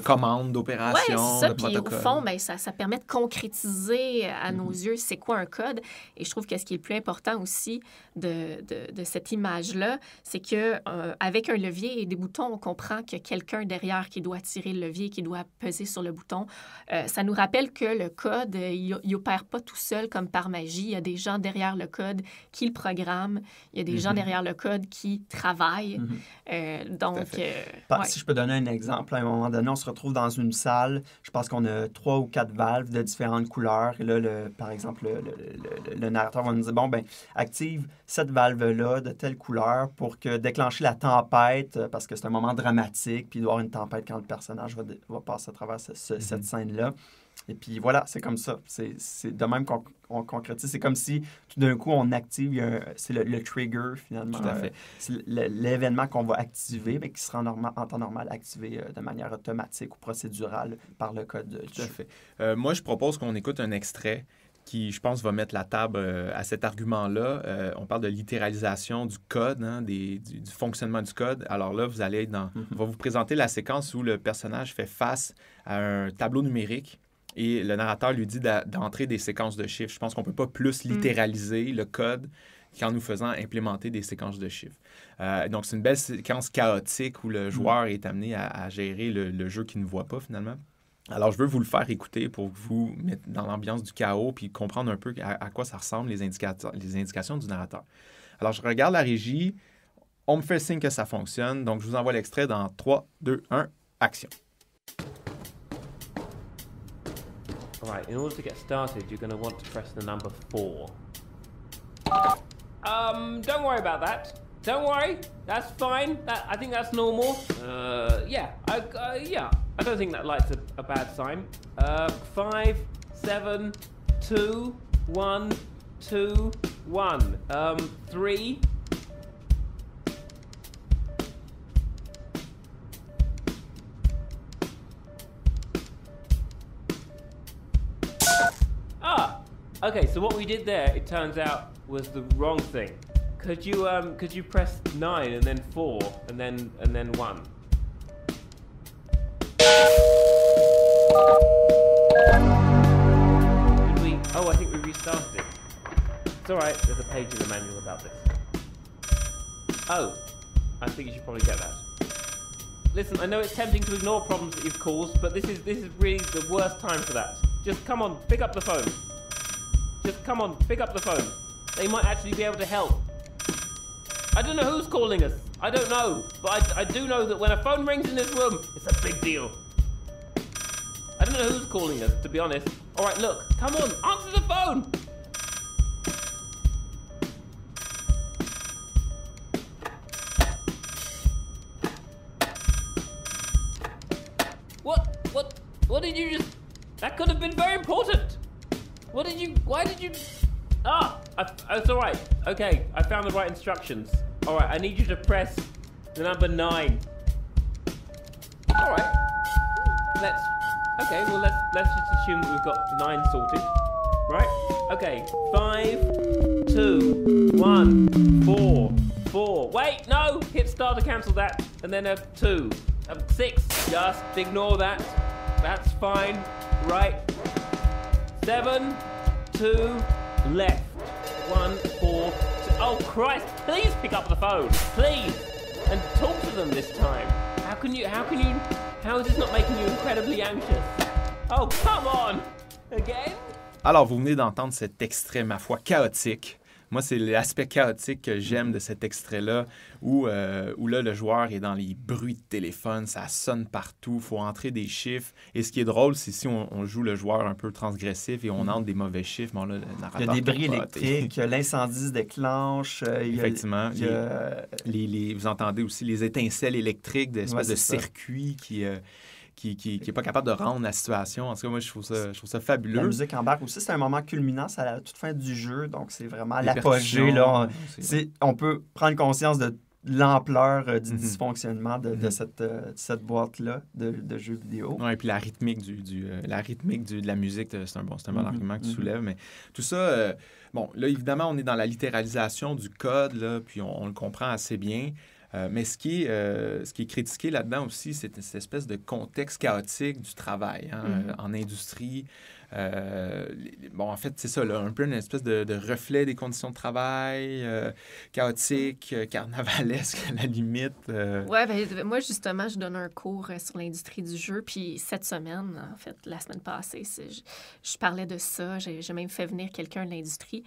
commandes, d'opérations, de protocoles. Puis au fond, bien, ça permet de concrétiser à nos yeux c'est quoi un code. Et je trouve que ce qui est le plus important aussi de cette image-là, c'est qu'avec un levier et des boutons, on comprend qu'il y a quelqu'un derrière qui doit tirer le levier, qui doit peser sur le bouton. Ça nous rappelle que le code, il n'opère pas tout seul comme par magie. Il y a des gens derrière le code qui le programment. Il y a des gens derrière le code qui travaillent. Si je peux donner un exemple, à un moment donné, on se retrouve dans une salle. Je pense qu'on a 3 ou 4 valves de différentes couleurs. Et là, par exemple, le narrateur va nous dire, bon, ben active cette valve-là de telle couleur pour que déclencher la tempête, parce que c'est un moment dramatique, puis il doit y avoir une tempête quand le personnage va passer à travers cette scène-là. Et puis voilà, c'est comme ça. C'est de même qu'on concrétise. C'est comme si tout d'un coup, on active, c'est le trigger finalement. Tout à fait. C'est l'événement qu'on va activer, mais qui sera en temps normal activé de manière automatique ou procédurale par le code. Tout à fait. Moi, je propose qu'on écoute un extrait qui, je pense, va mettre la table à cet argument-là. On parle de littéralisation du code, hein, du fonctionnement du code. Alors là, vous allez on va vous présenter la séquence où le personnage fait face à un tableau numérique et le narrateur lui dit d'entrer des séquences de chiffres. Je pense qu'on ne peut pas plus littéraliser le code qu'en nous faisant implémenter des séquences de chiffres. Donc, c'est une belle séquence chaotique où le joueur est amené à gérer le jeu qu'il ne voit pas, finalement. Alors, je veux vous le faire écouter pour vous mettre dans l'ambiance du chaos puis comprendre un peu à quoi ça ressemble, les indications du narrateur. Alors, je regarde la régie. On me fait signe que ça fonctionne. Donc, je vous envoie l'extrait dans 3, 2, 1, action. All right, in order to get started, you're going to want to press the number 4. Don't worry about that. Don't worry. That's fine. I think that's normal. Yeah. I don't think that light's a bad sign. 5, 7, 2, 1, 2, 1. 3. Ah, okay. So what we did there, it turns out, was the wrong thing. Could you press 9 and then 4 and then 1? Oh, I think we restarted. It's alright, there's a page in the manual about this. Oh, I think you should probably get that. Listen, I know it's tempting to ignore problems that you've caused, but this is really the worst time for that. Just come on, pick up the phone. They might actually be able to help. I don't know who's calling us. I don't know, but I do know that when a phone rings in this room, it's a big deal. I don't know who's calling us, to be honest. All right, look, come on, answer the phone! What did you just... That could have been very important. What did you... Why did you... Ah! It's alright. Okay, I found the right instructions. Alright, I need you to press the number 9. Alright. Let's... Okay, well, let's just assume that we've got 9 sorted. Right? Okay. 5, 2, 1, 4, 4. Wait, no! Hit start to cancel that. And then a 2. A 6. Just ignore that. That's fine. Right. 7, 2... Left. 1, 4, 2. Oh Christ, please pick up the phone. Please. And talk to them this time. How is this not making you incredibly anxious? Oh, come on. Again? Alors, vous venez d'entendre cet extrait, ma foi, chaotique. Moi, c'est l'aspect chaotique que j'aime de cet extrait-là, où là, le joueur est dans les bruits de téléphone, ça sonne partout, il faut entrer des chiffres. Et ce qui est drôle, c'est si on joue le joueur un peu transgressif et on entre des mauvais chiffres, bon, là, le narrateur... Il y a des bris électriques, l'incendie se déclenche... Effectivement. Vous entendez aussi les étincelles électriques, des espèces de circuits qui n'est pas capable de rendre la situation. En tout cas, moi, je trouve ça fabuleux. La musique embarque aussi. C'est un moment culminant, c'est à la toute fin du jeu. Donc, c'est vraiment l'apogée. On peut prendre conscience de l'ampleur du dysfonctionnement de cette boîte-là de jeux vidéo. Oui, et puis la rythmique de la musique, c'est un bon argument que tu soulèves. Mais tout ça, bon, là, évidemment, on est dans la littéralisation du code, là, puis on le comprend assez bien. Mais ce qui est critiqué là-dedans aussi, c'est cette espèce de contexte chaotique du travail hein, en industrie. Bon, en fait, c'est ça, là, un peu une espèce de reflet des conditions de travail, chaotique, carnavalesque à la limite. Oui, ben, moi, justement, je donne un cours sur l'industrie du jeu. Puis cette semaine, en fait, la semaine passée, je parlais de ça. J'ai même fait venir quelqu'un de l'industrie.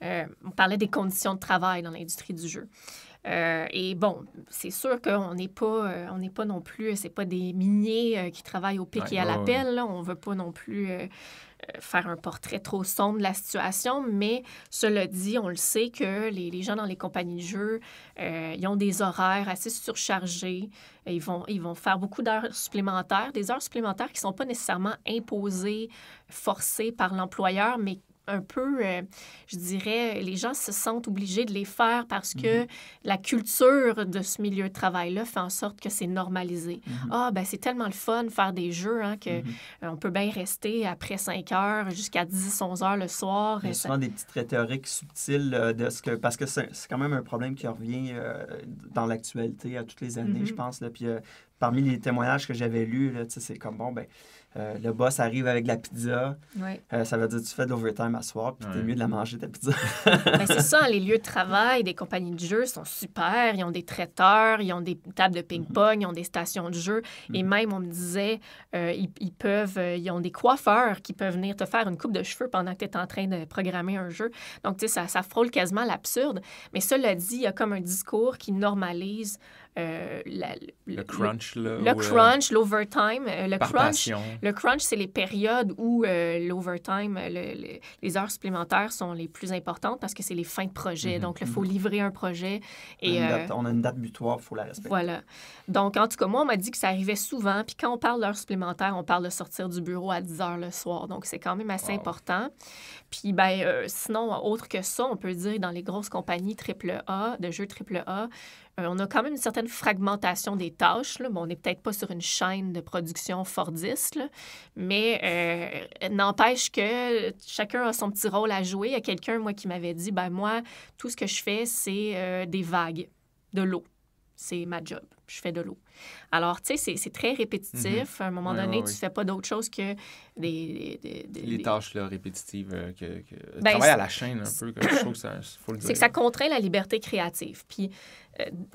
On parlait des conditions de travail dans l'industrie du jeu. Et bon, c'est sûr qu'on n'est pas, non plus, c'est pas des miniers qui travaillent au pic et à l'appel. On ne veut pas non plus faire un portrait trop sombre de la situation, mais cela dit, on le sait que les gens dans les compagnies de jeux, ils ont des horaires assez surchargés. Ils vont faire beaucoup d'heures supplémentaires, des heures supplémentaires qui ne sont pas nécessairement imposées, forcées par l'employeur, mais un peu, je dirais, les gens se sentent obligés de les faire parce que la culture de ce milieu de travail-là fait en sorte que c'est normalisé. Ah, ben c'est tellement le fun de faire des jeux hein, qu'on peut bien rester après 5 heures jusqu'à 10-11 heures le soir. Il y a souvent des petites rhétoriques subtiles de ce que... Parce que c'est quand même un problème qui revient dans l'actualité à toutes les années, je pense. Là, puis parmi les témoignages que j'avais lus, c'est comme, bon, ben... le boss arrive avec la pizza. Oui. Ça veut dire que tu fais de l'overtime à soir, puis t'es mieux de la manger, ta pizza. Ben, c'est ça, les lieux de travail des compagnies de jeux sont super. Ils ont des traiteurs, ils ont des tables de ping-pong, ils ont des stations de jeu. Et même, on me disait, ils ont des coiffeurs qui peuvent venir te faire une coupe de cheveux pendant que tu es en train de programmer un jeu. Donc, tu sais, ça frôle quasiment l'absurde. Mais cela dit, il y a comme un discours qui normalise l'overtime. Le crunch, c'est les périodes où l'overtime, les heures supplémentaires sont les plus importantes parce que c'est les fins de projet. Donc, il faut livrer un projet. Et, on a une date butoir, il faut la respecter. Voilà. Donc, en tout cas, moi, on m'a dit que ça arrivait souvent. Puis quand on parle d'heures supplémentaires, on parle de sortir du bureau à 10 heures le soir. Donc, c'est quand même assez important. Puis, ben, sinon, autre que ça, on peut dire dans les grosses compagnies AAA, de jeux AAA, on a quand même une certaine fragmentation des tâches. Là. Bon, on n'est peut-être pas sur une chaîne de production Fordiste, là, mais n'empêche que chacun a son petit rôle à jouer. Il y a quelqu'un, moi, qui m'avait dit, ben moi, tout ce que je fais, c'est des vagues, de l'eau. C'est ma job. Je fais de l'eau. Alors, tu sais, c'est très répétitif. À un moment donné, tu ne fais pas d'autre chose que les tâches là, répétitives. Travail à la chaîne, un peu. Je trouve que ça, faut le dire. C'est que ça contraint la liberté créative. Puis,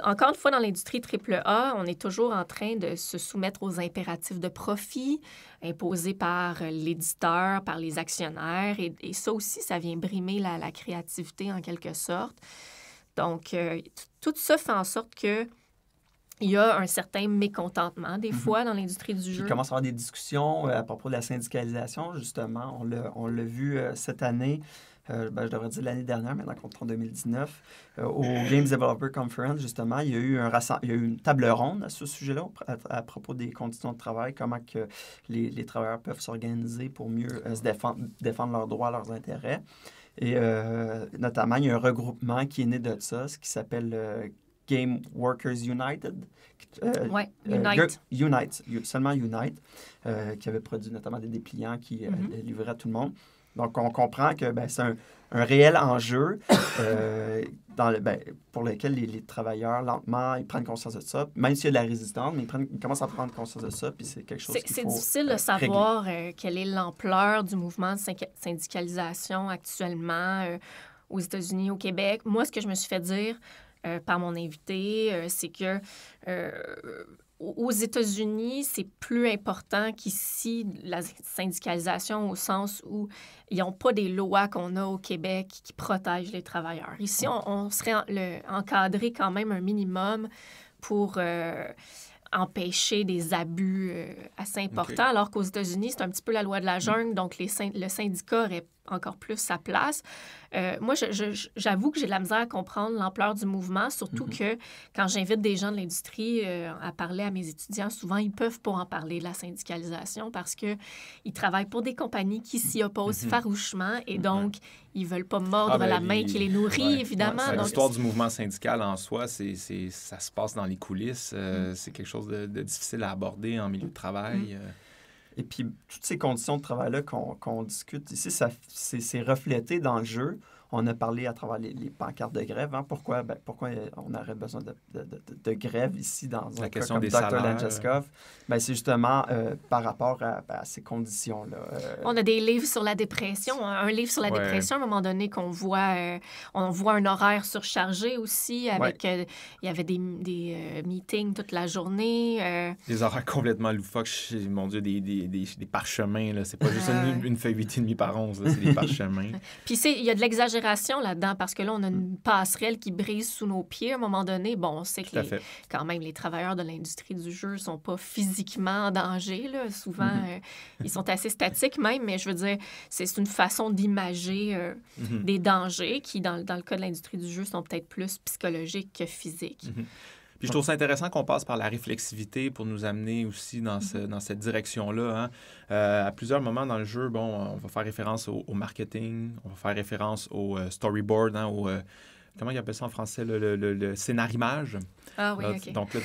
encore une fois, dans l'industrie AAA, on est toujours en train de se soumettre aux impératifs de profit imposés par l'éditeur, par les actionnaires. Et ça aussi, ça vient brimer la créativité, en quelque sorte. Donc, tout ça fait en sorte que il y a un certain mécontentement, des fois, dans l'industrie du jeu. Il commence à avoir des discussions à propos de la syndicalisation, justement. On l'a vu cette année. je devrais dire l'année dernière, maintenant qu'on est en 2019, au Games Developer Conference, justement, il y a eu, une table ronde à ce sujet-là, à propos des conditions de travail, comment que les travailleurs peuvent s'organiser pour mieux se défendre leurs droits, leurs intérêts. Et notamment, il y a un regroupement qui est né de ça, ce qui s'appelle Game Workers United. Unite, qui avait produit notamment des dépliants qui livraient à tout le monde. Donc, on comprend que c'est un réel enjeu pour lequel les travailleurs, lentement, ils prennent conscience de ça. Même s'il y a de la résistance, mais ils commencent à prendre conscience de ça, puis c'est quelque chose qu'il faut régler. C'est difficile de savoir quelle est l'ampleur du mouvement de syndicalisation actuellement aux États-Unis, au Québec. Moi, ce que je me suis fait dire par mon invité, c'est que aux États-Unis, c'est plus important qu'ici, la syndicalisation, au sens où ils n'ont pas des lois qu'on a au Québec qui protègent les travailleurs. Ici, on serait encadré quand même un minimum pour empêcher des abus assez importants, alors qu'aux États-Unis, c'est un petit peu la loi de la jungle, donc le syndicat aurait encore plus sa place. Moi, j'avoue que j'ai de la misère à comprendre l'ampleur du mouvement, surtout que quand j'invite des gens de l'industrie à parler à mes étudiants, souvent, ils ne peuvent pas en parler de la syndicalisation parce qu'ils travaillent pour des compagnies qui s'y opposent farouchement et donc, ils ne veulent pas mordre la main qui les nourrit, évidemment. Ouais, l'histoire du mouvement syndical en soi, ça se passe dans les coulisses. C'est quelque chose de difficile à aborder en milieu de travail. Et puis, toutes ces conditions de travail-là qu'on discute ici, c'est reflété dans le jeu. On a parlé à travers les pancartes de grève. Hein? Pourquoi on aurait besoin de grève ici dans un cas comme Dr. Langeskov? C'est justement par rapport à ces conditions-là. On a des livres sur la dépression. Un livre sur la dépression, à un moment donné, qu'on voit... on voit un horaire surchargé aussi. Avec, il y avait des meetings toute la journée. Des horaires complètement loufoques. Mon Dieu, des parchemins. C'est pas juste une feuille 8,5 par 11. C'est des parchemins. Puis il y a de l'exagération là-dedans, parce que là, on a une passerelle qui brise sous nos pieds à un moment donné. Bon, on sait que quand même les travailleurs de l'industrie du jeu ne sont pas physiquement en danger. Là. Souvent, ils sont assez statiques même, mais je veux dire, c'est une façon d'imager des dangers qui, dans le cas de l'industrie du jeu, sont peut-être plus psychologiques que physiques. Puis je trouve ça intéressant qu'on passe par la réflexivité pour nous amener aussi dans cette direction-là. À plusieurs moments dans le jeu, bon, on va faire référence au marketing, on va faire référence au storyboard, comment ils appellent ça en français, le scénarimage. Ah oui, OK. Donc là,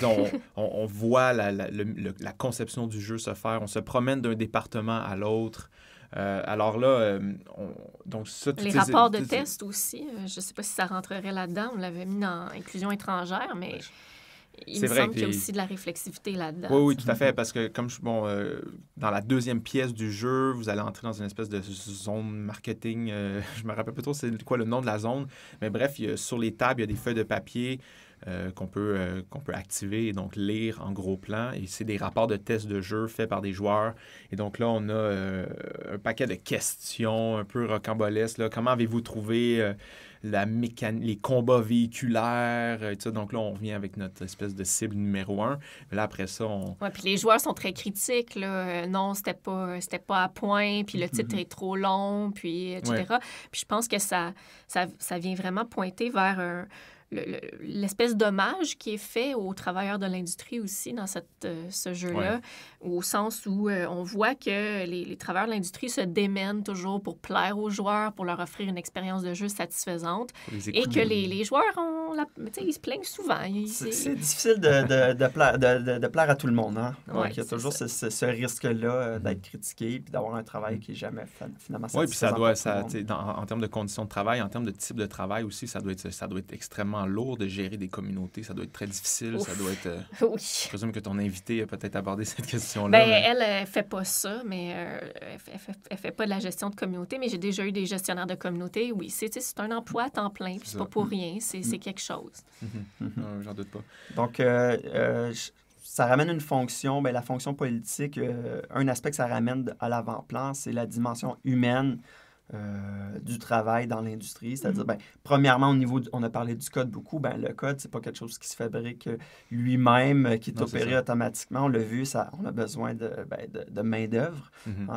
on voit la conception du jeu se faire. On se promène d'un département à l'autre. Alors là, donc ça... Les rapports de tests aussi, je ne sais pas si ça rentrerait là-dedans. On l'avait mis dans inclusion étrangère, mais... Il me semble qu'il y a aussi de la réflexivité là-dedans. Oui, tout à fait, parce que comme dans la deuxième pièce du jeu, vous allez entrer dans une espèce de zone marketing. Je me rappelle pas trop c'est quoi le nom de la zone, mais bref, sur les tables, il y a des feuilles de papier qu'on peut activer et donc lire en gros plan. Et c'est des rapports de tests de jeu faits par des joueurs. Et donc là, on a un paquet de questions un peu rocambolesques. Là. Comment avez-vous trouvé les combats véhiculaires, et tout ça. Donc là, on revient avec notre espèce de cible numéro 1. Mais là, après ça, on... Oui, puis les joueurs sont très critiques. Là. Non, c'était pas à point, puis le titre est trop long, puis etc. Ouais. Puis je pense que ça vient vraiment pointer vers l'espèce d'hommage qui est fait aux travailleurs de l'industrie aussi dans ce jeu-là, au sens où on voit que les travailleurs de l'industrie se démènent toujours pour plaire aux joueurs, pour leur offrir une expérience de jeu satisfaisante, et que les joueurs, ils se plaignent souvent. C'est difficile de plaire à tout le monde. Hein? Donc, il y a toujours ce risque-là d'être critiqué, puis d'avoir un travail qui n'est jamais finalement satisfaisant. Oui, puis en termes de conditions de travail, en termes de type de travail aussi, ça doit être extrêmement lourd de gérer des communautés. Ça doit être très difficile. Ouf. Ça doit être... Je présume que ton invité a peut-être abordé cette question-là. Elle fait pas ça, mais elle fait pas de la gestion de communauté. Mais j'ai déjà eu des gestionnaires de communauté. Oui, c'est un emploi à temps plein, puis c'est pas pour rien. C'est quelque chose. J'en doute pas. Donc, ça ramène une fonction, la fonction politique. Un aspect que ça ramène à l'avant-plan, c'est la dimension humaine du travail dans l'industrie, c'est-à-dire, ben, premièrement, au niveau, on a parlé du code beaucoup, ben, le code, c'est pas quelque chose qui se fabrique lui-même, qui est opéré automatiquement, on l'a vu, ça, on a besoin de main-d'œuvre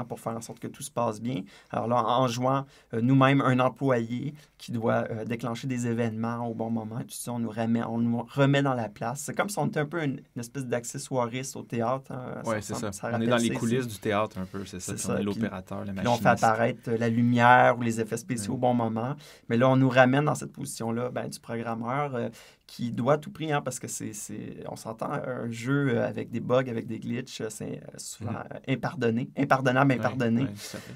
pour faire en sorte que tout se passe bien. Alors là, en jouant nous-mêmes un employé qui doit déclencher des événements au bon moment, et tout ça, on nous remet dans la place. C'est comme si on était un peu une espèce d'accessoiriste au théâtre. Hein, oui, c'est ça. On est dans les coulisses du théâtre un peu, c'est ça. On est l'opérateur, la machine. On fait apparaître la lumière ou les effets spéciaux au bon moment. Mais là, on nous ramène dans cette position-là du programmeur qui doit à tout prix, hein, parce que on s'entend, un jeu avec des bugs, avec des glitches, c'est souvent impardonnable.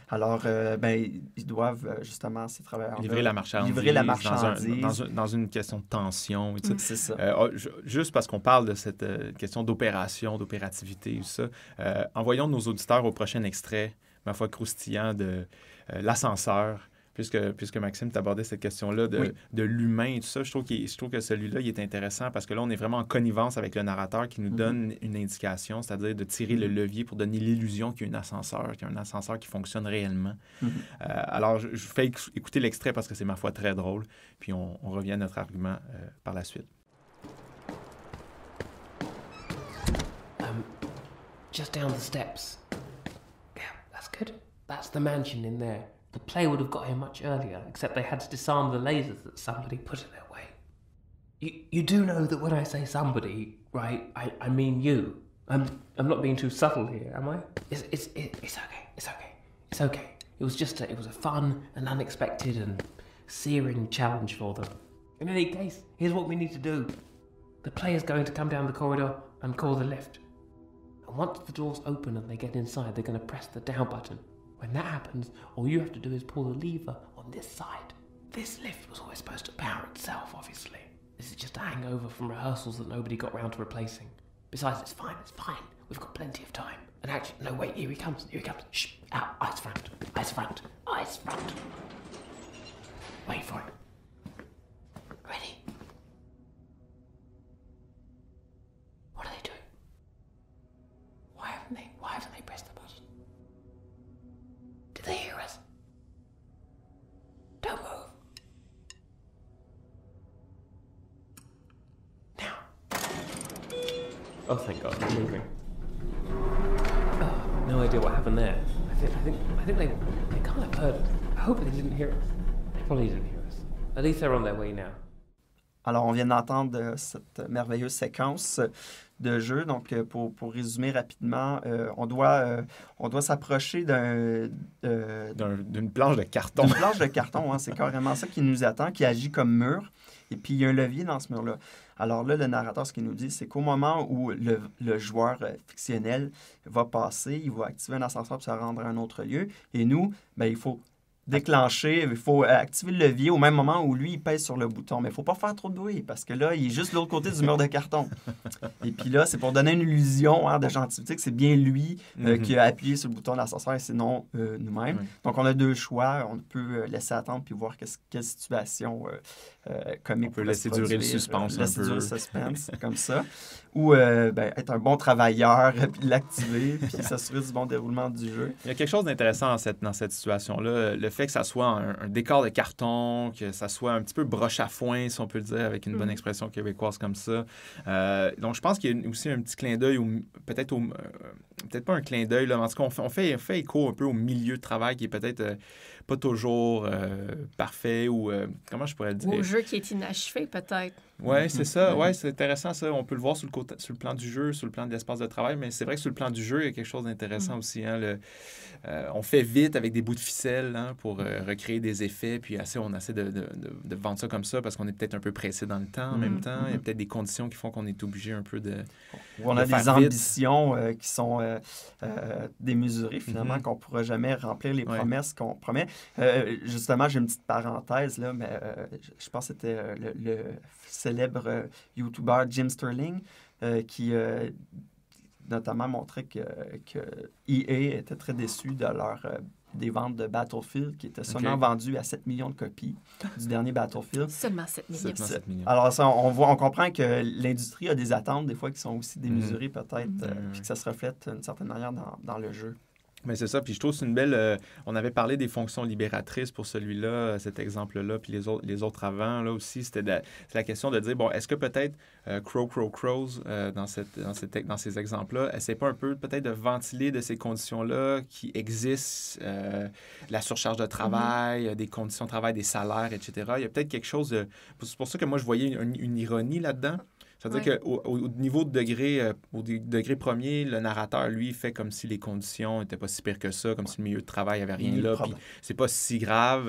Alors, ils doivent justement, ces travailleurs livrer la marchandise. Dans une question de tension. Et tout ça. Ça. Juste parce qu'on parle de cette question d'opération, d'opérativité et tout ça, envoyons nos auditeurs au prochain extrait, ma foi croustillant, de l'ascenseur, puisque Maxime t'abordait cette question-là de l'humain et tout ça. Je trouve que celui-là, il est intéressant parce que là, on est vraiment en connivence avec le narrateur qui nous donne une indication, c'est-à-dire de tirer le levier pour donner l'illusion qu'il y a un ascenseur qui fonctionne réellement. Alors, je fais écouter l'extrait parce que c'est, ma foi, très drôle. Puis on revient à notre argument par la suite. Just down the steps. Yeah, that's good. That's the mansion in there. The play would have got here much earlier, except they had to disarm the lasers that somebody put in their way. You do know that when I say somebody, right, I mean you. I'm not being too subtle here, am I? It's okay. It was a fun and unexpected and searing challenge for them. In any case, here's what we need to do. The player's going to come down the corridor and call the lift. And once the doors open and they get inside, they're going to press the down button. When that happens, all you have to do is pull the lever on this side. This lift was always supposed to power itself, obviously. This is just a hangover from rehearsals that nobody got round to replacing. Besides, it's fine. We've got plenty of time. And actually, no, wait, here he comes. Shh, out, eyes front. Wait for it. Ready? What are they doing? Why haven't they pressed the button? They hear us. Don't move. Now. Oh, thank God, they're moving. Oh, no idea what happened there. I think they can't have heard us. I hope they didn't hear us. They probably didn't hear us. At least they're on their way now. Alors, on vient d'entendre cette merveilleuse séquence de jeu. Donc, pour résumer rapidement, on doit s'approcher d'une planche de carton. Une planche de carton, hein, c'est carrément ça qui nous attend, qui agit comme mur. Et puis, il y a un levier dans ce mur-là. Alors là, le narrateur, ce qu'il nous dit, c'est qu'au moment où le joueur fictionnel va passer, il va activer un ascenseur pour se rendre à un autre lieu. Et nous, bien, il faut déclencher, il faut activer le levier au même moment où lui, il pèse sur le bouton. Mais il ne faut pas faire trop de bruit parce que là, il est juste de l'autre côté du mur de carton. Et puis là, c'est pour donner une illusion de gentilité que c'est bien lui qui a appuyé sur le bouton de l'ascenseur et sinon nous-mêmes. Donc, on a deux choix. On peut laisser attendre puis voir quelle situation comique. On peut laisser durer le suspense un peu. Laisser durer le suspense, comme ça. Ou être un bon travailleur, puis l'activer, puis s'assurer du bon déroulement du jeu. Il y a quelque chose d'intéressant dans cette situation-là. Le fait que ça soit un décor de carton, que ça soit un petit peu broche à foin, si on peut le dire, avec une bonne expression québécoise comme ça. Donc, je pense qu'il y a aussi un petit clin d'œil, ou peut-être peut-être pas un clin d'œil, là, mais en tout cas, on fait écho un peu au milieu de travail qui est peut-être pas toujours parfait ou comment je pourrais le dire? Ou au jeu qui est inachevé, peut-être. Oui, c'est ça. Oui, c'est intéressant, ça. On peut le voir sur le plan du jeu, sur le plan de l'espace de travail, mais c'est vrai que sur le plan du jeu, il y a quelque chose d'intéressant aussi. Hein, on fait vite avec des bouts de ficelle pour recréer des effets, puis on essaie de vendre ça comme ça parce qu'on est peut-être un peu pressé dans le temps en même temps. Il y a peut-être des conditions qui font qu'on est obligé un peu de on a des ambitions qui sont démesurées, finalement, qu'on ne pourra jamais remplir les promesses qu'on promet. Justement, j'ai une petite parenthèse, là, mais je pense que c'était le célèbre YouTuber Jim Sterling qui notamment montrait que EA était très déçu de leur des ventes de Battlefield qui étaient seulement vendues à 7 millions de copies du dernier Battlefield. Seulement 7 millions. Alors, ça, on comprend que l'industrie a des attentes, des fois, qui sont aussi démesurées, peut-être, puis que ça se reflète d'une certaine manière dans le jeu. Mais c'est ça, puis je trouve que c'est une belle... on avait parlé des fonctions libératrices pour celui-là, cet exemple-là, puis les autres avant, là aussi, c'était la question de dire, bon, est-ce que peut-être Crows Crows Crows, dans ces exemples-là, essaie pas un peu peut-être de ventiler de ces conditions-là qui existent, la surcharge de travail, des conditions de travail, des salaires, etc. Il y a peut-être quelque chose de... C'est pour ça que moi, je voyais une ironie là-dedans. C'est-à-dire qu'au niveau de degré, au degré premier, le narrateur, lui, fait comme si les conditions n'étaient pas si pires que ça, comme si le milieu de travail n'avait rien là, puis c'est pas si grave.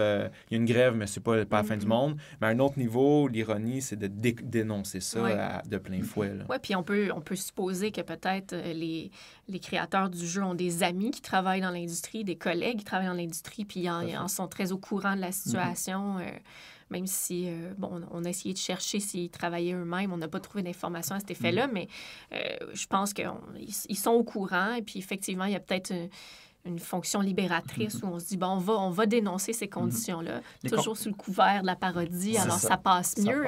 Il y a une grève, mais c'est pas la fin du monde. Mais à un autre niveau, l'ironie, c'est de dénoncer ça de plein fouet. Oui, puis on peut supposer que peut-être les créateurs du jeu ont des amis qui travaillent dans l'industrie, des collègues qui travaillent dans l'industrie, puis en sont très au courant de la situation. Même si, bon, on a essayé de chercher s'ils travaillaient eux-mêmes, on n'a pas trouvé d'informations à cet effet-là, mais je pense qu'ils sont au courant. Et puis, effectivement, il y a peut-être une fonction libératrice où on se dit, bon, on va dénoncer ces conditions-là, toujours sous le couvert de la parodie, alors ça passe mieux.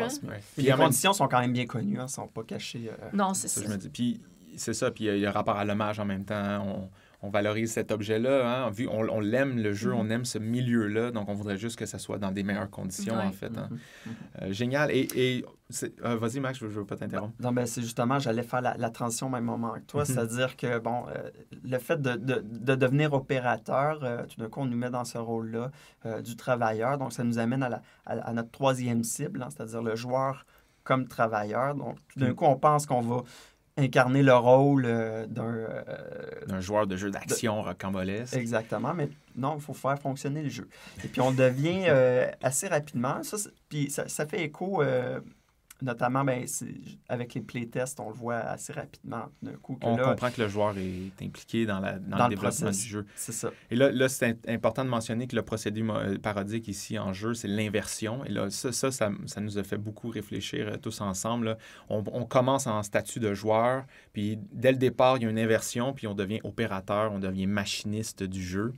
Puis les conditions sont quand même bien connues, elles ne sont pas cachées. Non, c'est ça. Je me dis. Puis c'est ça, puis il y a rapport à l'hommage en même temps. On valorise cet objet-là, hein? Vu on l'aime, le jeu, on aime ce milieu-là, donc on voudrait juste que ça soit dans des meilleures conditions, en fait. Hein? Génial. Et vas-y, Max, je ne veux pas t'interrompre. Non, ben, c'est justement, j'allais faire la transition au même moment que toi, c'est-à-dire que, bon, le fait de devenir opérateur, tout d'un coup, on nous met dans ce rôle-là du travailleur, donc ça nous amène à notre troisième cible, hein? C'est-à-dire le joueur comme travailleur. Donc, tout d'un coup, on pense qu'on va incarner le rôle d'un joueur de jeu d'action rocambolesque. Exactement, mais non, il faut faire fonctionner le jeu. Et puis, on devient assez rapidement. Ça fait écho, notamment avec les playtests, on le voit assez rapidement. D'un coup, on comprend que le joueur est impliqué dans le développement du jeu. C'est ça. Et là c'est important de mentionner que le procédé parodique ici en jeu, c'est l'inversion. Et là, ça nous a fait beaucoup réfléchir tous ensemble. Là. On commence en statut de joueur, puis dès le départ, il y a une inversion, puis on devient opérateur, on devient machiniste du jeu.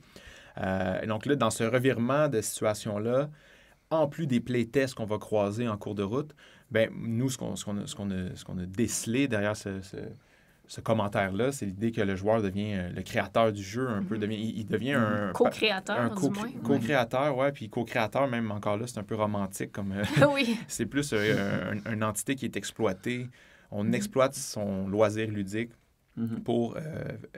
Donc là, dans ce revirement de situation-là, en plus des playtests qu'on va croiser en cours de route, bien, nous, ce qu'on a décelé derrière ce commentaire-là, c'est l'idée que le joueur devient le créateur du jeu, un peu. Il devient un co-créateur, co-créateur, ouais, puis co-créateur, même encore là, c'est un peu romantique. Comme c'est plus une entité qui est exploitée. On exploite son loisir ludique pour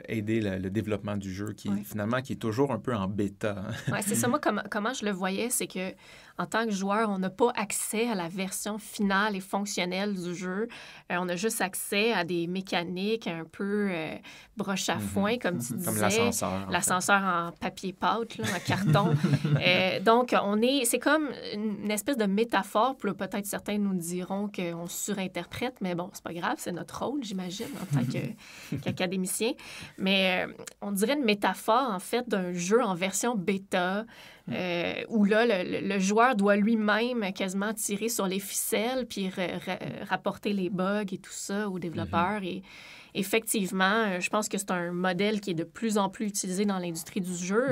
aider le développement du jeu qui est toujours un peu en bêta. Oui, c'est ça. Moi, comment je le voyais, c'est que en tant que joueur, on n'a pas accès à la version finale et fonctionnelle du jeu. On a juste accès à des mécaniques un peu broche à foin, comme tu disais. Comme l'ascenseur. L'ascenseur en papier pâte, là, en carton. Donc, c'est comme une espèce de métaphore. Peut-être certains nous diront qu'on surinterprète, mais bon, c'est pas grave, c'est notre rôle, j'imagine, en tant qu'académicien. Mais on dirait une métaphore, en fait, d'un jeu en version bêta, où là, le joueur doit lui-même quasiment tirer sur les ficelles puis rapporter les bugs et tout ça aux développeurs. Et effectivement, je pense que c'est un modèle qui est de plus en plus utilisé dans l'industrie du jeu.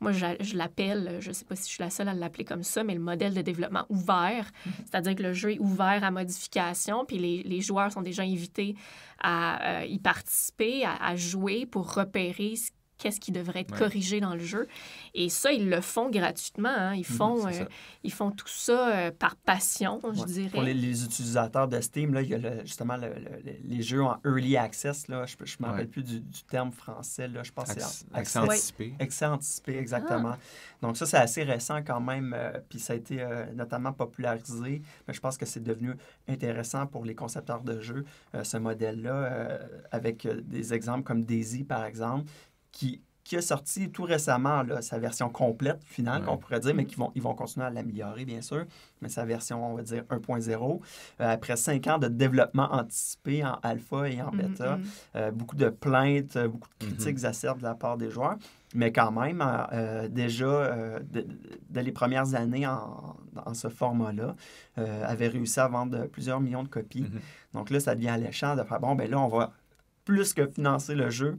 Moi, je l'appelle, je ne sais pas si je suis la seule à l'appeler comme ça, mais le modèle de développement ouvert, c'est-à-dire que le jeu est ouvert à modification, puis les joueurs sont déjà invités à y participer, à jouer pour repérer qu'est-ce qui devrait être corrigé dans le jeu. Et ça, ils le font gratuitement. Hein. Ils font tout ça par passion, je dirais. Pour les utilisateurs de Steam, là, il y a justement les jeux en early access. Là. Je ne me rappelle plus du terme français. Là. Je pense que c'est accès anticipé. Accès anticipé, exactement. Donc ça, c'est assez récent quand même. Puis ça a été notamment popularisé. Mais je pense que c'est devenu intéressant pour les concepteurs de jeux, ce modèle-là, avec des exemples comme Daisy, par exemple, qui a sorti tout récemment là, sa version complète, finale, qu'on pourrait dire, mais ils vont continuer à l'améliorer, bien sûr. Mais sa version, on va dire, 1.0. Après 5 ans de développement anticipé en alpha et en bêta, beaucoup de plaintes, beaucoup de critiques acerbes de la part des joueurs. Mais quand même, déjà, dès les premières années dans ce format-là, avait réussi à vendre plusieurs millions de copies. Donc là, ça devient alléchant de faire, bon, bien là, on va plus que financer le jeu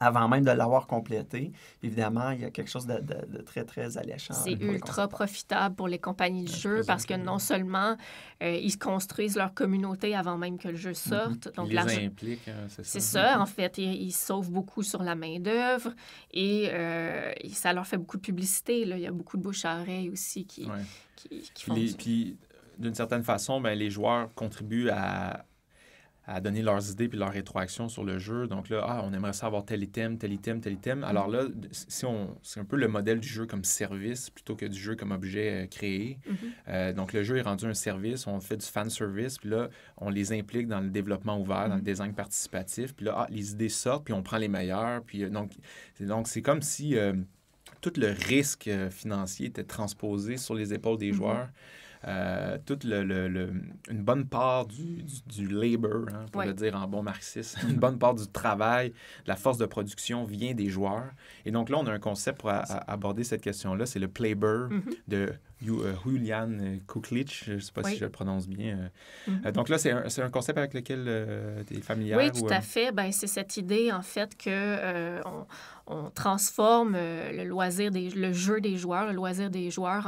avant même de l'avoir complété. Évidemment, il y a quelque chose de très, très alléchant. C'est ultra profitable pour les compagnies de jeux parce que non seulement ils construisent leur communauté avant même que le jeu sorte. Mm-hmm. Donc, ils les impliquent, c'est ça. C'est ça, en fait. Ils sauvent beaucoup sur la main-d'œuvre et ça leur fait beaucoup de publicité. Là. Il y a beaucoup de bouche à oreille aussi qui font ça. Puis, d'une certaine façon, bien, les joueurs contribuent à donner leurs idées puis leurs rétroactions sur le jeu. Donc là, on aimerait ça avoir tel item, tel item, tel item. Alors là, c'est un peu le modèle du jeu comme service plutôt que du jeu comme objet créé. Mm-hmm. Donc le jeu est rendu un service, on fait du fan service, puis là, on les implique dans le développement ouvert, mm-hmm. dans le design participatif. Puis là, les idées sortent, puis on prend les meilleures. Puis, donc c'est comme si tout le risque financier était transposé sur les épaules des mm-hmm. joueurs. Toute une bonne part du labor, hein, pour le dire en bon marxiste, une bonne part du travail, de la force de production vient des joueurs. Et donc là, on a un concept pour aborder cette question-là, c'est le playber mm-hmm. de Julian Kuklitsch, je ne sais pas si je le prononce bien. Mm-hmm. Donc là, c'est un concept avec lequel tu es familière? Oui, tout à fait. Ben, c'est cette idée, en fait, que on transforme le loisir des joueurs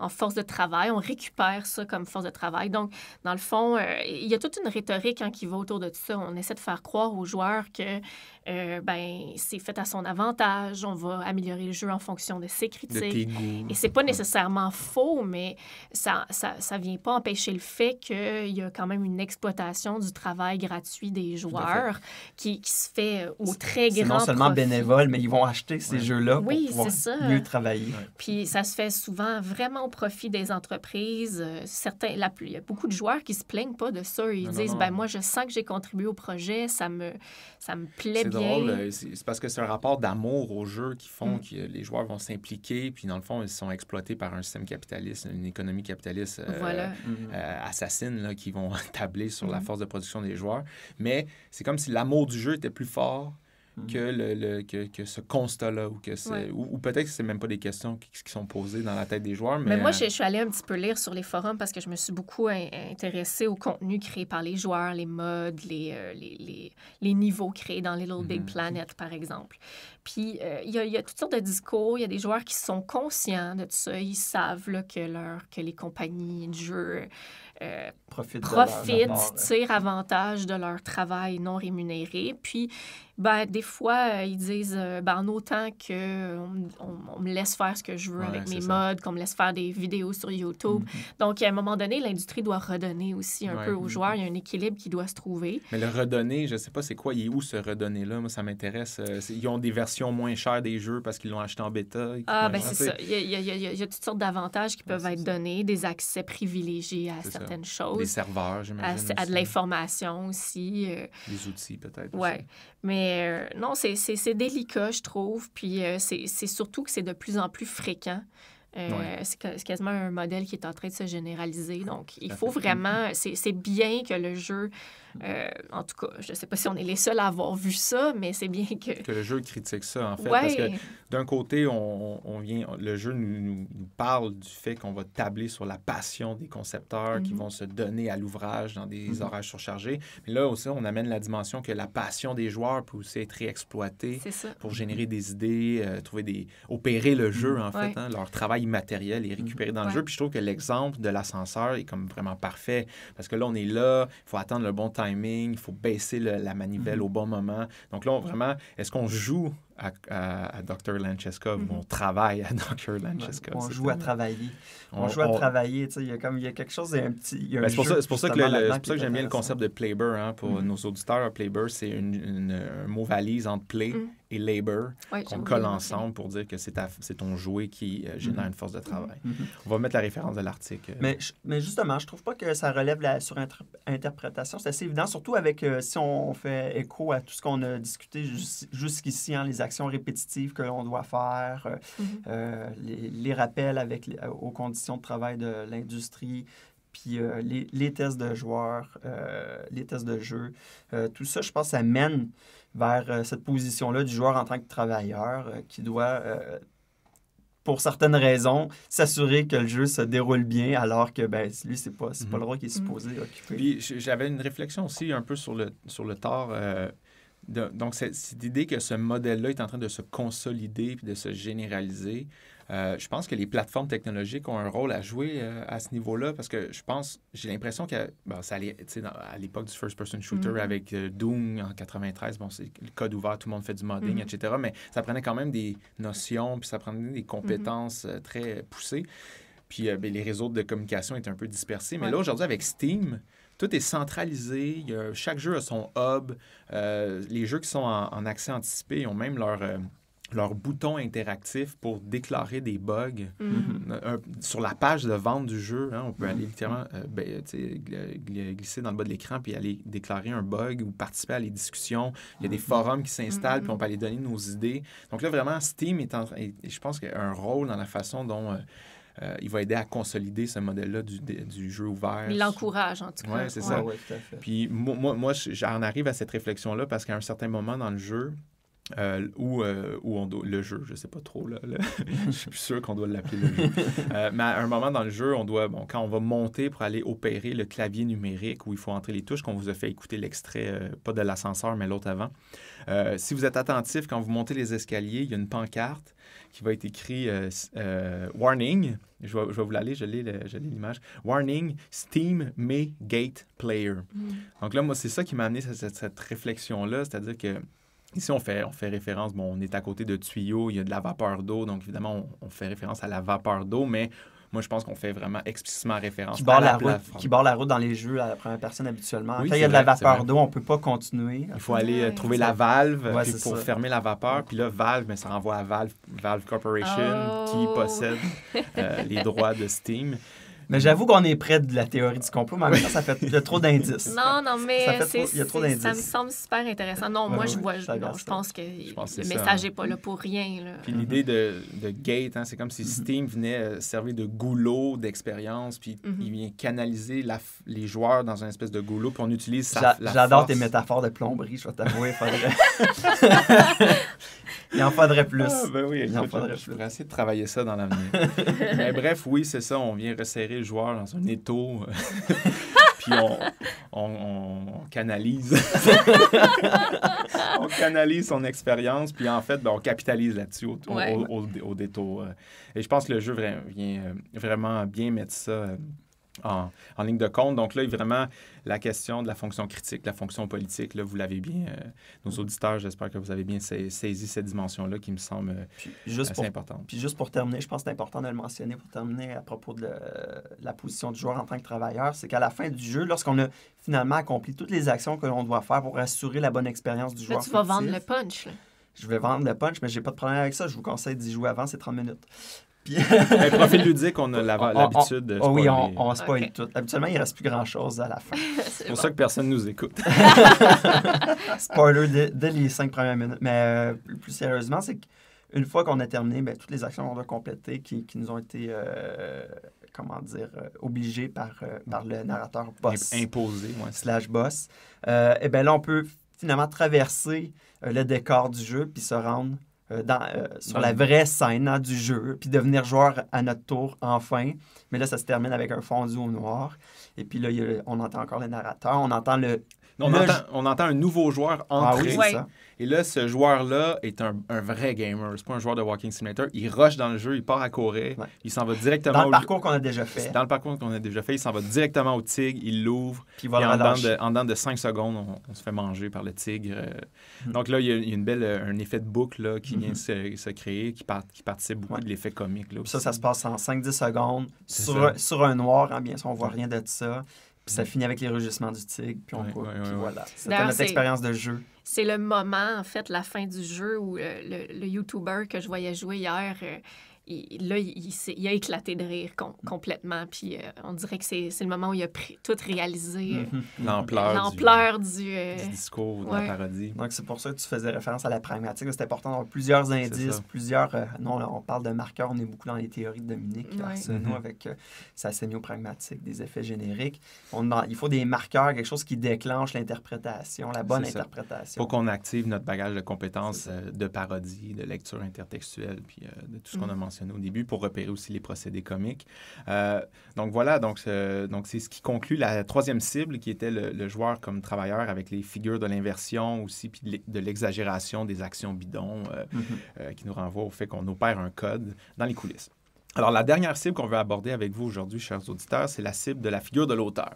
en force de travail. On récupère ça comme force de travail. Donc, dans le fond, il y a toute une rhétorique qui va autour de tout ça. On essaie de faire croire aux joueurs que c'est fait à son avantage. On va améliorer le jeu en fonction de ses critiques. Et c'est pas nécessairement faux, mais ça vient pas empêcher le fait qu'il y a quand même une exploitation du travail gratuit des joueurs qui se fait au très grand profit. Non seulement bénévoles, mais ils vont acheter ces jeux-là pour pouvoir mieux travailler. Puis ça se fait souvent vraiment au profit des entreprises. Il y a beaucoup de joueurs qui se plaignent pas de ça. Ils disent, ben moi, je sens que j'ai contribué au projet, ça me plaît bien. C'est drôle, c'est parce que c'est un rapport d'amour au jeu qui font que les joueurs vont s'impliquer, puis dans le fond, ils sont exploités par un système capitaliste, une économie capitaliste assassine là, qui vont tabler sur la force de production des joueurs. Mais c'est comme si l'amour du jeu était plus fort que que ce constat-là ou peut-être que c'est même pas des questions qui sont posées dans la tête des joueurs. Mais moi, je suis allée un petit peu lire sur les forums parce que je me suis beaucoup intéressée au contenu créé par les joueurs, les mods, les niveaux créés dans Little Big Planet, par exemple. Puis, il y a toutes sortes de discours. Il y a des joueurs qui sont conscients de tout ça. Ils savent là, que les compagnies de jeux tirent avantage de leur travail non rémunéré. Puis, des fois, ils disent en autant qu'on me laisse faire ce que je veux avec mes mods, qu'on me laisse faire des vidéos sur YouTube. Mm-hmm. Donc, à un moment donné, l'industrie doit redonner aussi un peu aux joueurs. Il y a un équilibre qui doit se trouver. Mais le redonner, je ne sais pas c'est quoi. Il est où ce redonner-là? Moi, ça m'intéresse. Ils ont des versions moins chères des jeux parce qu'ils l'ont acheté en bêta. Ah, bien, c'est ça. Il y a toutes sortes d'avantages qui peuvent être donnés, des accès privilégiés à certaines choses. Des serveurs, j'imagine. À de l'information aussi. Des outils, peut-être. Oui. Mais non, c'est délicat, je trouve. Puis c'est surtout que c'est de plus en plus fréquent. C'est quasiment un modèle qui est en train de se généraliser. Donc, il faut vraiment... C'est bien que le jeu... en tout cas, je ne sais pas si on est les seuls à avoir vu ça, mais c'est bien que... Que le jeu critique ça, en fait. Parce que d'un côté, le jeu nous parle du fait qu'on va tabler sur la passion des concepteurs qui vont se donner à l'ouvrage dans des orages surchargés. Mais là aussi, on amène la dimension que la passion des joueurs peut aussi être réexploitée pour générer des idées, opérer le jeu, en fait. Hein, leur travail immatériel est récupéré dans le jeu. Puis je trouve que l'exemple de l'ascenseur est comme vraiment parfait. Parce que là, on est là, il faut attendre le bon temps. Il faut baisser la manivelle au bon moment. Donc là, vraiment, est-ce qu'on joue à Dr. Langeskov ou on travaille à Dr. Langeskov? On joue à travailler. On joue à travailler. Il y a quelque chose d'un petit... C'est pour ça que j'aime bien le concept de playber. Hein, pour nos auditeurs, playber, c'est un mot valise entre play et labor qu'on colle ensemble pour dire que c'est ton jouet qui génère une force de travail. On va mettre la référence de l'article. Mais justement, je trouve pas que ça relève la surinterprétation. C'est assez évident, surtout avec si on fait écho à tout ce qu'on a discuté jusqu'ici, hein, les actions répétitives que l'on doit faire, les rappels aux conditions de travail de l'industrie, puis les tests de joueurs, les tests de jeu. Tout ça, je pense, ça mène vers cette position-là du joueur en tant que travailleur qui doit, pour certaines raisons, s'assurer que le jeu se déroule bien alors que, lui, c'est pas le rôle qui est supposé occuper. Puis j'avais une réflexion aussi un peu sur le tard Donc, cette idée que ce modèle-là est en train de se consolider puis de se généraliser, je pense que les plateformes technologiques ont un rôle à jouer à ce niveau-là, parce que je pense, j'ai l'impression que ça allait, tu sais, à l'époque du first-person shooter avec Doom en 93, bon, c'est le code ouvert, tout le monde fait du modding, etc., mais ça prenait quand même des notions, puis ça prenait des compétences très poussées. Puis bien, les réseaux de communication étaient un peu dispersés. Mais là, aujourd'hui, avec Steam, tout est centralisé. Il y a, chaque jeu a son hub. Les jeux qui sont en accès anticipé ont même leur bouton interactif pour déclarer des bugs sur la page de vente du jeu. Hein, on peut aller littéralement glisser dans le bas de l'écran puis aller déclarer un bug ou participer à les discussions. Il y a des forums qui s'installent puis on peut aller donner nos idées. Donc là, vraiment, Steam je pense qu'il y a un rôle dans la façon dont... il va aider à consolider ce modèle-là du jeu ouvert. Il l'encourage, en tout cas. Oui, c'est ça. Ouais, tout à fait. Puis moi j'en arrive à cette réflexion-là parce qu'à un certain moment dans le jeu, où on doit... Le jeu, je ne sais pas trop, là. Je suis plus sûr qu'on doit l'appeler le jeu. Mais à un moment dans le jeu, on doit... Bon, quand on va monter pour aller opérer le clavier numérique où il faut entrer les touches, qu'on vous a fait écouter l'extrait, pas de l'ascenseur, mais l'autre avant. Si vous êtes attentif, quand vous montez les escaliers, il y a une pancarte qui va être écrit « Warning ». Je vais vous l'aller, je lis l'image. « Warning, Steam may gate player ». Donc là, moi, c'est ça qui m'a amené à cette réflexion-là, c'est-à-dire que ici, on fait référence, bon, on est à côté de tuyaux, il y a de la vapeur d'eau, donc évidemment, on fait référence à la vapeur d'eau, mais moi, je pense qu'on fait vraiment explicitement référence à la plateforme. Qui barre la route dans les jeux à la première personne habituellement. Oui, quand il y a de la vapeur d'eau, on ne peut pas continuer. Il faut aller trouver la valve pour fermer la vapeur. Puis là, Valve, mais ça renvoie à Valve Corporation qui possède les droits de Steam. Mais j'avoue qu'on est près de la théorie du complot, mais en même temps, ça fait il y a trop d'indices. Non, mais ça me semble super intéressant. Non, moi, je pense que le message n'est pas là pour rien. Là. Puis l'idée de gate, hein, c'est comme si Steam venait servir de goulot d'expérience, puis il vient canaliser les joueurs dans une espèce de goulot, puis on utilise la J'adore tes métaphores de plomberie, je vais t'avouer. Il en faudrait plus. Ah, ben oui, il en faudrait plus. Je pourrais essayer de travailler ça dans l'avenir. Mais bref, oui, c'est ça. On vient resserrer le joueur dans un étau. Puis on canalise. On canalise son expérience. Puis en fait, on capitalise là-dessus au détour. Et je pense que le jeu vient vraiment bien mettre ça en ligne de compte. Donc là, vraiment, la question de la fonction critique, la fonction politique, là, vous l'avez bien... nos auditeurs, j'espère que vous avez bien saisi cette dimension-là qui me semble assez importante. Puis juste pour terminer, je pense que c'est important de le mentionner pour terminer à propos de la position du joueur en tant que travailleur, c'est qu'à la fin du jeu, lorsqu'on a finalement accompli toutes les actions que l'on doit faire pour assurer la bonne expérience du joueur... Tu vas vendre le punch, là. Je vais vendre le punch, mais j'ai pas de problème avec ça. Je vous conseille d'y jouer avant, c'est 30 minutes. Puis... Profil ludique, on a l'habitude de spoiler. Oui, on spoil tout. Habituellement, il ne reste plus grand-chose à la fin. C'est pour ça que personne ne nous écoute. Spoiler dès les 5 premières minutes. Mais plus sérieusement, c'est qu'une fois qu'on a terminé, toutes les actions qu'on doit compléter qui nous ont été, obligées par le narrateur boss. Imposées, /boss. Et bien là, on peut finalement traverser le décor du jeu puis se rendre... sur la vraie scène du jeu, puis devenir joueur à notre tour, enfin. Mais là, ça se termine avec un fondu au noir. Et puis là, on entend encore le narrateur, on entend le... On entend un nouveau joueur entrer. Ah oui, et là, ce joueur-là est un vrai gamer. C'est pas un joueur de Walking Simulator. Il rush dans le jeu, il part à courir, il s'en va directement... Dans le parcours qu'on a déjà fait. Dans le parcours qu'on a déjà fait, il s'en va directement au tigre, il l'ouvre. Puis en dedans de 5 secondes, on se fait manger par le tigre. Donc là, il y a un effet de boucle là, qui vient se créer, qui participe beaucoup de l'effet comique. Là, ça se passe en 5-10 secondes sur un noir. Hein, bien sûr, on voit rien de ça. Puis ça finit avec les rugissements du tigre, puis on court, puis voilà. C'était notre expérience de jeu. C'est le moment, en fait, la fin du jeu, où le YouTuber que je voyais jouer hier, il a éclaté de rire complètement. Puis on dirait que c'est le moment où il a tout réalisé. L'ampleur du discours, de la parodie. Donc c'est pour ça que tu faisais référence à la pragmatique. C'est important d'avoir plusieurs indices, plusieurs... non, là, on parle de marqueurs, on est beaucoup dans les théories de Dominique Arsenault avec sa sémiopragmatique, des effets génériques. Il faut des marqueurs, quelque chose qui déclenche l'interprétation, la bonne interprétation. Il faut qu'on active notre bagage de compétences de parodie, de lecture intertextuelle, puis de tout ce qu'on a mentionné. mentionné au début, pour repérer aussi les procédés comiques. Donc voilà, donc c'est ce qui conclut la troisième cible, qui était le joueur comme travailleur, avec les figures de l'inversion aussi, puis de l'exagération des actions bidons, qui nous renvoie au fait qu'on opère un code dans les coulisses. Alors, la dernière cible qu'on veut aborder avec vous aujourd'hui, chers auditeurs, c'est la cible de la figure de l'auteur.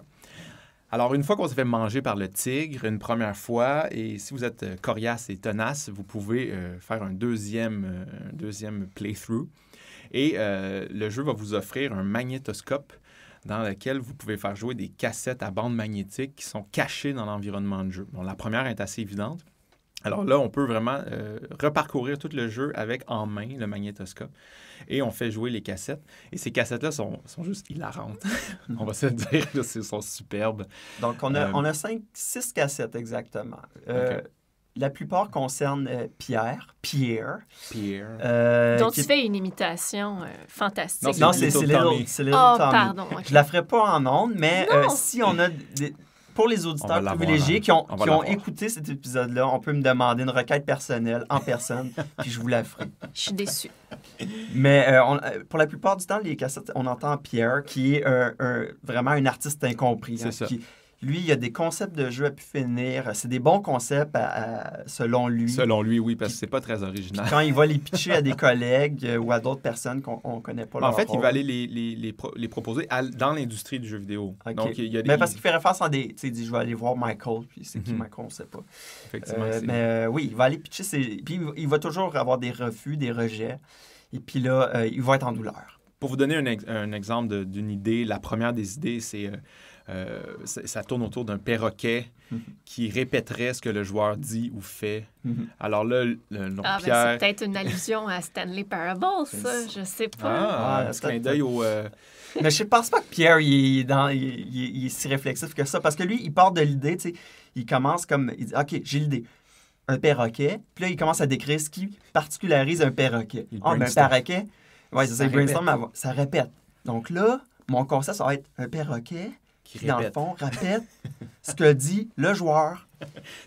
Alors, une fois qu'on s'est fait manger par le tigre, une première fois, et si vous êtes coriace et tenace, vous pouvez faire un deuxième playthrough. Et le jeu va vous offrir un magnétoscope dans lequel vous pouvez faire jouer des cassettes à bande magnétique qui sont cachées dans l'environnement de jeu. Bon, la première est assez évidente. Alors là, on peut vraiment reparcourir tout le jeu avec en main le magnétoscope et on fait jouer les cassettes. Et ces cassettes-là sont juste hilarantes. On va se le dire, là, sont superbes. Donc, on a 5-6 cassettes exactement. Okay. La plupart concernent Pierre. Dont tu fais une imitation fantastique. Non, c'est Little Tommy. Oh, pardon. Okay. Je ne la ferai pas en ondes, mais si on a... Pour les auditeurs privilégiés qui ont écouté cet épisode-là, on peut me demander une requête personnelle en personne, puis je vous la ferai. Je suis déçue. Mais pour la plupart du temps, les cassettes, on entend Pierre, qui est vraiment un artiste incompris. C'est ça. Lui, il y a des concepts de jeu à pu finir. C'est des bons concepts selon lui. Selon lui, oui, parce que c'est pas très original. Quand il va les pitcher à des collègues ou à d'autres personnes qu'on connaît pas leur rôle. Il va aller les proposer dans l'industrie du jeu vidéo. Okay. Donc, il y a des... Mais parce qu'il fait référence à des... Tu sais, il dit, je vais aller voir Michael, puis c'est qui Michael, on ne sait pas. Effectivement. Oui, il va aller pitcher ses... Puis il va toujours avoir des refus, des rejets. Et puis là, il va être en douleur. Pour vous donner un exemple d'une idée, la première des idées, c'est... ça tourne autour d'un perroquet qui répéterait ce que le joueur dit ou fait. Alors là, le nom Pierre... Ben c'est peut-être une allusion à Stanley Parable, ça. Je sais pas. Un clin d'œil au... Mais je pense pas que Pierre il est si réflexif que ça, parce que lui, il part de l'idée, tu sais, il commence comme... Il dit, OK, j'ai l'idée. Un perroquet. Puis là, il commence à décrire ce qui particularise un perroquet. Un perroquet. Oui, c'est brainstorm. Ça répète. Donc là, mon concept, ça va être un perroquet... Qui, dans le fond, répète ce que dit le joueur.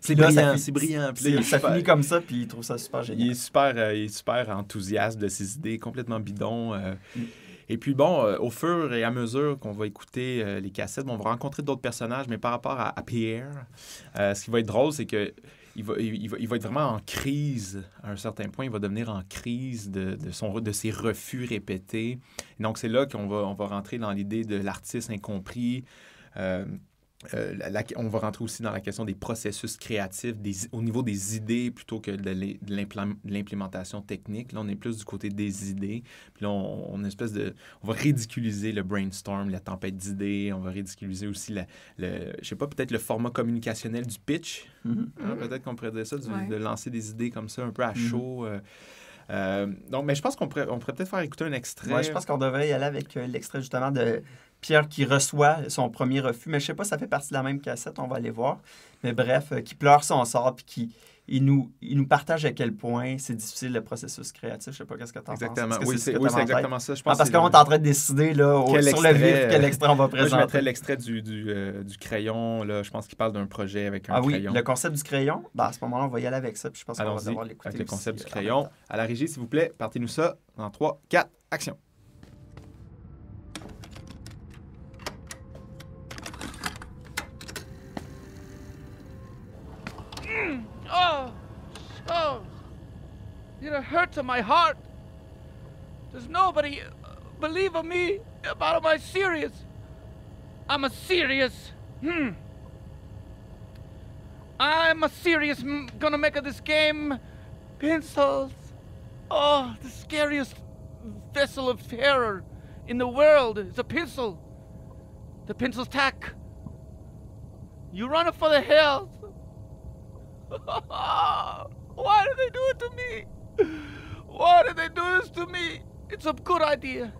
C'est brillant, c'est brillant. Puis là, ça finit comme ça, puis il trouve ça super génial. Il est super enthousiaste de ses idées, complètement bidon. Et puis bon, au fur et à mesure qu'on va écouter les cassettes, on va rencontrer d'autres personnages, mais par rapport à Pierre, ce qui va être drôle, c'est que il va être vraiment en crise à un certain point. Il va devenir en crise de ses refus répétés. Et donc, c'est là qu'on va rentrer dans l'idée de l'artiste incompris. On va rentrer aussi dans la question des processus créatifs, au niveau des idées plutôt que de l'implémentation technique. Là, on est plus du côté des idées. Puis là, on va ridiculiser le brainstorm, la tempête d'idées. On va ridiculiser aussi, je sais pas, peut-être le format communicationnel du pitch. Peut-être qu'on pourrait dire ça, de lancer des idées comme ça, un peu à chaud. Donc, mais je pense qu'on pourrait peut-être faire écouter un extrait. Ouais, je pense qu'on devrait y aller avec l'extrait justement de... Pierre qui reçoit son premier refus, mais je sais pas, ça fait partie de la même cassette, on va aller voir. Mais bref, qui pleure son sort, puis il nous partage à quel point c'est difficile le processus créatif. Je sais pas qu'est-ce que tu en penses. Exactement, c'est exactement ça. Je pense parce qu'on est en train de décider là, sur le vif quel extrait on va présenter. Moi, je mettrais l'extrait du crayon. Là, je pense qu'il parle d'un projet avec un crayon. Le concept du crayon, à ce moment-là, on va y aller avec ça, puis je pense qu'on va devoir l'écouter. Avec le concept du crayon. À la régie, s'il vous plaît, partez-nous ça en 3, 4, action! It hurts in my heart. Does nobody believe in me about my serious? I'm a serious. I'm a serious. Gonna make of this game. Pencils. Oh, the scariest vessel of terror in the world is a pencil. The pencil's tack. You run it for the hills. Why do they do it to me? Why did they do this to me? It's a good idea.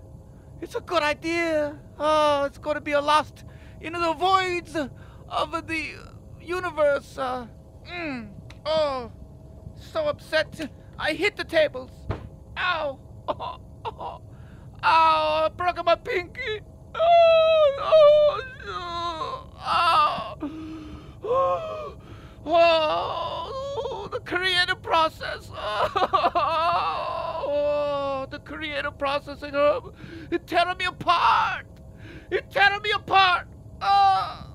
It's a good idea. Oh, it's going to be lost into the voids of the universe. Oh, so upset. I hit the tables. Ow. Oh, oh. Ow, I broke my pinky. Oh, oh, oh. Oh. Oh, the creative process. Oh, the creative processing hub. It tearing me apart. It tearing me apart. Oh.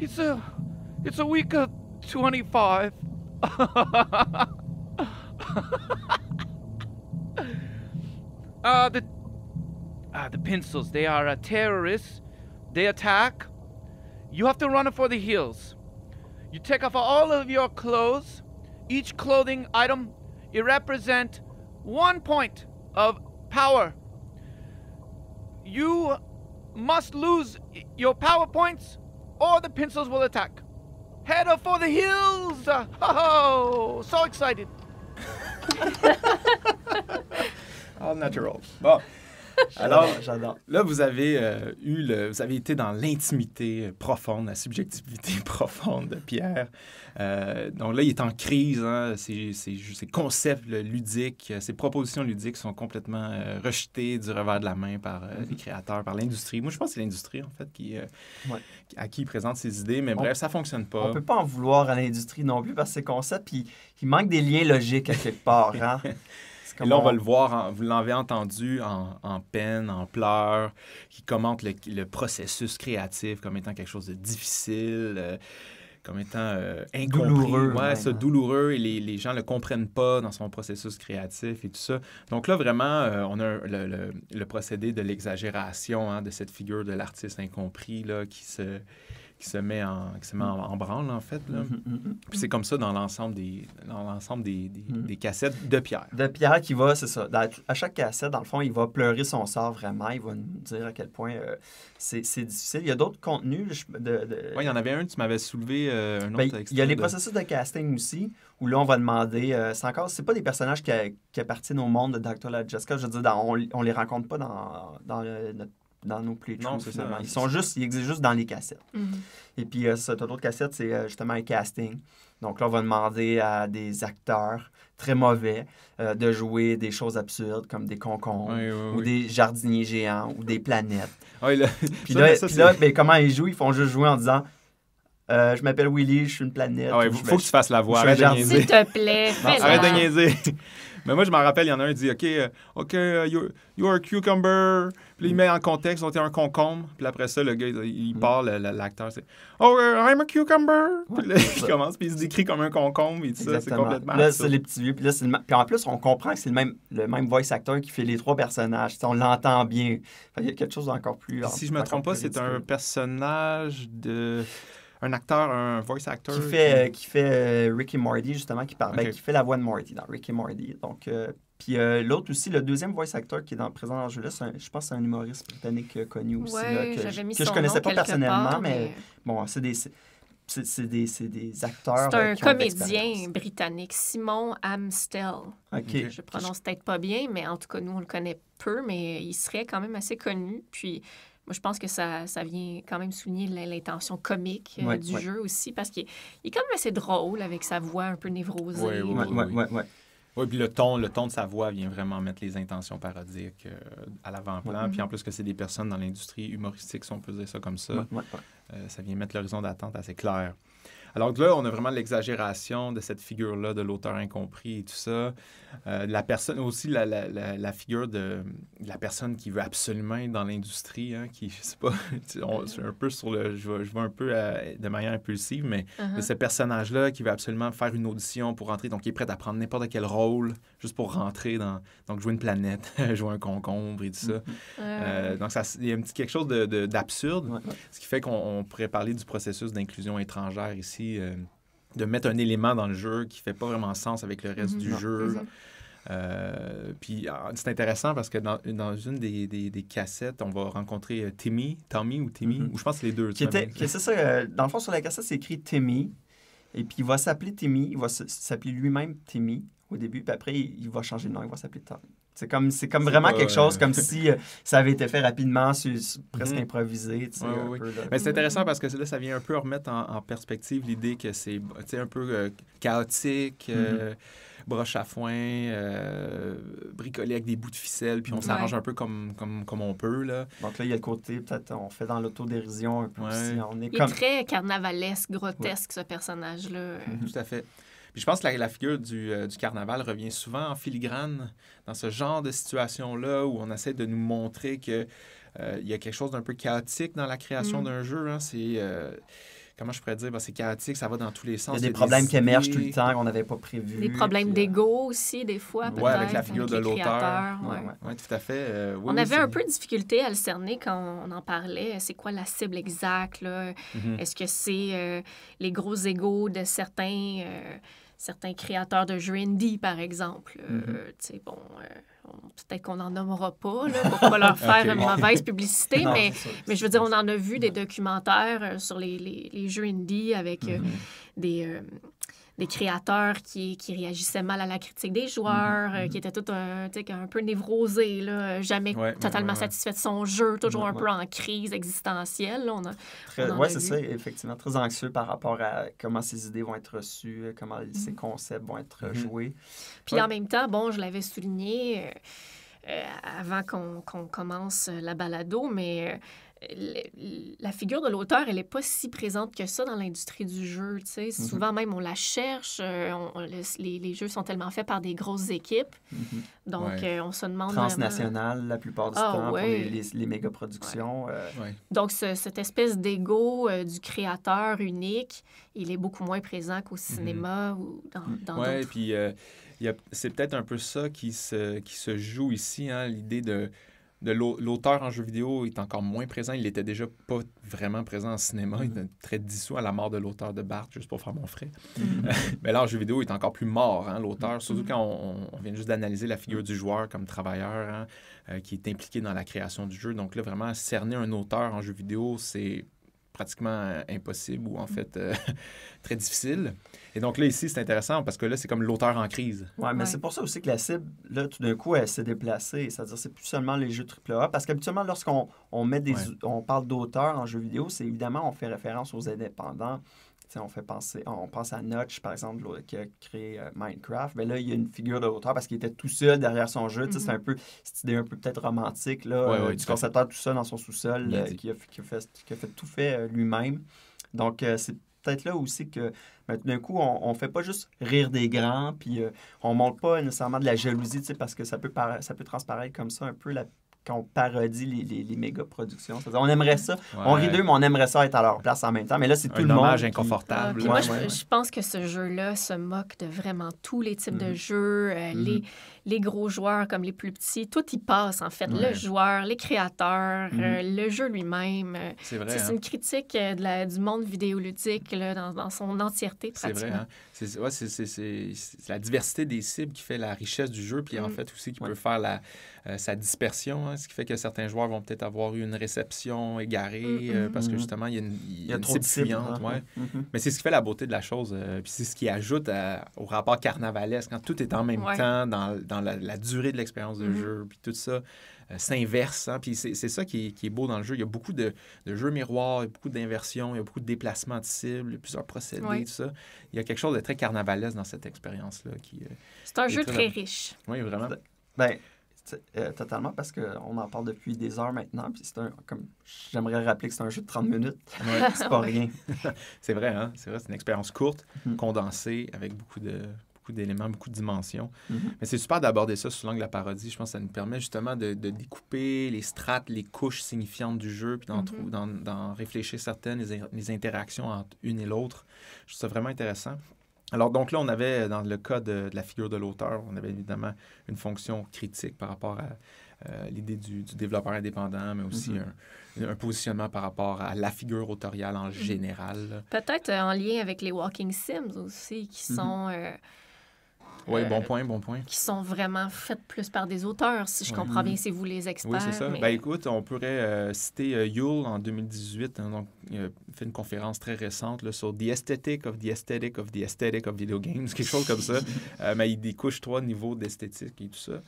It's a week of 25. The pencils, they are terrorists. They attack. You have to run for the hills. You take off all of your clothes. Each clothing item, it represents 1 point of power. You must lose your power points or the pencils will attack. Head for the hills! Oh, so excited. All natural. Bon. Alors, là, vous avez été dans l'intimité profonde, la subjectivité profonde de Pierre. Donc là, il est en crise. Hein. Ses concepts ludiques, ses propositions ludiques sont complètement rejetées du revers de la main par les créateurs, par l'industrie. Moi, je pense que c'est l'industrie, en fait, qui, à qui il présente ses idées. Mais bref, ça ne fonctionne pas. On ne peut pas en vouloir à l'industrie non plus parce que ces concepts, il manque des liens logiques à quelque part. Hein? Et là, on va le voir, vous l'avez entendu, en peine, en pleurs, qui commente le processus créatif comme étant quelque chose de difficile, comme étant douloureux. Ouais, ça, douloureux, et les gens ne le comprennent pas dans son processus créatif et tout ça. Donc là, vraiment, on a le procédé de l'exagération, hein, de cette figure de l'artiste incompris là, qui se met en branle, en fait. Là. Puis c'est comme ça dans l'ensemble des cassettes de Pierre. De Pierre qui va, c'est ça. À chaque cassette, dans le fond, il va pleurer son sort vraiment. Il va nous dire à quel point c'est difficile. Il y a d'autres contenus. Oui, il y en avait un, tu m'avais soulevé un autre extrait. Il y a les processus de casting aussi, où là, on va demander... c'est pas des personnages qui appartiennent au monde de Dr. Langeskov. Je veux dire, on les rencontre pas dans nos play true, finalement. Ils existent juste dans les cassettes. Et puis, cette autre cassette, c'est justement un casting. Donc là, on va demander à des acteurs très mauvais de jouer des choses absurdes comme des concombres des jardiniers géants ou des planètes. Oui, là... Puis là, comment ils jouent? Ils font juste jouer en disant... je m'appelle Willy, je suis une planète. Ah il faut que tu fasses la voix. Arrête de niaiser. S'il te plaît, arrête de niaiser. Mais moi, je m'en rappelle, il y en a un qui dit OK, you're a cucumber. Puis il met en contexte, on était un concombre. Puis après ça, le gars, il part, l'acteur, c'est I'm a cucumber. Puis là, il commence, puis il se décrit comme un concombre. Et tout ça, c'est complètement. Là, c'est les petits vieux. Puis là, puis en plus, on comprend que c'est le même voice actor qui fait les trois personnages. On l'entend bien. Il y a quelque chose d'encore plus. Si je me trompe pas, c'est un personnage de. Un acteur, un voice actor. Qui fait Rick and Morty, justement, qui parle. Okay. Qui fait la voix de Morty dans Rick and Morty. Donc, l'autre aussi, le deuxième voice actor qui est présent dans le jeu-là, je pense que c'est un humoriste britannique connu aussi. Ouais, là, que je connaissais pas personnellement, mais bon, c'est des acteurs. C'est un comédien britannique, Simon Amstel. Okay. Je prononce peut-être pas bien, mais en tout cas, nous, on le connaît peu, mais il serait quand même assez connu. Puis. Moi, je pense que ça vient quand même souligner l'intention comique du jeu aussi, parce qu'il est quand même assez drôle avec sa voix un peu névrosée. Oui, puis le ton de sa voix vient vraiment mettre les intentions parodiques à l'avant-plan. Puis en plus que c'est des personnes dans l'industrie humoristique, si on peut dire ça comme ça, ça vient mettre l'horizon d'attente assez clair. Alors là, on a vraiment l'exagération de cette figure-là, de l'auteur incompris et tout ça. La figure de la personne qui veut absolument être dans l'industrie, hein, qui, je sais pas, je vais un peu de manière impulsive, mais de ce personnage-là qui veut absolument faire une audition pour rentrer, donc il est prêt à prendre n'importe quel rôle juste pour rentrer dans... Donc, jouer une planète, jouer un concombre et tout ça. Donc, il y a un petit quelque chose d'absurde, ce qui fait qu'on pourrait parler du processus d'inclusion étrangère ici. De mettre un élément dans le jeu qui ne fait pas vraiment sens avec le reste du jeu. Puis c'est intéressant parce que dans une des cassettes, on va rencontrer Tommy, ou je pense que les deux. C'est ça, dans le fond, sur la cassette, c'est écrit Timmy. Et puis il va s'appeler Timmy, il va s'appeler lui-même Timmy au début, puis après il va changer de nom, il va s'appeler Tommy. C'est comme vraiment quelque chose, comme si ça avait été fait rapidement, presque improvisé. Tu sais, Mais c'est intéressant parce que là, ça vient un peu remettre en perspective l'idée que c'est un peu chaotique, broche à foin, bricolé avec des bouts de ficelle, puis on s'arrange un peu comme on peut. Là. Donc là, il y a le côté, peut-être, on fait dans l'autodérision un peu aussi. Il est très carnavalesque, grotesque, ce personnage-là. Tout à fait. Puis je pense que la figure du carnaval revient souvent en filigrane dans ce genre de situation-là où on essaie de nous montrer que il y a quelque chose d'un peu chaotique dans la création d'un jeu. Hein. C'est... comment je pourrais dire? Ben, c'est chaotique, ça va dans tous les sens. Il y a des problèmes qui émergent tout le temps qu'on n'avait pas prévu. Des problèmes d'ego aussi, des fois, peut-être. Oui, avec la figure de l'auteur. Oui, ouais, tout à fait. Oui, on avait un peu de difficulté à le cerner quand on en parlait. C'est quoi la cible exacte? Est-ce que c'est les gros égos de certains créateurs de jeux indie, par exemple? Tu sais, bon... peut-être qu'on n'en nommera pas, là, pour ne pas leur faire une mauvaise publicité, non, mais je veux dire, on en a vu des documentaires sur les jeux indie avec des créateurs qui réagissaient mal à la critique des joueurs, qui étaient tous un peu névrosés, là, jamais totalement satisfaits de son jeu, toujours un peu en crise existentielle. Oui, c'est ça, effectivement, très anxieux par rapport à comment ses idées vont être reçues, comment ses concepts vont être joués. Puis en même temps, bon, je l'avais souligné avant qu'on commence la balado, mais... la figure de l'auteur, elle n'est pas si présente que ça dans l'industrie du jeu. Souvent même, on la cherche. Les jeux sont tellement faits par des grosses équipes. Donc, on se demande... Transnationale, la plupart du temps, pour les méga-productions. Donc, cette espèce d'ego du créateur unique, il est beaucoup moins présent qu'au cinéma ou dans d'autres... Oui, puis c'est peut-être un peu ça qui se joue ici, hein, l'idée de l'auteur en jeu vidéo est encore moins présent. Il était déjà pas vraiment présent en cinéma. Il était très dissous à la mort de l'auteur de Barthes, juste pour faire mon frais. Mais là, en jeu vidéo, il est encore plus mort, hein, l'auteur. Surtout quand on vient juste d'analyser la figure du joueur comme travailleur, hein, qui est impliqué dans la création du jeu. Donc là, vraiment, cerner un auteur en jeu vidéo, c'est pratiquement impossible ou en fait très difficile. Et donc là, ici, c'est intéressant parce que là, c'est comme l'auteur en crise. Oui, mais c'est pour ça aussi que la cible, là, tout d'un coup, elle s'est déplacée. C'est-à-dire, c'est plus seulement les jeux AAA. Parce qu'habituellement, on parle d'auteur en jeu vidéo, c'est évidemment, on fait référence aux indépendants. T'sais, on pense à Anouche, par exemple, qui a créé Minecraft. Mais là, il y a une figure de l'auteur parce qu'il était tout seul derrière son jeu. C'est un peu cette idée un peu peut-être romantique là, du concepteur tout seul dans son sous-sol qui a tout fait lui-même. Donc, c'est peut-être là aussi que d'un coup, on ne fait pas juste rire des grands puis on ne montre pas nécessairement de la jalousie parce que ça peut transparaître comme ça un peu quand on parodie les méga-productions. On aimerait ça. Ouais. On rit d'eux, mais on aimerait ça être à leur place en même temps. Mais là, c'est tout le monde. Un hommage inconfortable. Moi, je pense que ce jeu-là se moque de vraiment tous les types de jeux. Les gros joueurs comme les plus petits, tout y passe, en fait. Le joueur, les créateurs, le jeu lui-même. C'est vrai. C'est une critique du monde vidéoludique là, dans son entièreté, pratiquement. C'est vrai. Hein? C'est la diversité des cibles qui fait la richesse du jeu, puis en fait aussi qui peut faire sa dispersion, hein, ce qui fait que certains joueurs vont peut-être avoir eu une réception égarée parce que justement, il y a une cible fuyante. Mais c'est ce qui fait la beauté de la chose. Puis c'est ce qui ajoute au rapport carnavalesque, quand tout est en même temps dans la durée de l'expérience de jeu, puis tout ça s'inverse. Hein? Puis c'est ça qui est beau dans le jeu. Il y a beaucoup de jeux miroirs, il y a beaucoup d'inversions, il y a beaucoup de déplacements de cibles, il y a plusieurs procédés, tout ça. Il y a quelque chose de très carnavalesque dans cette expérience-là. C'est un jeu très riche. Oui, vraiment. Totalement, parce qu'on en parle depuis des heures maintenant. Puis j'aimerais rappeler que c'est un jeu de 30 minutes. Ouais. C'est pas rien. C'est vrai, hein? C'est vrai, c'est une expérience courte, condensée, avec beaucoup d'éléments, beaucoup de dimensions. Mais c'est super d'aborder ça sous l'angle de la parodie. Je pense que ça nous permet justement de découper les strates, les couches signifiantes du jeu, puis d'en réfléchir certaines, les interactions entre une et l'autre. Je trouve ça vraiment intéressant. Alors, donc là, on avait, dans le cas de la figure de l'auteur, on avait évidemment une fonction critique par rapport à l'idée du développeur indépendant, mais aussi un positionnement par rapport à la figure autoriale en général. Peut-être en lien avec les Walking Sims aussi, qui sont... oui, bon point. Qui sont vraiment faites plus par des auteurs, si je comprends bien, c'est vous les experts. Oui, c'est ça. Mais... écoute, on pourrait citer Yule en 2018, hein, donc, il a fait une conférence très récente là, sur The Aesthetic of the Aesthetic of the Aesthetic of Video Games, quelque chose comme ça. Mais il découche 3 niveaux d'esthétique et tout ça.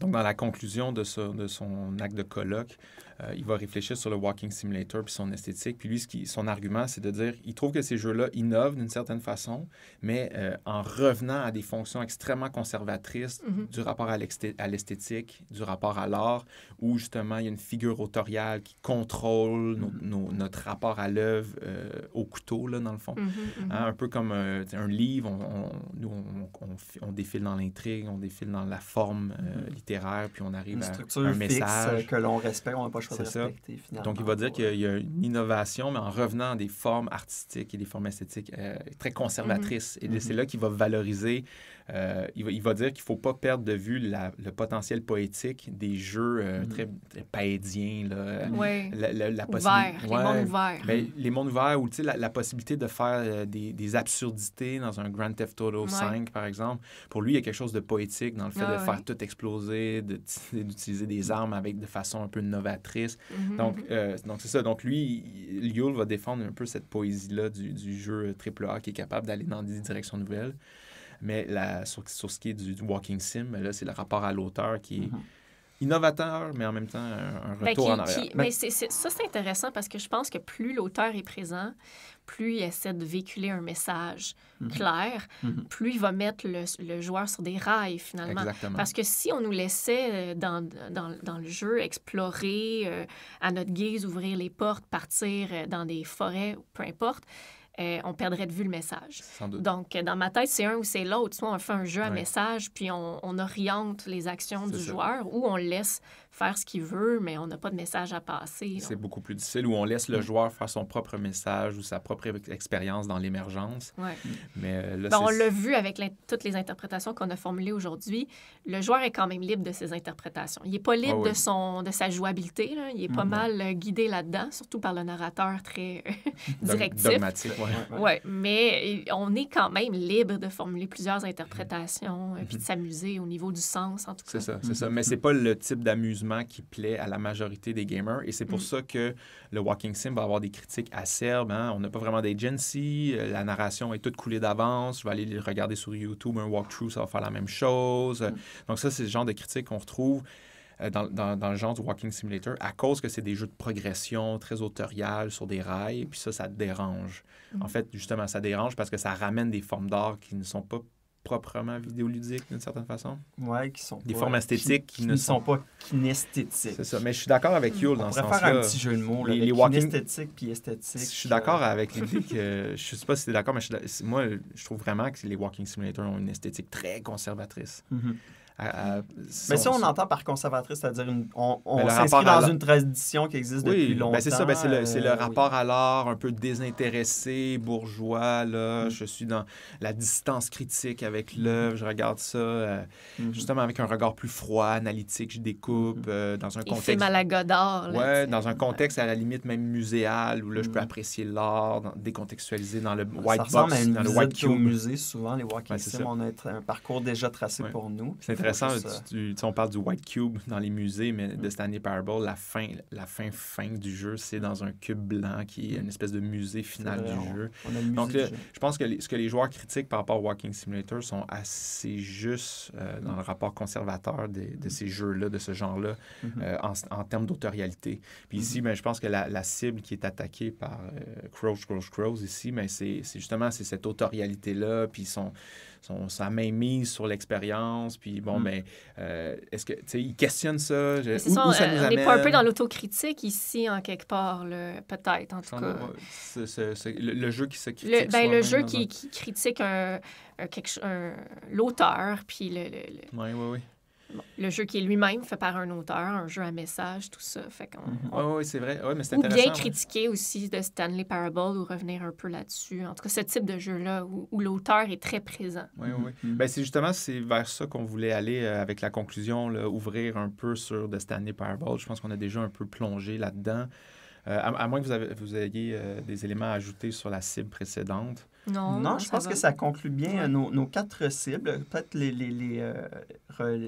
Donc, dans la conclusion de son acte de colloque, il va réfléchir sur le Walking Simulator puis son esthétique. Puis lui, son argument, c'est de dire il trouve que ces jeux-là innovent d'une certaine façon, mais en revenant à des fonctions extrêmement conservatrices du rapport à l'esthétique, du rapport à l'art, où justement, il y a une figure autoriale qui contrôle notre rapport à l'œuvre au couteau, là, dans le fond. Hein, un peu comme un livre, on défile dans l'intrigue, on défile dans la forme littéraire, puis on arrive à un message. Fixe que l'on respecte, on n'a pas le choix de respecter, finalement. Donc, il va dire qu'il y a une innovation, mais en revenant à des formes artistiques et des formes esthétiques très conservatrices. Et c'est là qu'il va valoriser, il va dire qu'il ne faut pas perdre de vue le potentiel poétique des jeux très, très paédiens. La possibilité... les mondes ouverts. Ben, les mondes ouverts, ou la possibilité de faire des absurdités dans un Grand Theft Auto 5, par exemple. Pour lui, il y a quelque chose de poétique dans le fait de faire tout exploser, d'utiliser des armes de façon un peu novatrice. Donc, c'est ça. Donc, lui, Yule va défendre un peu cette poésie-là du jeu AAA qui est capable d'aller dans des directions nouvelles. Mais sur ce qui est du Walking Sim, là, c'est le rapport à l'auteur qui est innovateur, mais en même temps, un retour en arrière. Ça, c'est intéressant parce que je pense que plus l'auteur est présent, plus il essaie de véhiculer un message clair, plus il va mettre le joueur sur des rails, finalement. Exactement. Parce que si on nous laissait dans le jeu explorer, à notre guise, ouvrir les portes, partir dans des forêts, peu importe, on perdrait de vue le message. Donc, dans ma tête, c'est un ou c'est l'autre. Soit on fait un jeu à message, puis on oriente les actions du joueur, ou on laisse faire ce qu'il veut, mais on n'a pas de message à passer. C'est beaucoup plus difficile, où on laisse le joueur faire son propre message ou sa propre expérience dans l'émergence. Mais là, on l'a vu avec toutes les interprétations qu'on a formulées aujourd'hui. Le joueur est quand même libre de ses interprétations. Il n'est pas libre de sa jouabilité. Là. Il est pas mal guidé là-dedans, surtout par le narrateur très directif. Dogmatique. Mais on est quand même libre de formuler plusieurs interprétations puis de s'amuser au niveau du sens, en tout cas. C'est ça. Mais c'est pas le type d'amusement qui plaît à la majorité des gamers. Et c'est pour ça que le Walking Sim va avoir des critiques acerbes. On n'a pas vraiment d'agency. La narration est toute coulée d'avance. Je vais aller regarder sur YouTube un walkthrough, ça va faire la même chose. Donc ça, c'est le genre de critiques qu'on retrouve dans le genre du Walking Simulator, à cause que c'est des jeux de progression très autoriales sur des rails, puis ça dérange. En fait, justement, ça dérange parce que ça ramène des formes d'art qui ne sont pas proprement vidéoludiques, d'une certaine façon. Oui, qui sont des formes esthétiques qui ne sont pas kinesthétiques. C'est ça, mais je suis d'accord avec Yule dans ce sens-là. On pourrait faire un petit jeu de mots, les walking... kinesthétiques puis esthétiques. Je suis d'accord avec l'idée que... Je ne sais pas si tu es d'accord, mais moi, je trouve vraiment que les Walking Simulators ont une esthétique très conservatrice. Mais si on entend par conservatrice, c'est-à-dire on s'inscrit dans une tradition qui existe depuis longtemps. C'est ça, c'est le rapport à l'art un peu désintéressé, bourgeois. Là, je suis dans la distance critique avec l'œuvre, je regarde ça justement avec un regard plus froid, analytique, je découpe dans un contexte... Il fait mal à Godard. Oui, dans un contexte à la limite même muséal, où là, je peux apprécier l'art, décontextualiser dans le white box, dans le white cube. Au musée, souvent, les walking sims, on a un parcours déjà tracé pour nous. Intéressant, on parle du White Cube dans les musées, mais de Stanley Parable, la fin du jeu, c'est dans un cube blanc qui est une espèce de musée final du jeu. Donc, je pense que ce que les joueurs critiquent par rapport au Walking Simulator sont assez justes dans le rapport conservateur de ces jeux-là, de ce genre-là, en termes d'autorialité. Puis ici, je pense que la cible qui est attaquée par Crows, Crows, Crows, ici, c'est justement cette autorialité-là, puis sa mainmise sur l'expérience, puis bon, mais est-ce que, tu sais, ils questionnent ça? On n'est pas un peu dans l'autocritique ici, en quelque part, peut-être, en tout cas. Le jeu qui se critique. Le jeu qui critique l'auteur, puis Oui. Bon, le jeu qui est lui-même fait par un auteur, un jeu à message, tout ça. Oui, c'est vrai. Ouais, mais c'est intéressant. Ou bien critiquer aussi de Stanley Parable ou revenir un peu là-dessus. En tout cas, ce type de jeu-là où l'auteur est très présent. C'est justement vers ça qu'on voulait aller avec la conclusion, là, ouvrir un peu sur de Stanley Parable. Je pense qu'on a déjà un peu plongé là-dedans. À moins que vous ayez des éléments à ajouter sur la cible précédente. Non, je pense que ça conclut bien nos quatre cibles. Peut-être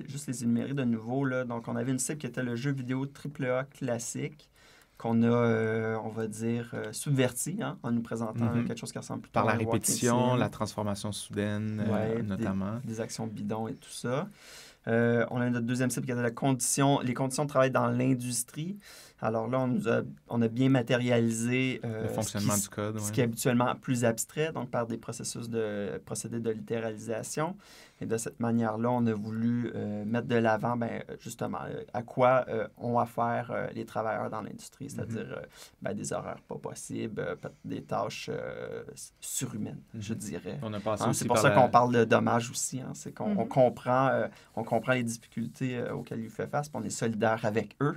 juste les énumérer de nouveau. Là. Donc, on avait une cible qui était le jeu vidéo AAA classique, qu'on a, on va dire, subverti en nous présentant quelque chose qui ressemble plus par la répétition, la transformation soudaine, notamment. Des actions bidons et tout ça. On a notre deuxième cible qui est les conditions de travail dans l'industrie. Alors là, on a bien matérialisé le fonctionnement du code, ce qui est habituellement plus abstrait, donc par des procédés de littéralisation. Et de cette manière-là, on a voulu mettre de l'avant, justement, à quoi ont affaire les travailleurs dans l'industrie, c'est-à-dire des horaires pas possibles, des tâches surhumaines, je dirais. C'est pour ça qu'on parle de dommages aussi, c'est qu'on comprend les difficultés auxquelles ils font face, puis on est solidaire avec eux.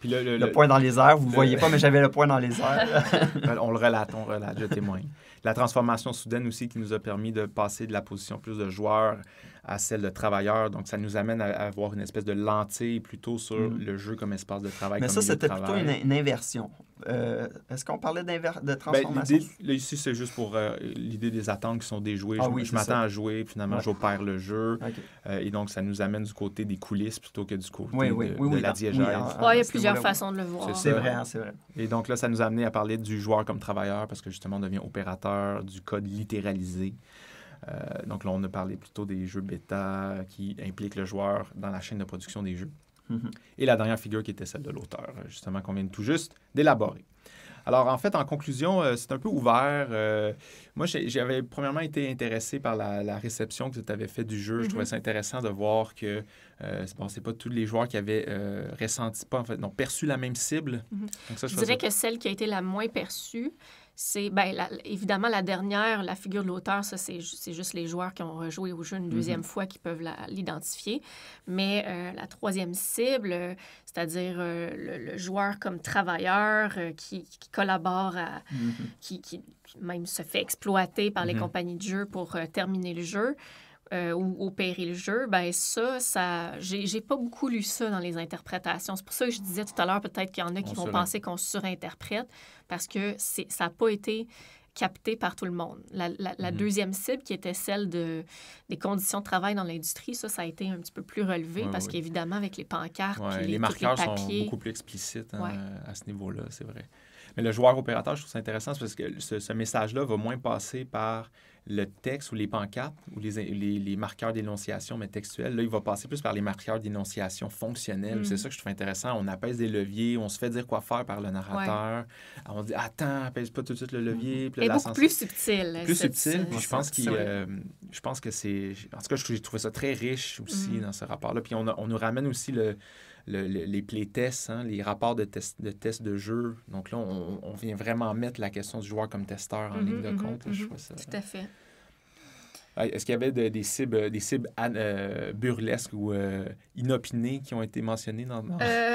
Puis le point dans les airs, vous ne voyez pas, mais j'avais le point dans les airs. on le relate, je témoigne. La transformation soudaine aussi qui nous a permis de passer de la position plus de joueur à celle de travailleur. Donc, ça nous amène à avoir une espèce de lentille plutôt sur le jeu comme espace de travail. Mais ça, c'était plutôt une inversion. Est-ce qu'on parlait de transformation? Là, ici, c'est juste pour l'idée des attentes qui sont déjouées. Je m'attends à jouer, finalement, j'opère le jeu. Okay. Et donc, ça nous amène du côté des coulisses plutôt que du côté de la diégèse. Il y a plusieurs façons de le voir. C'est vrai, c'est vrai. Et donc, là, ça nous a amené à parler du joueur comme travailleur parce que, justement, on devient opérateur du code littéralisé. Donc là, on a parlé plutôt des jeux bêta qui impliquent le joueur dans la chaîne de production des jeux. Et la dernière figure qui était celle de l'auteur, justement, qu'on vient de tout juste d'élaborer. Alors, en fait, en conclusion, c'est un peu ouvert. Moi, j'avais premièrement été intéressé par la réception que tu avais faite du jeu. Je trouvais ça intéressant de voir que c'est pas tous les joueurs qui avaient perçu la même cible. Donc, ça, je dirais que celle qui a été la moins perçue, c'est évidemment la dernière, la figure de l'auteur, ça c'est juste les joueurs qui ont rejoué au jeu une deuxième fois qui peuvent l'identifier. Mais la troisième cible, c'est-à-dire le joueur comme travailleur qui collabore, qui même se fait exploiter par les compagnies de jeu pour terminer le jeu, ou opérer le jeu, ça j'ai pas beaucoup lu ça dans les interprétations. C'est pour ça que je disais tout à l'heure, peut-être qu'il y en a qui vont penser qu'on surinterprète, parce que ça n'a pas été capté par tout le monde. La deuxième cible, qui était celle des conditions de travail dans l'industrie, ça a été un petit peu plus relevé, parce qu'évidemment, avec les pancartes, les marqueurs sont beaucoup plus explicites à ce niveau-là, c'est vrai. Mais le joueur-opérateur, je trouve ça intéressant, parce que ce message-là va moins passer par le texte ou les pancartes ou les marqueurs d'énonciation, mais textuels. Là, il va passer plus par les marqueurs d'énonciation fonctionnels. C'est ça que je trouve intéressant. On apaise des leviers, on se fait dire quoi faire par le narrateur. On dit « Attends, apaise pas tout de suite le levier. » Et beaucoup plus subtil. Plus subtil. Puis je pense que c'est... En tout cas, j'ai trouvé ça très riche aussi dans ce rapport-là. Puis on nous ramène aussi les playtests, les rapports de tests de jeu. Donc là, on vient vraiment mettre la question du joueur comme testeur en ligne de compte. Je vois ça. Tout à fait. Est-ce qu'il y avait des cibles burlesques ou inopinées qui ont été mentionnées dans le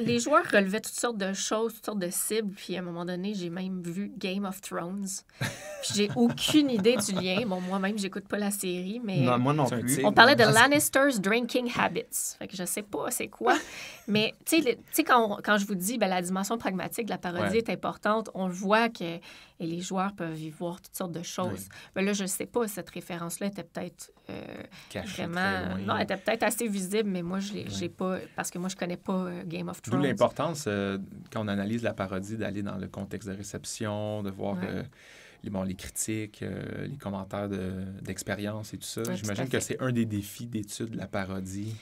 les joueurs relevaient toutes sortes de choses, toutes sortes de cibles. Puis à un moment donné, j'ai même vu Game of Thrones. J'ai aucune idée du lien. Bon, moi-même, j'écoute pas la série, mais non, moi non plus. On parlait de Lannisters drinking habits. Fait que je sais pas c'est quoi. Mais tu sais, quand je vous dis la dimension pragmatique de la parodie est importante, on voit que les joueurs peuvent y voir toutes sortes de choses. Mais là, je sais pas. Cette référence-là était peut-être vraiment... Non, elle était peut-être assez visible, mais moi, je l'ai pas... Parce que moi, je connais pas Game of Thrones. D'où l'importance, quand on analyse la parodie, d'aller dans le contexte de réception, de voir les critiques, les commentaires d'expérience et tout ça. J'imagine que c'est un des défis d'étude de la parodie,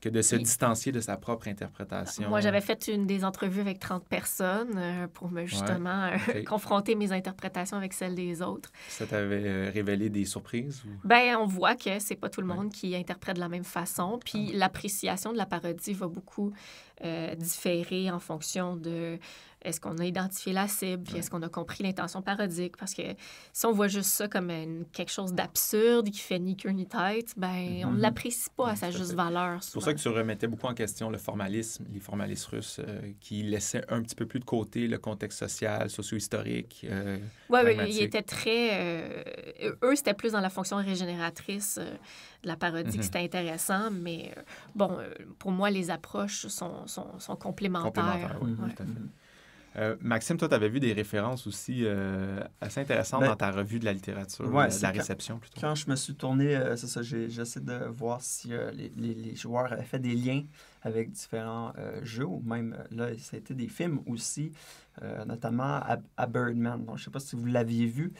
que de se distancier de sa propre interprétation. Moi, j'avais fait une des entrevues avec 30 personnes pour me justement confronter mes interprétations avec celles des autres. Ça t'avait révélé des surprises? Ou... on voit que c'est pas tout le monde qui interprète de la même façon. Puis l'appréciation de la parodie va beaucoup différer en fonction de... Est-ce qu'on a identifié la cible? Puis est-ce qu'on a compris l'intention parodique? Parce que si on voit juste ça comme quelque chose d'absurde qui fait ni queue ni tête, on ne l'apprécie pas à sa juste valeur. C'est pour ça que tu remettais beaucoup en question le formalisme, les formalistes russes, qui laissaient un petit peu plus de côté le contexte social, socio-historique. Oui, ils étaient très... eux, c'était plus dans la fonction régénératrice de la parodie qui c'était intéressant, mais pour moi, les approches sont complémentaires. Oui, tout à fait. Maxime, toi, tu avais vu des références aussi assez intéressantes dans ta revue de la littérature, de la réception plutôt. Quand je me suis tourné, c'est ça, j'essaie de voir si les joueurs avaient fait des liens avec différents jeux, ou même, là, ça a été des films aussi, notamment à Birdman. Donc, je ne sais pas si vous l'aviez vu,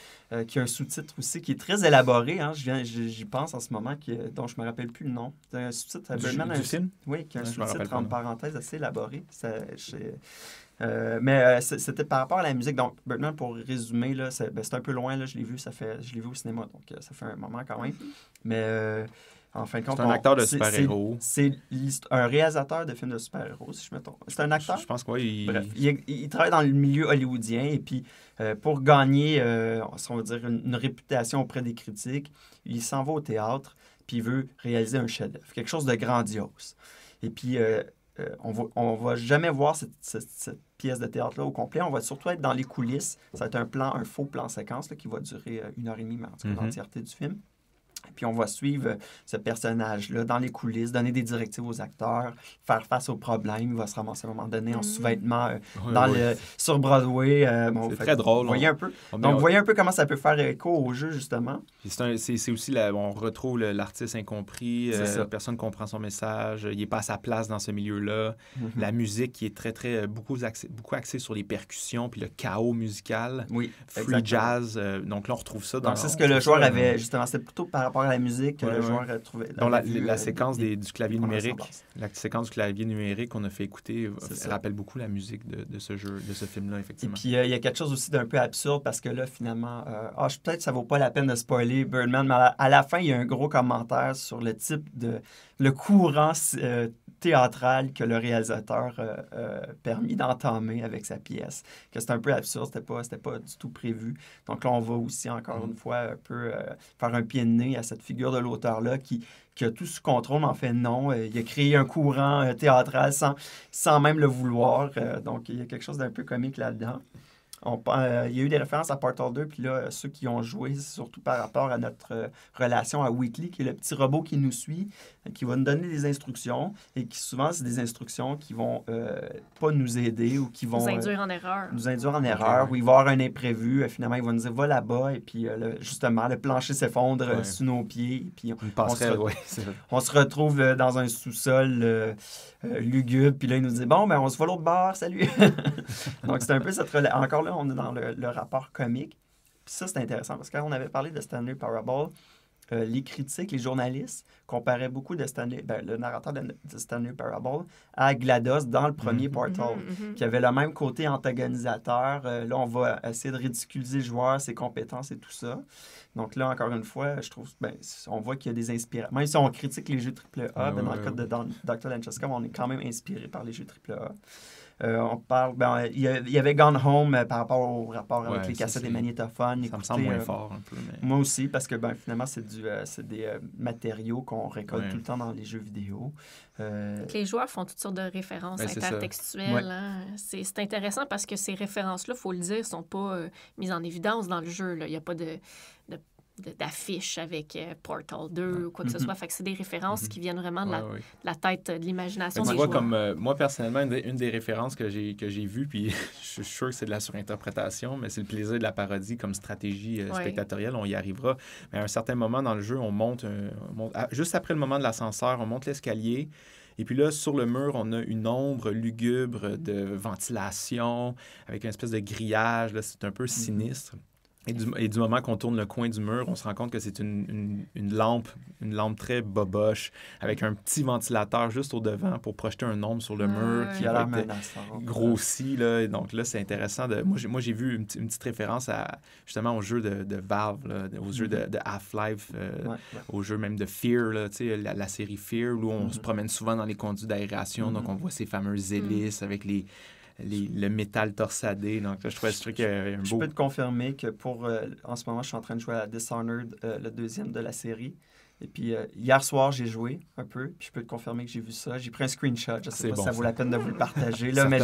qui a un sous-titre aussi qui est très élaboré. Hein. J'y pense en ce moment, dont je ne me rappelle plus le nom. C'est un sous-titre à Birdman. Du film? Oui, qui a un sous-titre en parenthèse assez élaboré. Mais c'était par rapport à la musique. Donc, Birdman, pour résumer, là, c'est un peu loin. Là, je l'ai vu au cinéma, donc ça fait un moment quand même. Mais en fin de compte, c'est un acteur de super-héros. C'est un réalisateur de films de super-héros, si je me trompe. C'est un acteur. Je pense que oui. Bref, il travaille dans le milieu hollywoodien. Et puis, pour gagner, si on veut dire, une réputation auprès des critiques, il s'en va au théâtre, puis il veut réaliser un chef-d'œuvre, quelque chose de grandiose. Et puis... on va jamais voir cette pièce de théâtre-là au complet. On va surtout être dans les coulisses. Ça va être un faux plan-séquence qui va durer 1h30, mais en tout cas, l'entièreté du film. Et puis, on va suivre ce personnage-là dans les coulisses, donner des directives aux acteurs, faire face aux problèmes. Il va se ramasser à un moment donné en sous-vêtements sur Broadway. C'est très drôle. Donc, voyez un peu comment ça peut faire écho au jeu, justement. C'est aussi, on retrouve l'artiste incompris. Personne ne comprend son message. Il n'est pas à sa place dans ce milieu-là. La musique qui est très, très... Beaucoup axée sur les percussions puis le chaos musical. Oui, free jazz. Donc là, on retrouve ça dans... Donc, c'est ce que le joueur avait, justement. C'était plutôt par rapport à la musique que le joueur a trouvé. Donc, la séquence du clavier numérique, la séquence du clavier numérique qu'on a fait écouter, elle rappelle beaucoup la musique de ce jeu, de ce film-là, effectivement. Et puis, il y a quelque chose aussi d'un peu absurde parce que là, finalement, peut-être que ça vaut pas la peine de spoiler Birdman, mais à la fin, il y a un gros commentaire sur le type de... le courant théâtral que le réalisateur permis d'entamer avec sa pièce. Que c'est un peu absurde, c'était pas du tout prévu. Donc là, on va aussi, encore une fois, un peu faire un pied de nez à cette figure de l'auteur-là qui a tout sous contrôle, en fait, non. Il a créé un courant théâtral sans même le vouloir. Donc, il y a quelque chose d'un peu comique là-dedans. Il y a eu des références à Portal 2, puis là, ceux qui ont joué, surtout par rapport à notre relation à Weekly, qui est le petit robot qui nous suit, qui va nous donner des instructions, et qui souvent, c'est des instructions qui vont pas nous aider ou qui vont... nous induire en erreur. Nous induire en erreur, ou il va y avoir un imprévu. Finalement, il va nous dire, va là-bas, et puis justement, le plancher s'effondre sous nos pieds. Et puis on se retrouve dans un sous-sol lugubre, puis là, il nous dit, bon, ben on se voit l'autre bord, salut! Donc, c'est un peu cette relation. Encore là, on est dans le rapport comique. Puis ça, c'est intéressant parce que quand on avait parlé de Stanley Parable, les critiques, les journalistes comparaient beaucoup le narrateur de Stanley Parable à GLaDOS dans le premier Portal, qui avait le même côté antagonisateur. Là, on va essayer de ridiculiser le joueur, ses compétences et tout ça. Donc là, encore une fois, je trouve, on voit qu'il y a des inspirations. Même si on critique les jeux AAA, dans le cas de Dr. Langeskov, on est quand même inspiré par les jeux AAA. On parle... il y avait Gone Home par rapport au rapport avec les cassettes et magnétophones. Ça me semble moins fort un peu. Mais... moi aussi, parce que finalement, c'est des matériaux qu'on récolte tout le temps dans les jeux vidéo. Les joueurs font toutes sortes de références intertextuelles. Hein? C'est intéressant parce que ces références-là, il faut le dire, ne sont pas mises en évidence dans le jeu. Il n'y a pas d'affiche avec Portal 2 ou quoi que ce soit. Fait que c'est des références qui viennent vraiment de la tête, de l'imagination des joueurs. Comme, moi, personnellement, une des références que j'ai vues, puis je suis sûr que c'est de la surinterprétation, mais c'est le plaisir de la parodie comme stratégie spectatorielle. On y arrivera. Mais à un certain moment dans le jeu, juste après le moment de l'ascenseur, on monte l'escalier. Et puis là, sur le mur, on a une ombre lugubre de ventilation avec une espèce de grillage. C'est un peu sinistre. Et du moment qu'on tourne le coin du mur, on se rend compte que c'est une lampe très boboche avec un petit ventilateur juste au devant pour projeter un ombre sur le mur qui a grossi. Là. Et donc là, c'est intéressant. Moi, j'ai vu une petite référence justement au jeu de Valve, là, aux jeux de Half-Life, au jeu même de Fear, là, la série Fear, où on se promène souvent dans les conduits d'aération. Donc, on voit ces fameuses hélices avec le métal torsadé. Donc, là, je trouvais ce truc beau. Je peux te confirmer que en ce moment, je suis en train de jouer à Dishonored, le deuxième de la série. Et puis, hier soir, j'ai joué un peu. Puis je peux te confirmer que j'ai vu ça. J'ai pris un screenshot. Je sais pas bon, si ça vaut la peine de vous le partager, là, mais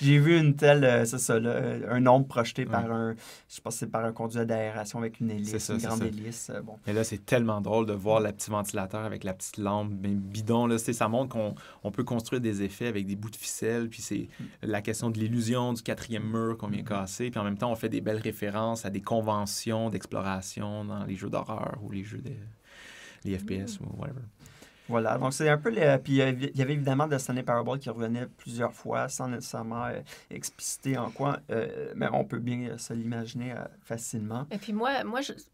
j'ai vu une telle... c'est ça, là, un ombre projeté par un... Je pense que c'est par un conduit d'aération avec une hélice, ça, une grande hélice. Bon. Et là, c'est tellement drôle de voir le petit ventilateur avec la petite lampe bidon. Là, ça montre qu'on peut construire des effets avec des bouts de ficelle. Puis c'est la question de l'illusion du quatrième mur qu'on vient casser. Puis en même temps, on fait des belles références à des conventions d'exploration dans les jeux d'horreur ou les jeux de... les FPS ou whatever. Voilà, donc c'est un peu... Puis il y avait évidemment The Stanley Parable qui revenait plusieurs fois sans nécessairement expliciter en quoi, mais on peut bien se l'imaginer facilement. Et puis moi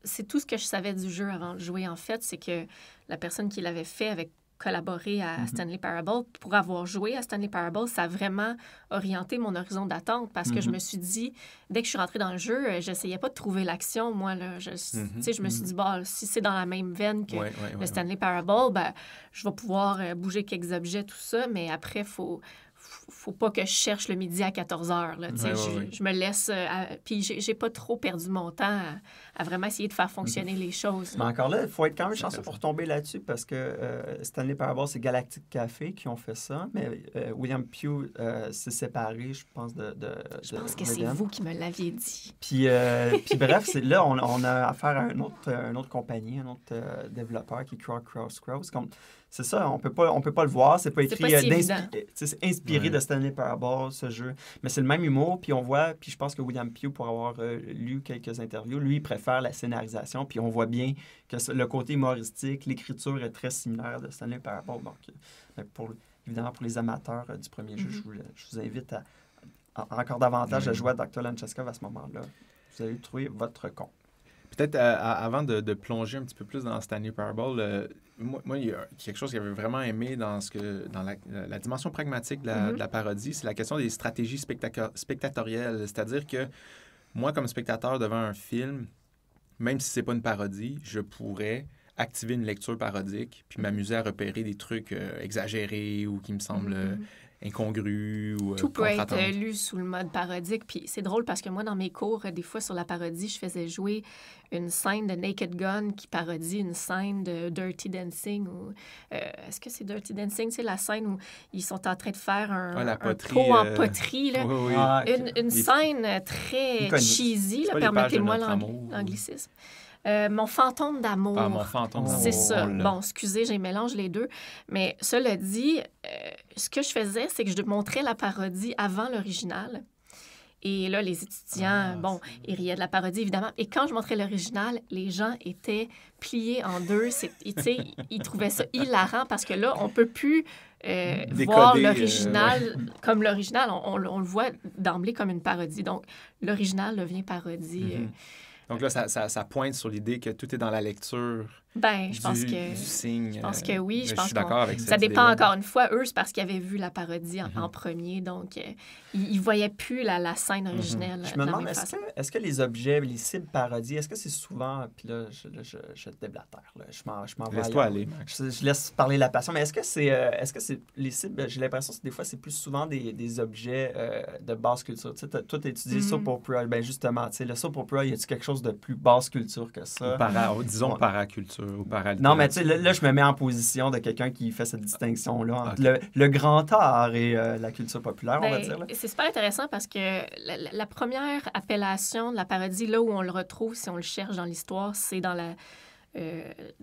c'est tout ce que je savais du jeu avant de jouer, en fait, c'est que la personne qui l'avait fait avait collaboré à Stanley Parable. Pour avoir joué à Stanley Parable, ça a vraiment orienté mon horizon d'attente parce que je me suis dit, dès que je suis rentrée dans le jeu, j'essayais pas de trouver l'action, moi. Là, je me suis dit, bah, si c'est dans la même veine que le Stanley Parable, ben, je vais pouvoir bouger quelques objets, tout ça, mais après, il faut pas que je cherche le midi à 14h. Là, je me laisse... puis j'ai pas trop perdu mon temps à vraiment essayer de faire fonctionner les choses. Mais encore là, il faut être quand même chanceux pour tomber là-dessus parce que Stanley Parable, c'est Galactic Café qui ont fait ça, mais William Pugh s'est séparé, je pense, je pense que c'est vous qui me l'aviez dit. Puis, puis bref, là, on a affaire à une autre compagnie, un autre développeur qui est Crows Crows. C'est ça, on peut pas le voir, c'est pas écrit, c'est inspiré de Stanley Parable, ce jeu. Mais c'est le même humour, puis on voit, puis je pense que William Pugh, pour avoir lu quelques interviews, lui, il préfère la scénarisation, puis on voit bien que le côté humoristique, l'écriture est très similaire de Stanley Parable. Donc, évidemment, pour les amateurs du premier jeu, je vous invite à encore davantage à jouer à Dr. Langeskov à ce moment-là. Vous allez trouver votre compte. Peut-être avant de plonger un petit peu plus dans Stanley Parable, moi, il y a quelque chose que j'avais vraiment aimé dans la dimension pragmatique de la parodie, c'est la question des stratégies spectatorielles. C'est-à-dire que moi, comme spectateur devant un film, même si ce n'est pas une parodie, je pourrais activer une lecture parodique puis m'amuser à repérer des trucs exagérés ou qui me semblent... incongru ou tout peut être lu sous le mode parodique. Puis c'est drôle parce que moi, dans mes cours, des fois, sur la parodie, je faisais jouer une scène de Naked Gun qui parodie une scène de Dirty Dancing. Est-ce que c'est Dirty Dancing? C'est la scène où ils sont en train de faire un pot en poterie. Là. Oui. Une scène très cheesy, permettez-moi l'anglicisme. Mon fantôme d'amour. Ah, mon fantôme d'amour. C'est ça. Bon, excusez, j'ai mélangé les deux. Mais cela dit, ce que je faisais, c'est que je montrais la parodie avant l'original. Et là, les étudiants, ils riaient de la parodie, évidemment. Et quand je montrais l'original, les gens étaient pliés en deux. Ils trouvaient ça hilarant parce que là, on ne peut plus voir l'original comme l'original. On le voit d'emblée comme une parodie. Donc, l'original devient parodie. Donc là, ça pointe sur l'idée que tout est dans la lecture du signe. Je pense que oui. Je pense suis d'accord avec ça. Ça dépend encore une fois. Eux, c'est parce qu'ils avaient vu la parodie en premier. Donc, ils ne voyaient plus la scène originelle. Je me demande, est-ce que les objets, les cibles parodies, est-ce que c'est souvent... Puis là, je déblatère. Là. Je m'en vais. Laisse-toi aller. Je laisse parler la passion. Mais est-ce que c'est les cibles... J'ai l'impression que des fois, c'est plus souvent des objets de basse culture. Tu sais, toi, tu as étudié soap opera. Bien, justement, tu sais, le soap opera, y a-tu quelque chose de plus basse culture que ça? Disons paraculture. Non, mais tu sais, là, je me mets en position de quelqu'un qui fait cette distinction-là entre le grand art et la culture populaire, on va dire. C'est super intéressant parce que la première appellation de la parodie, là où on le retrouve, si on le cherche dans l'histoire, c'est dans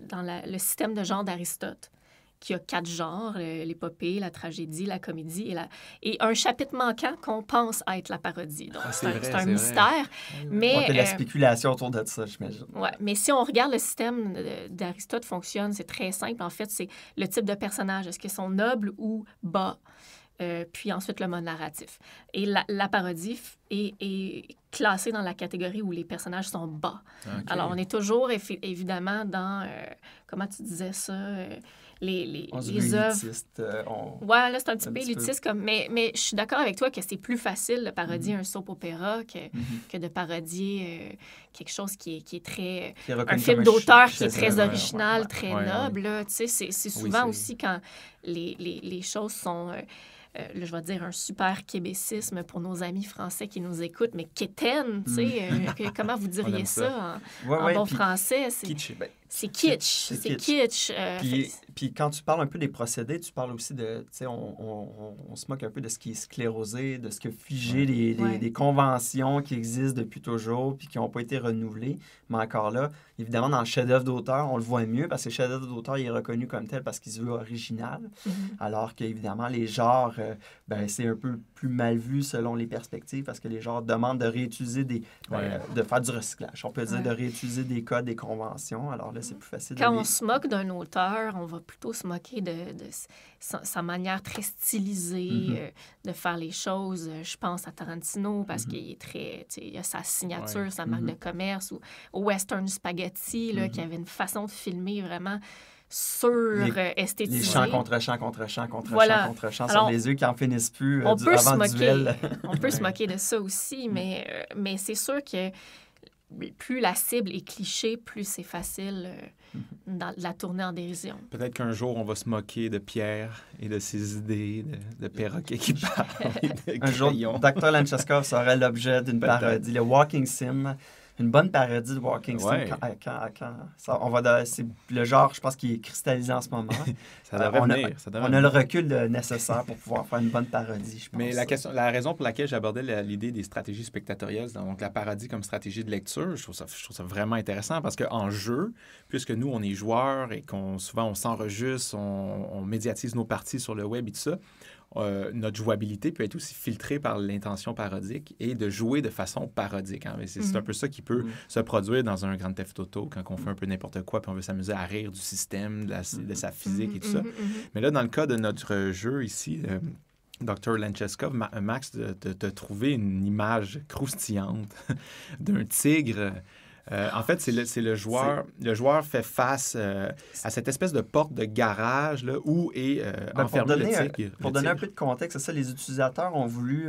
le système de genre d'Aristote, qui a 4 genres, l'épopée, la tragédie, la comédie et un chapitre manquant qu'on pense être la parodie. Donc, c'est un mystère. Mais la spéculation autour de ça, j'imagine. Oui, mais si on regarde le système d'Aristote fonctionne, c'est très simple. En fait, c'est le type de personnage. Est-ce qu'ils sont nobles ou bas? Puis ensuite, le mode narratif. Et la parodie est classée dans la catégorie où les personnages sont bas. Okay. Alors, on est toujours, évidemment, dans... comment tu disais ça? Les œuvres. Ouais, là, c'est un petit peu élitiste. Mais je suis d'accord avec toi que c'est plus facile de parodier un soap opéra que de parodier quelque chose qui est très... un film d'auteur qui est très original, très noble. Tu sais, c'est souvent aussi quand les choses sont... là, je vais dire un super québécisme pour nos amis français qui nous écoutent, mais quétaine, tu sais, comment vous diriez ça en bon français? C'est kitsch, C'est kitsch. C'est kitsch. Puis quand tu parles un peu des procédés, tu parles aussi de... Tu sais, on se moque un peu de ce qui est sclérosé, de ce qui a figé les conventions qui existent depuis toujours puis qui n'ont pas été renouvelées. Mais encore là, évidemment, dans le chef-d'œuvre d'auteur, on le voit mieux parce que le chef-d'œuvre d'auteur, il est reconnu comme tel parce qu'il se veut original. Alors qu'évidemment, les genres, c'est un peu plus mal vu selon les perspectives parce que les genres demandent de réutiliser des... de faire du recyclage. On peut dire de réutiliser des codes, des conventions. Alors là, c'est plus facile. Quand on se moque d'un auteur, on va plutôt se moquer de sa manière très stylisée de faire les choses. Je pense à Tarantino parce qu'il est très... Il a sa signature, sa marque de commerce. Ou au Western Spaghetti, qui avait une façon de filmer vraiment sur-esthétisée. Les champs contre champs contre champs contre champs contre champs sur les yeux qui n'en finissent plus avant le duel. On peut se moquer de ça aussi, mais c'est sûr que plus la cible est cliché, plus c'est facile de la tourner en dérision. Peut-être qu'un jour, on va se moquer de Pierre et de ses idées, de perroquets qui parlent. Un jour, Dr. Langeskov serait l'objet d'une parodie, le Walking Sim. Une bonne parodie de Walking Sim. C'est le genre, je pense, qui est cristallisé en ce moment. On a le recul nécessaire pour pouvoir faire une bonne parodie, je pense. Mais la raison pour laquelle j'abordais l'idée des stratégies spectatoriales, donc la parodie comme stratégie de lecture, je trouve ça vraiment intéressant parce qu'en jeu, puisque nous, on est joueurs et souvent on s'enregistre, on médiatise nos parties sur le web et tout ça, notre jouabilité peut être aussi filtrée par l'intention parodique et de jouer de façon parodique. Hein. C'est un peu ça qui peut se produire dans un Grand Theft Auto quand on fait un peu n'importe quoi puis on veut s'amuser à rire du système, de sa physique et tout ça. Mais là, dans le cas de notre jeu ici... Dr. Langeskov, Max, de trouver une image croustillante d'un tigre. En fait, c'est le joueur. Le joueur fait face à cette espèce de porte de garage là, où est enfermé le tigre. Pour donner un peu de contexte, c'est ça, les utilisateurs ont voulu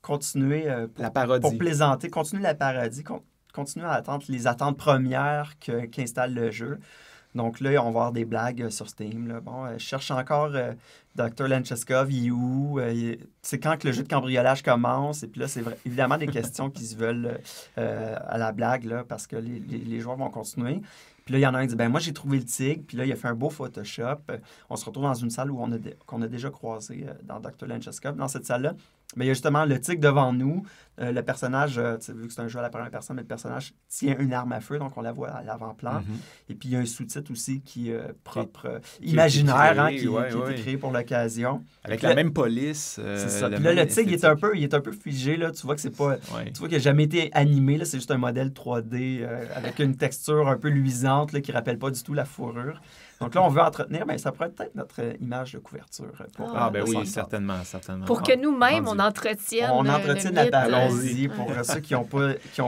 continuer la parodie. Pour plaisanter, continuer la parodie, continuer à attendre les attentes premières qu'installe le jeu. Donc là, on va avoir des blagues sur Steam. Là. Bon, je cherche encore Dr. Langeskov, il est où? C'est quand que le jeu de cambriolage commence? Et puis là, c'est évidemment des questions qui se veulent à la blague, là, parce que les joueurs vont continuer. Puis là, il y en a un qui dit « Ben moi, j'ai trouvé le tigre. » Puis là, il a fait un beau Photoshop. On se retrouve dans une salle où qu'on a déjà croisé dans Dr. Langeskov. Dans cette salle-là, mais il y a justement le tigre devant nous. Le personnage, vu que c'est un jeu à la première personne, mais le personnage tient une arme à feu, donc on la voit à l'avant-plan. Et puis, il y a un sous-titre aussi qui est propre, imaginaire, qui a été créé pour l'occasion. Avec puis, la même police. C'est ça. Puis là, le tigre il est un peu figé. Là. Tu vois qu'il n'a jamais été animé. C'est juste un modèle 3D avec une texture un peu luisante là, qui ne rappelle pas du tout la fourrure. Donc là, on veut entretenir, mais ça pourrait être notre image de couverture. Certainement. Pour que nous-mêmes, on entretienne la parodie. Pour ceux qui n'ont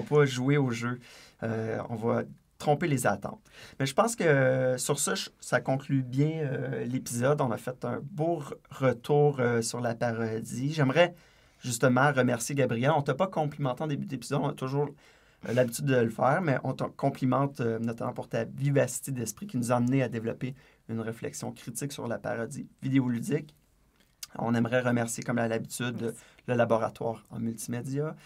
pas joué au jeu, on va tromper les attentes. Mais je pense que sur ça, ça conclut bien l'épisode. On a fait un beau retour sur la parodie. J'aimerais justement remercier Gabrielle. On ne t'a pas complimenté en début d'épisode. On a toujours l'habitude de le faire, mais on te complimente notamment pour ta vivacité d'esprit qui nous a amené à développer une réflexion critique sur la parodie vidéoludique. On aimerait remercier, comme à l'habitude, le laboratoire en multimédia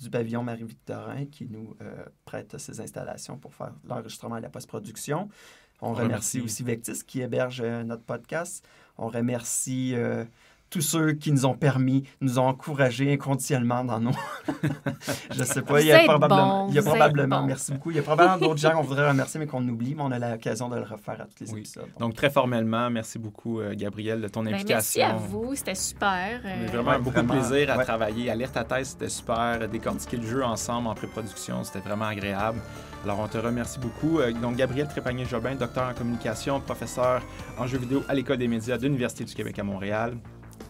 du pavillon Marie-Victorin qui nous prête ses installations pour faire l'enregistrement et la post-production. On remercie aussi Vectis qui héberge notre podcast. On remercie... tous ceux qui nous ont permis, nous ont encouragés inconditionnellement dans nos... Je sais pas, il y a probablement... Merci beaucoup. Il y a probablement d'autres gens qu'on voudrait remercier, mais qu'on oublie, mais on a l'occasion de le refaire à tous les épisodes. Donc, très formellement, merci beaucoup, Gabrielle, de ton implication. Merci à vous, c'était super. Vraiment, beaucoup de plaisir à travailler. À lire ta thèse, c'était super. Décortiquer le jeu ensemble en pré-production, c'était vraiment agréable. Alors, on te remercie beaucoup. Donc, Gabrielle Trépanier-Jobin, docteur en communication, professeur en jeux vidéo à l'École des médias de l'Université du Québec à Montréal.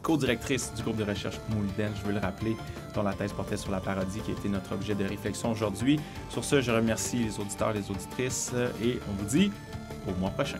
Co-directrice du groupe de recherche Homo Ludens, je veux le rappeler, dont la thèse portait sur la parodie qui a été notre objet de réflexion aujourd'hui. Sur ce, je remercie les auditeurs, les auditrices et on vous dit au mois prochain.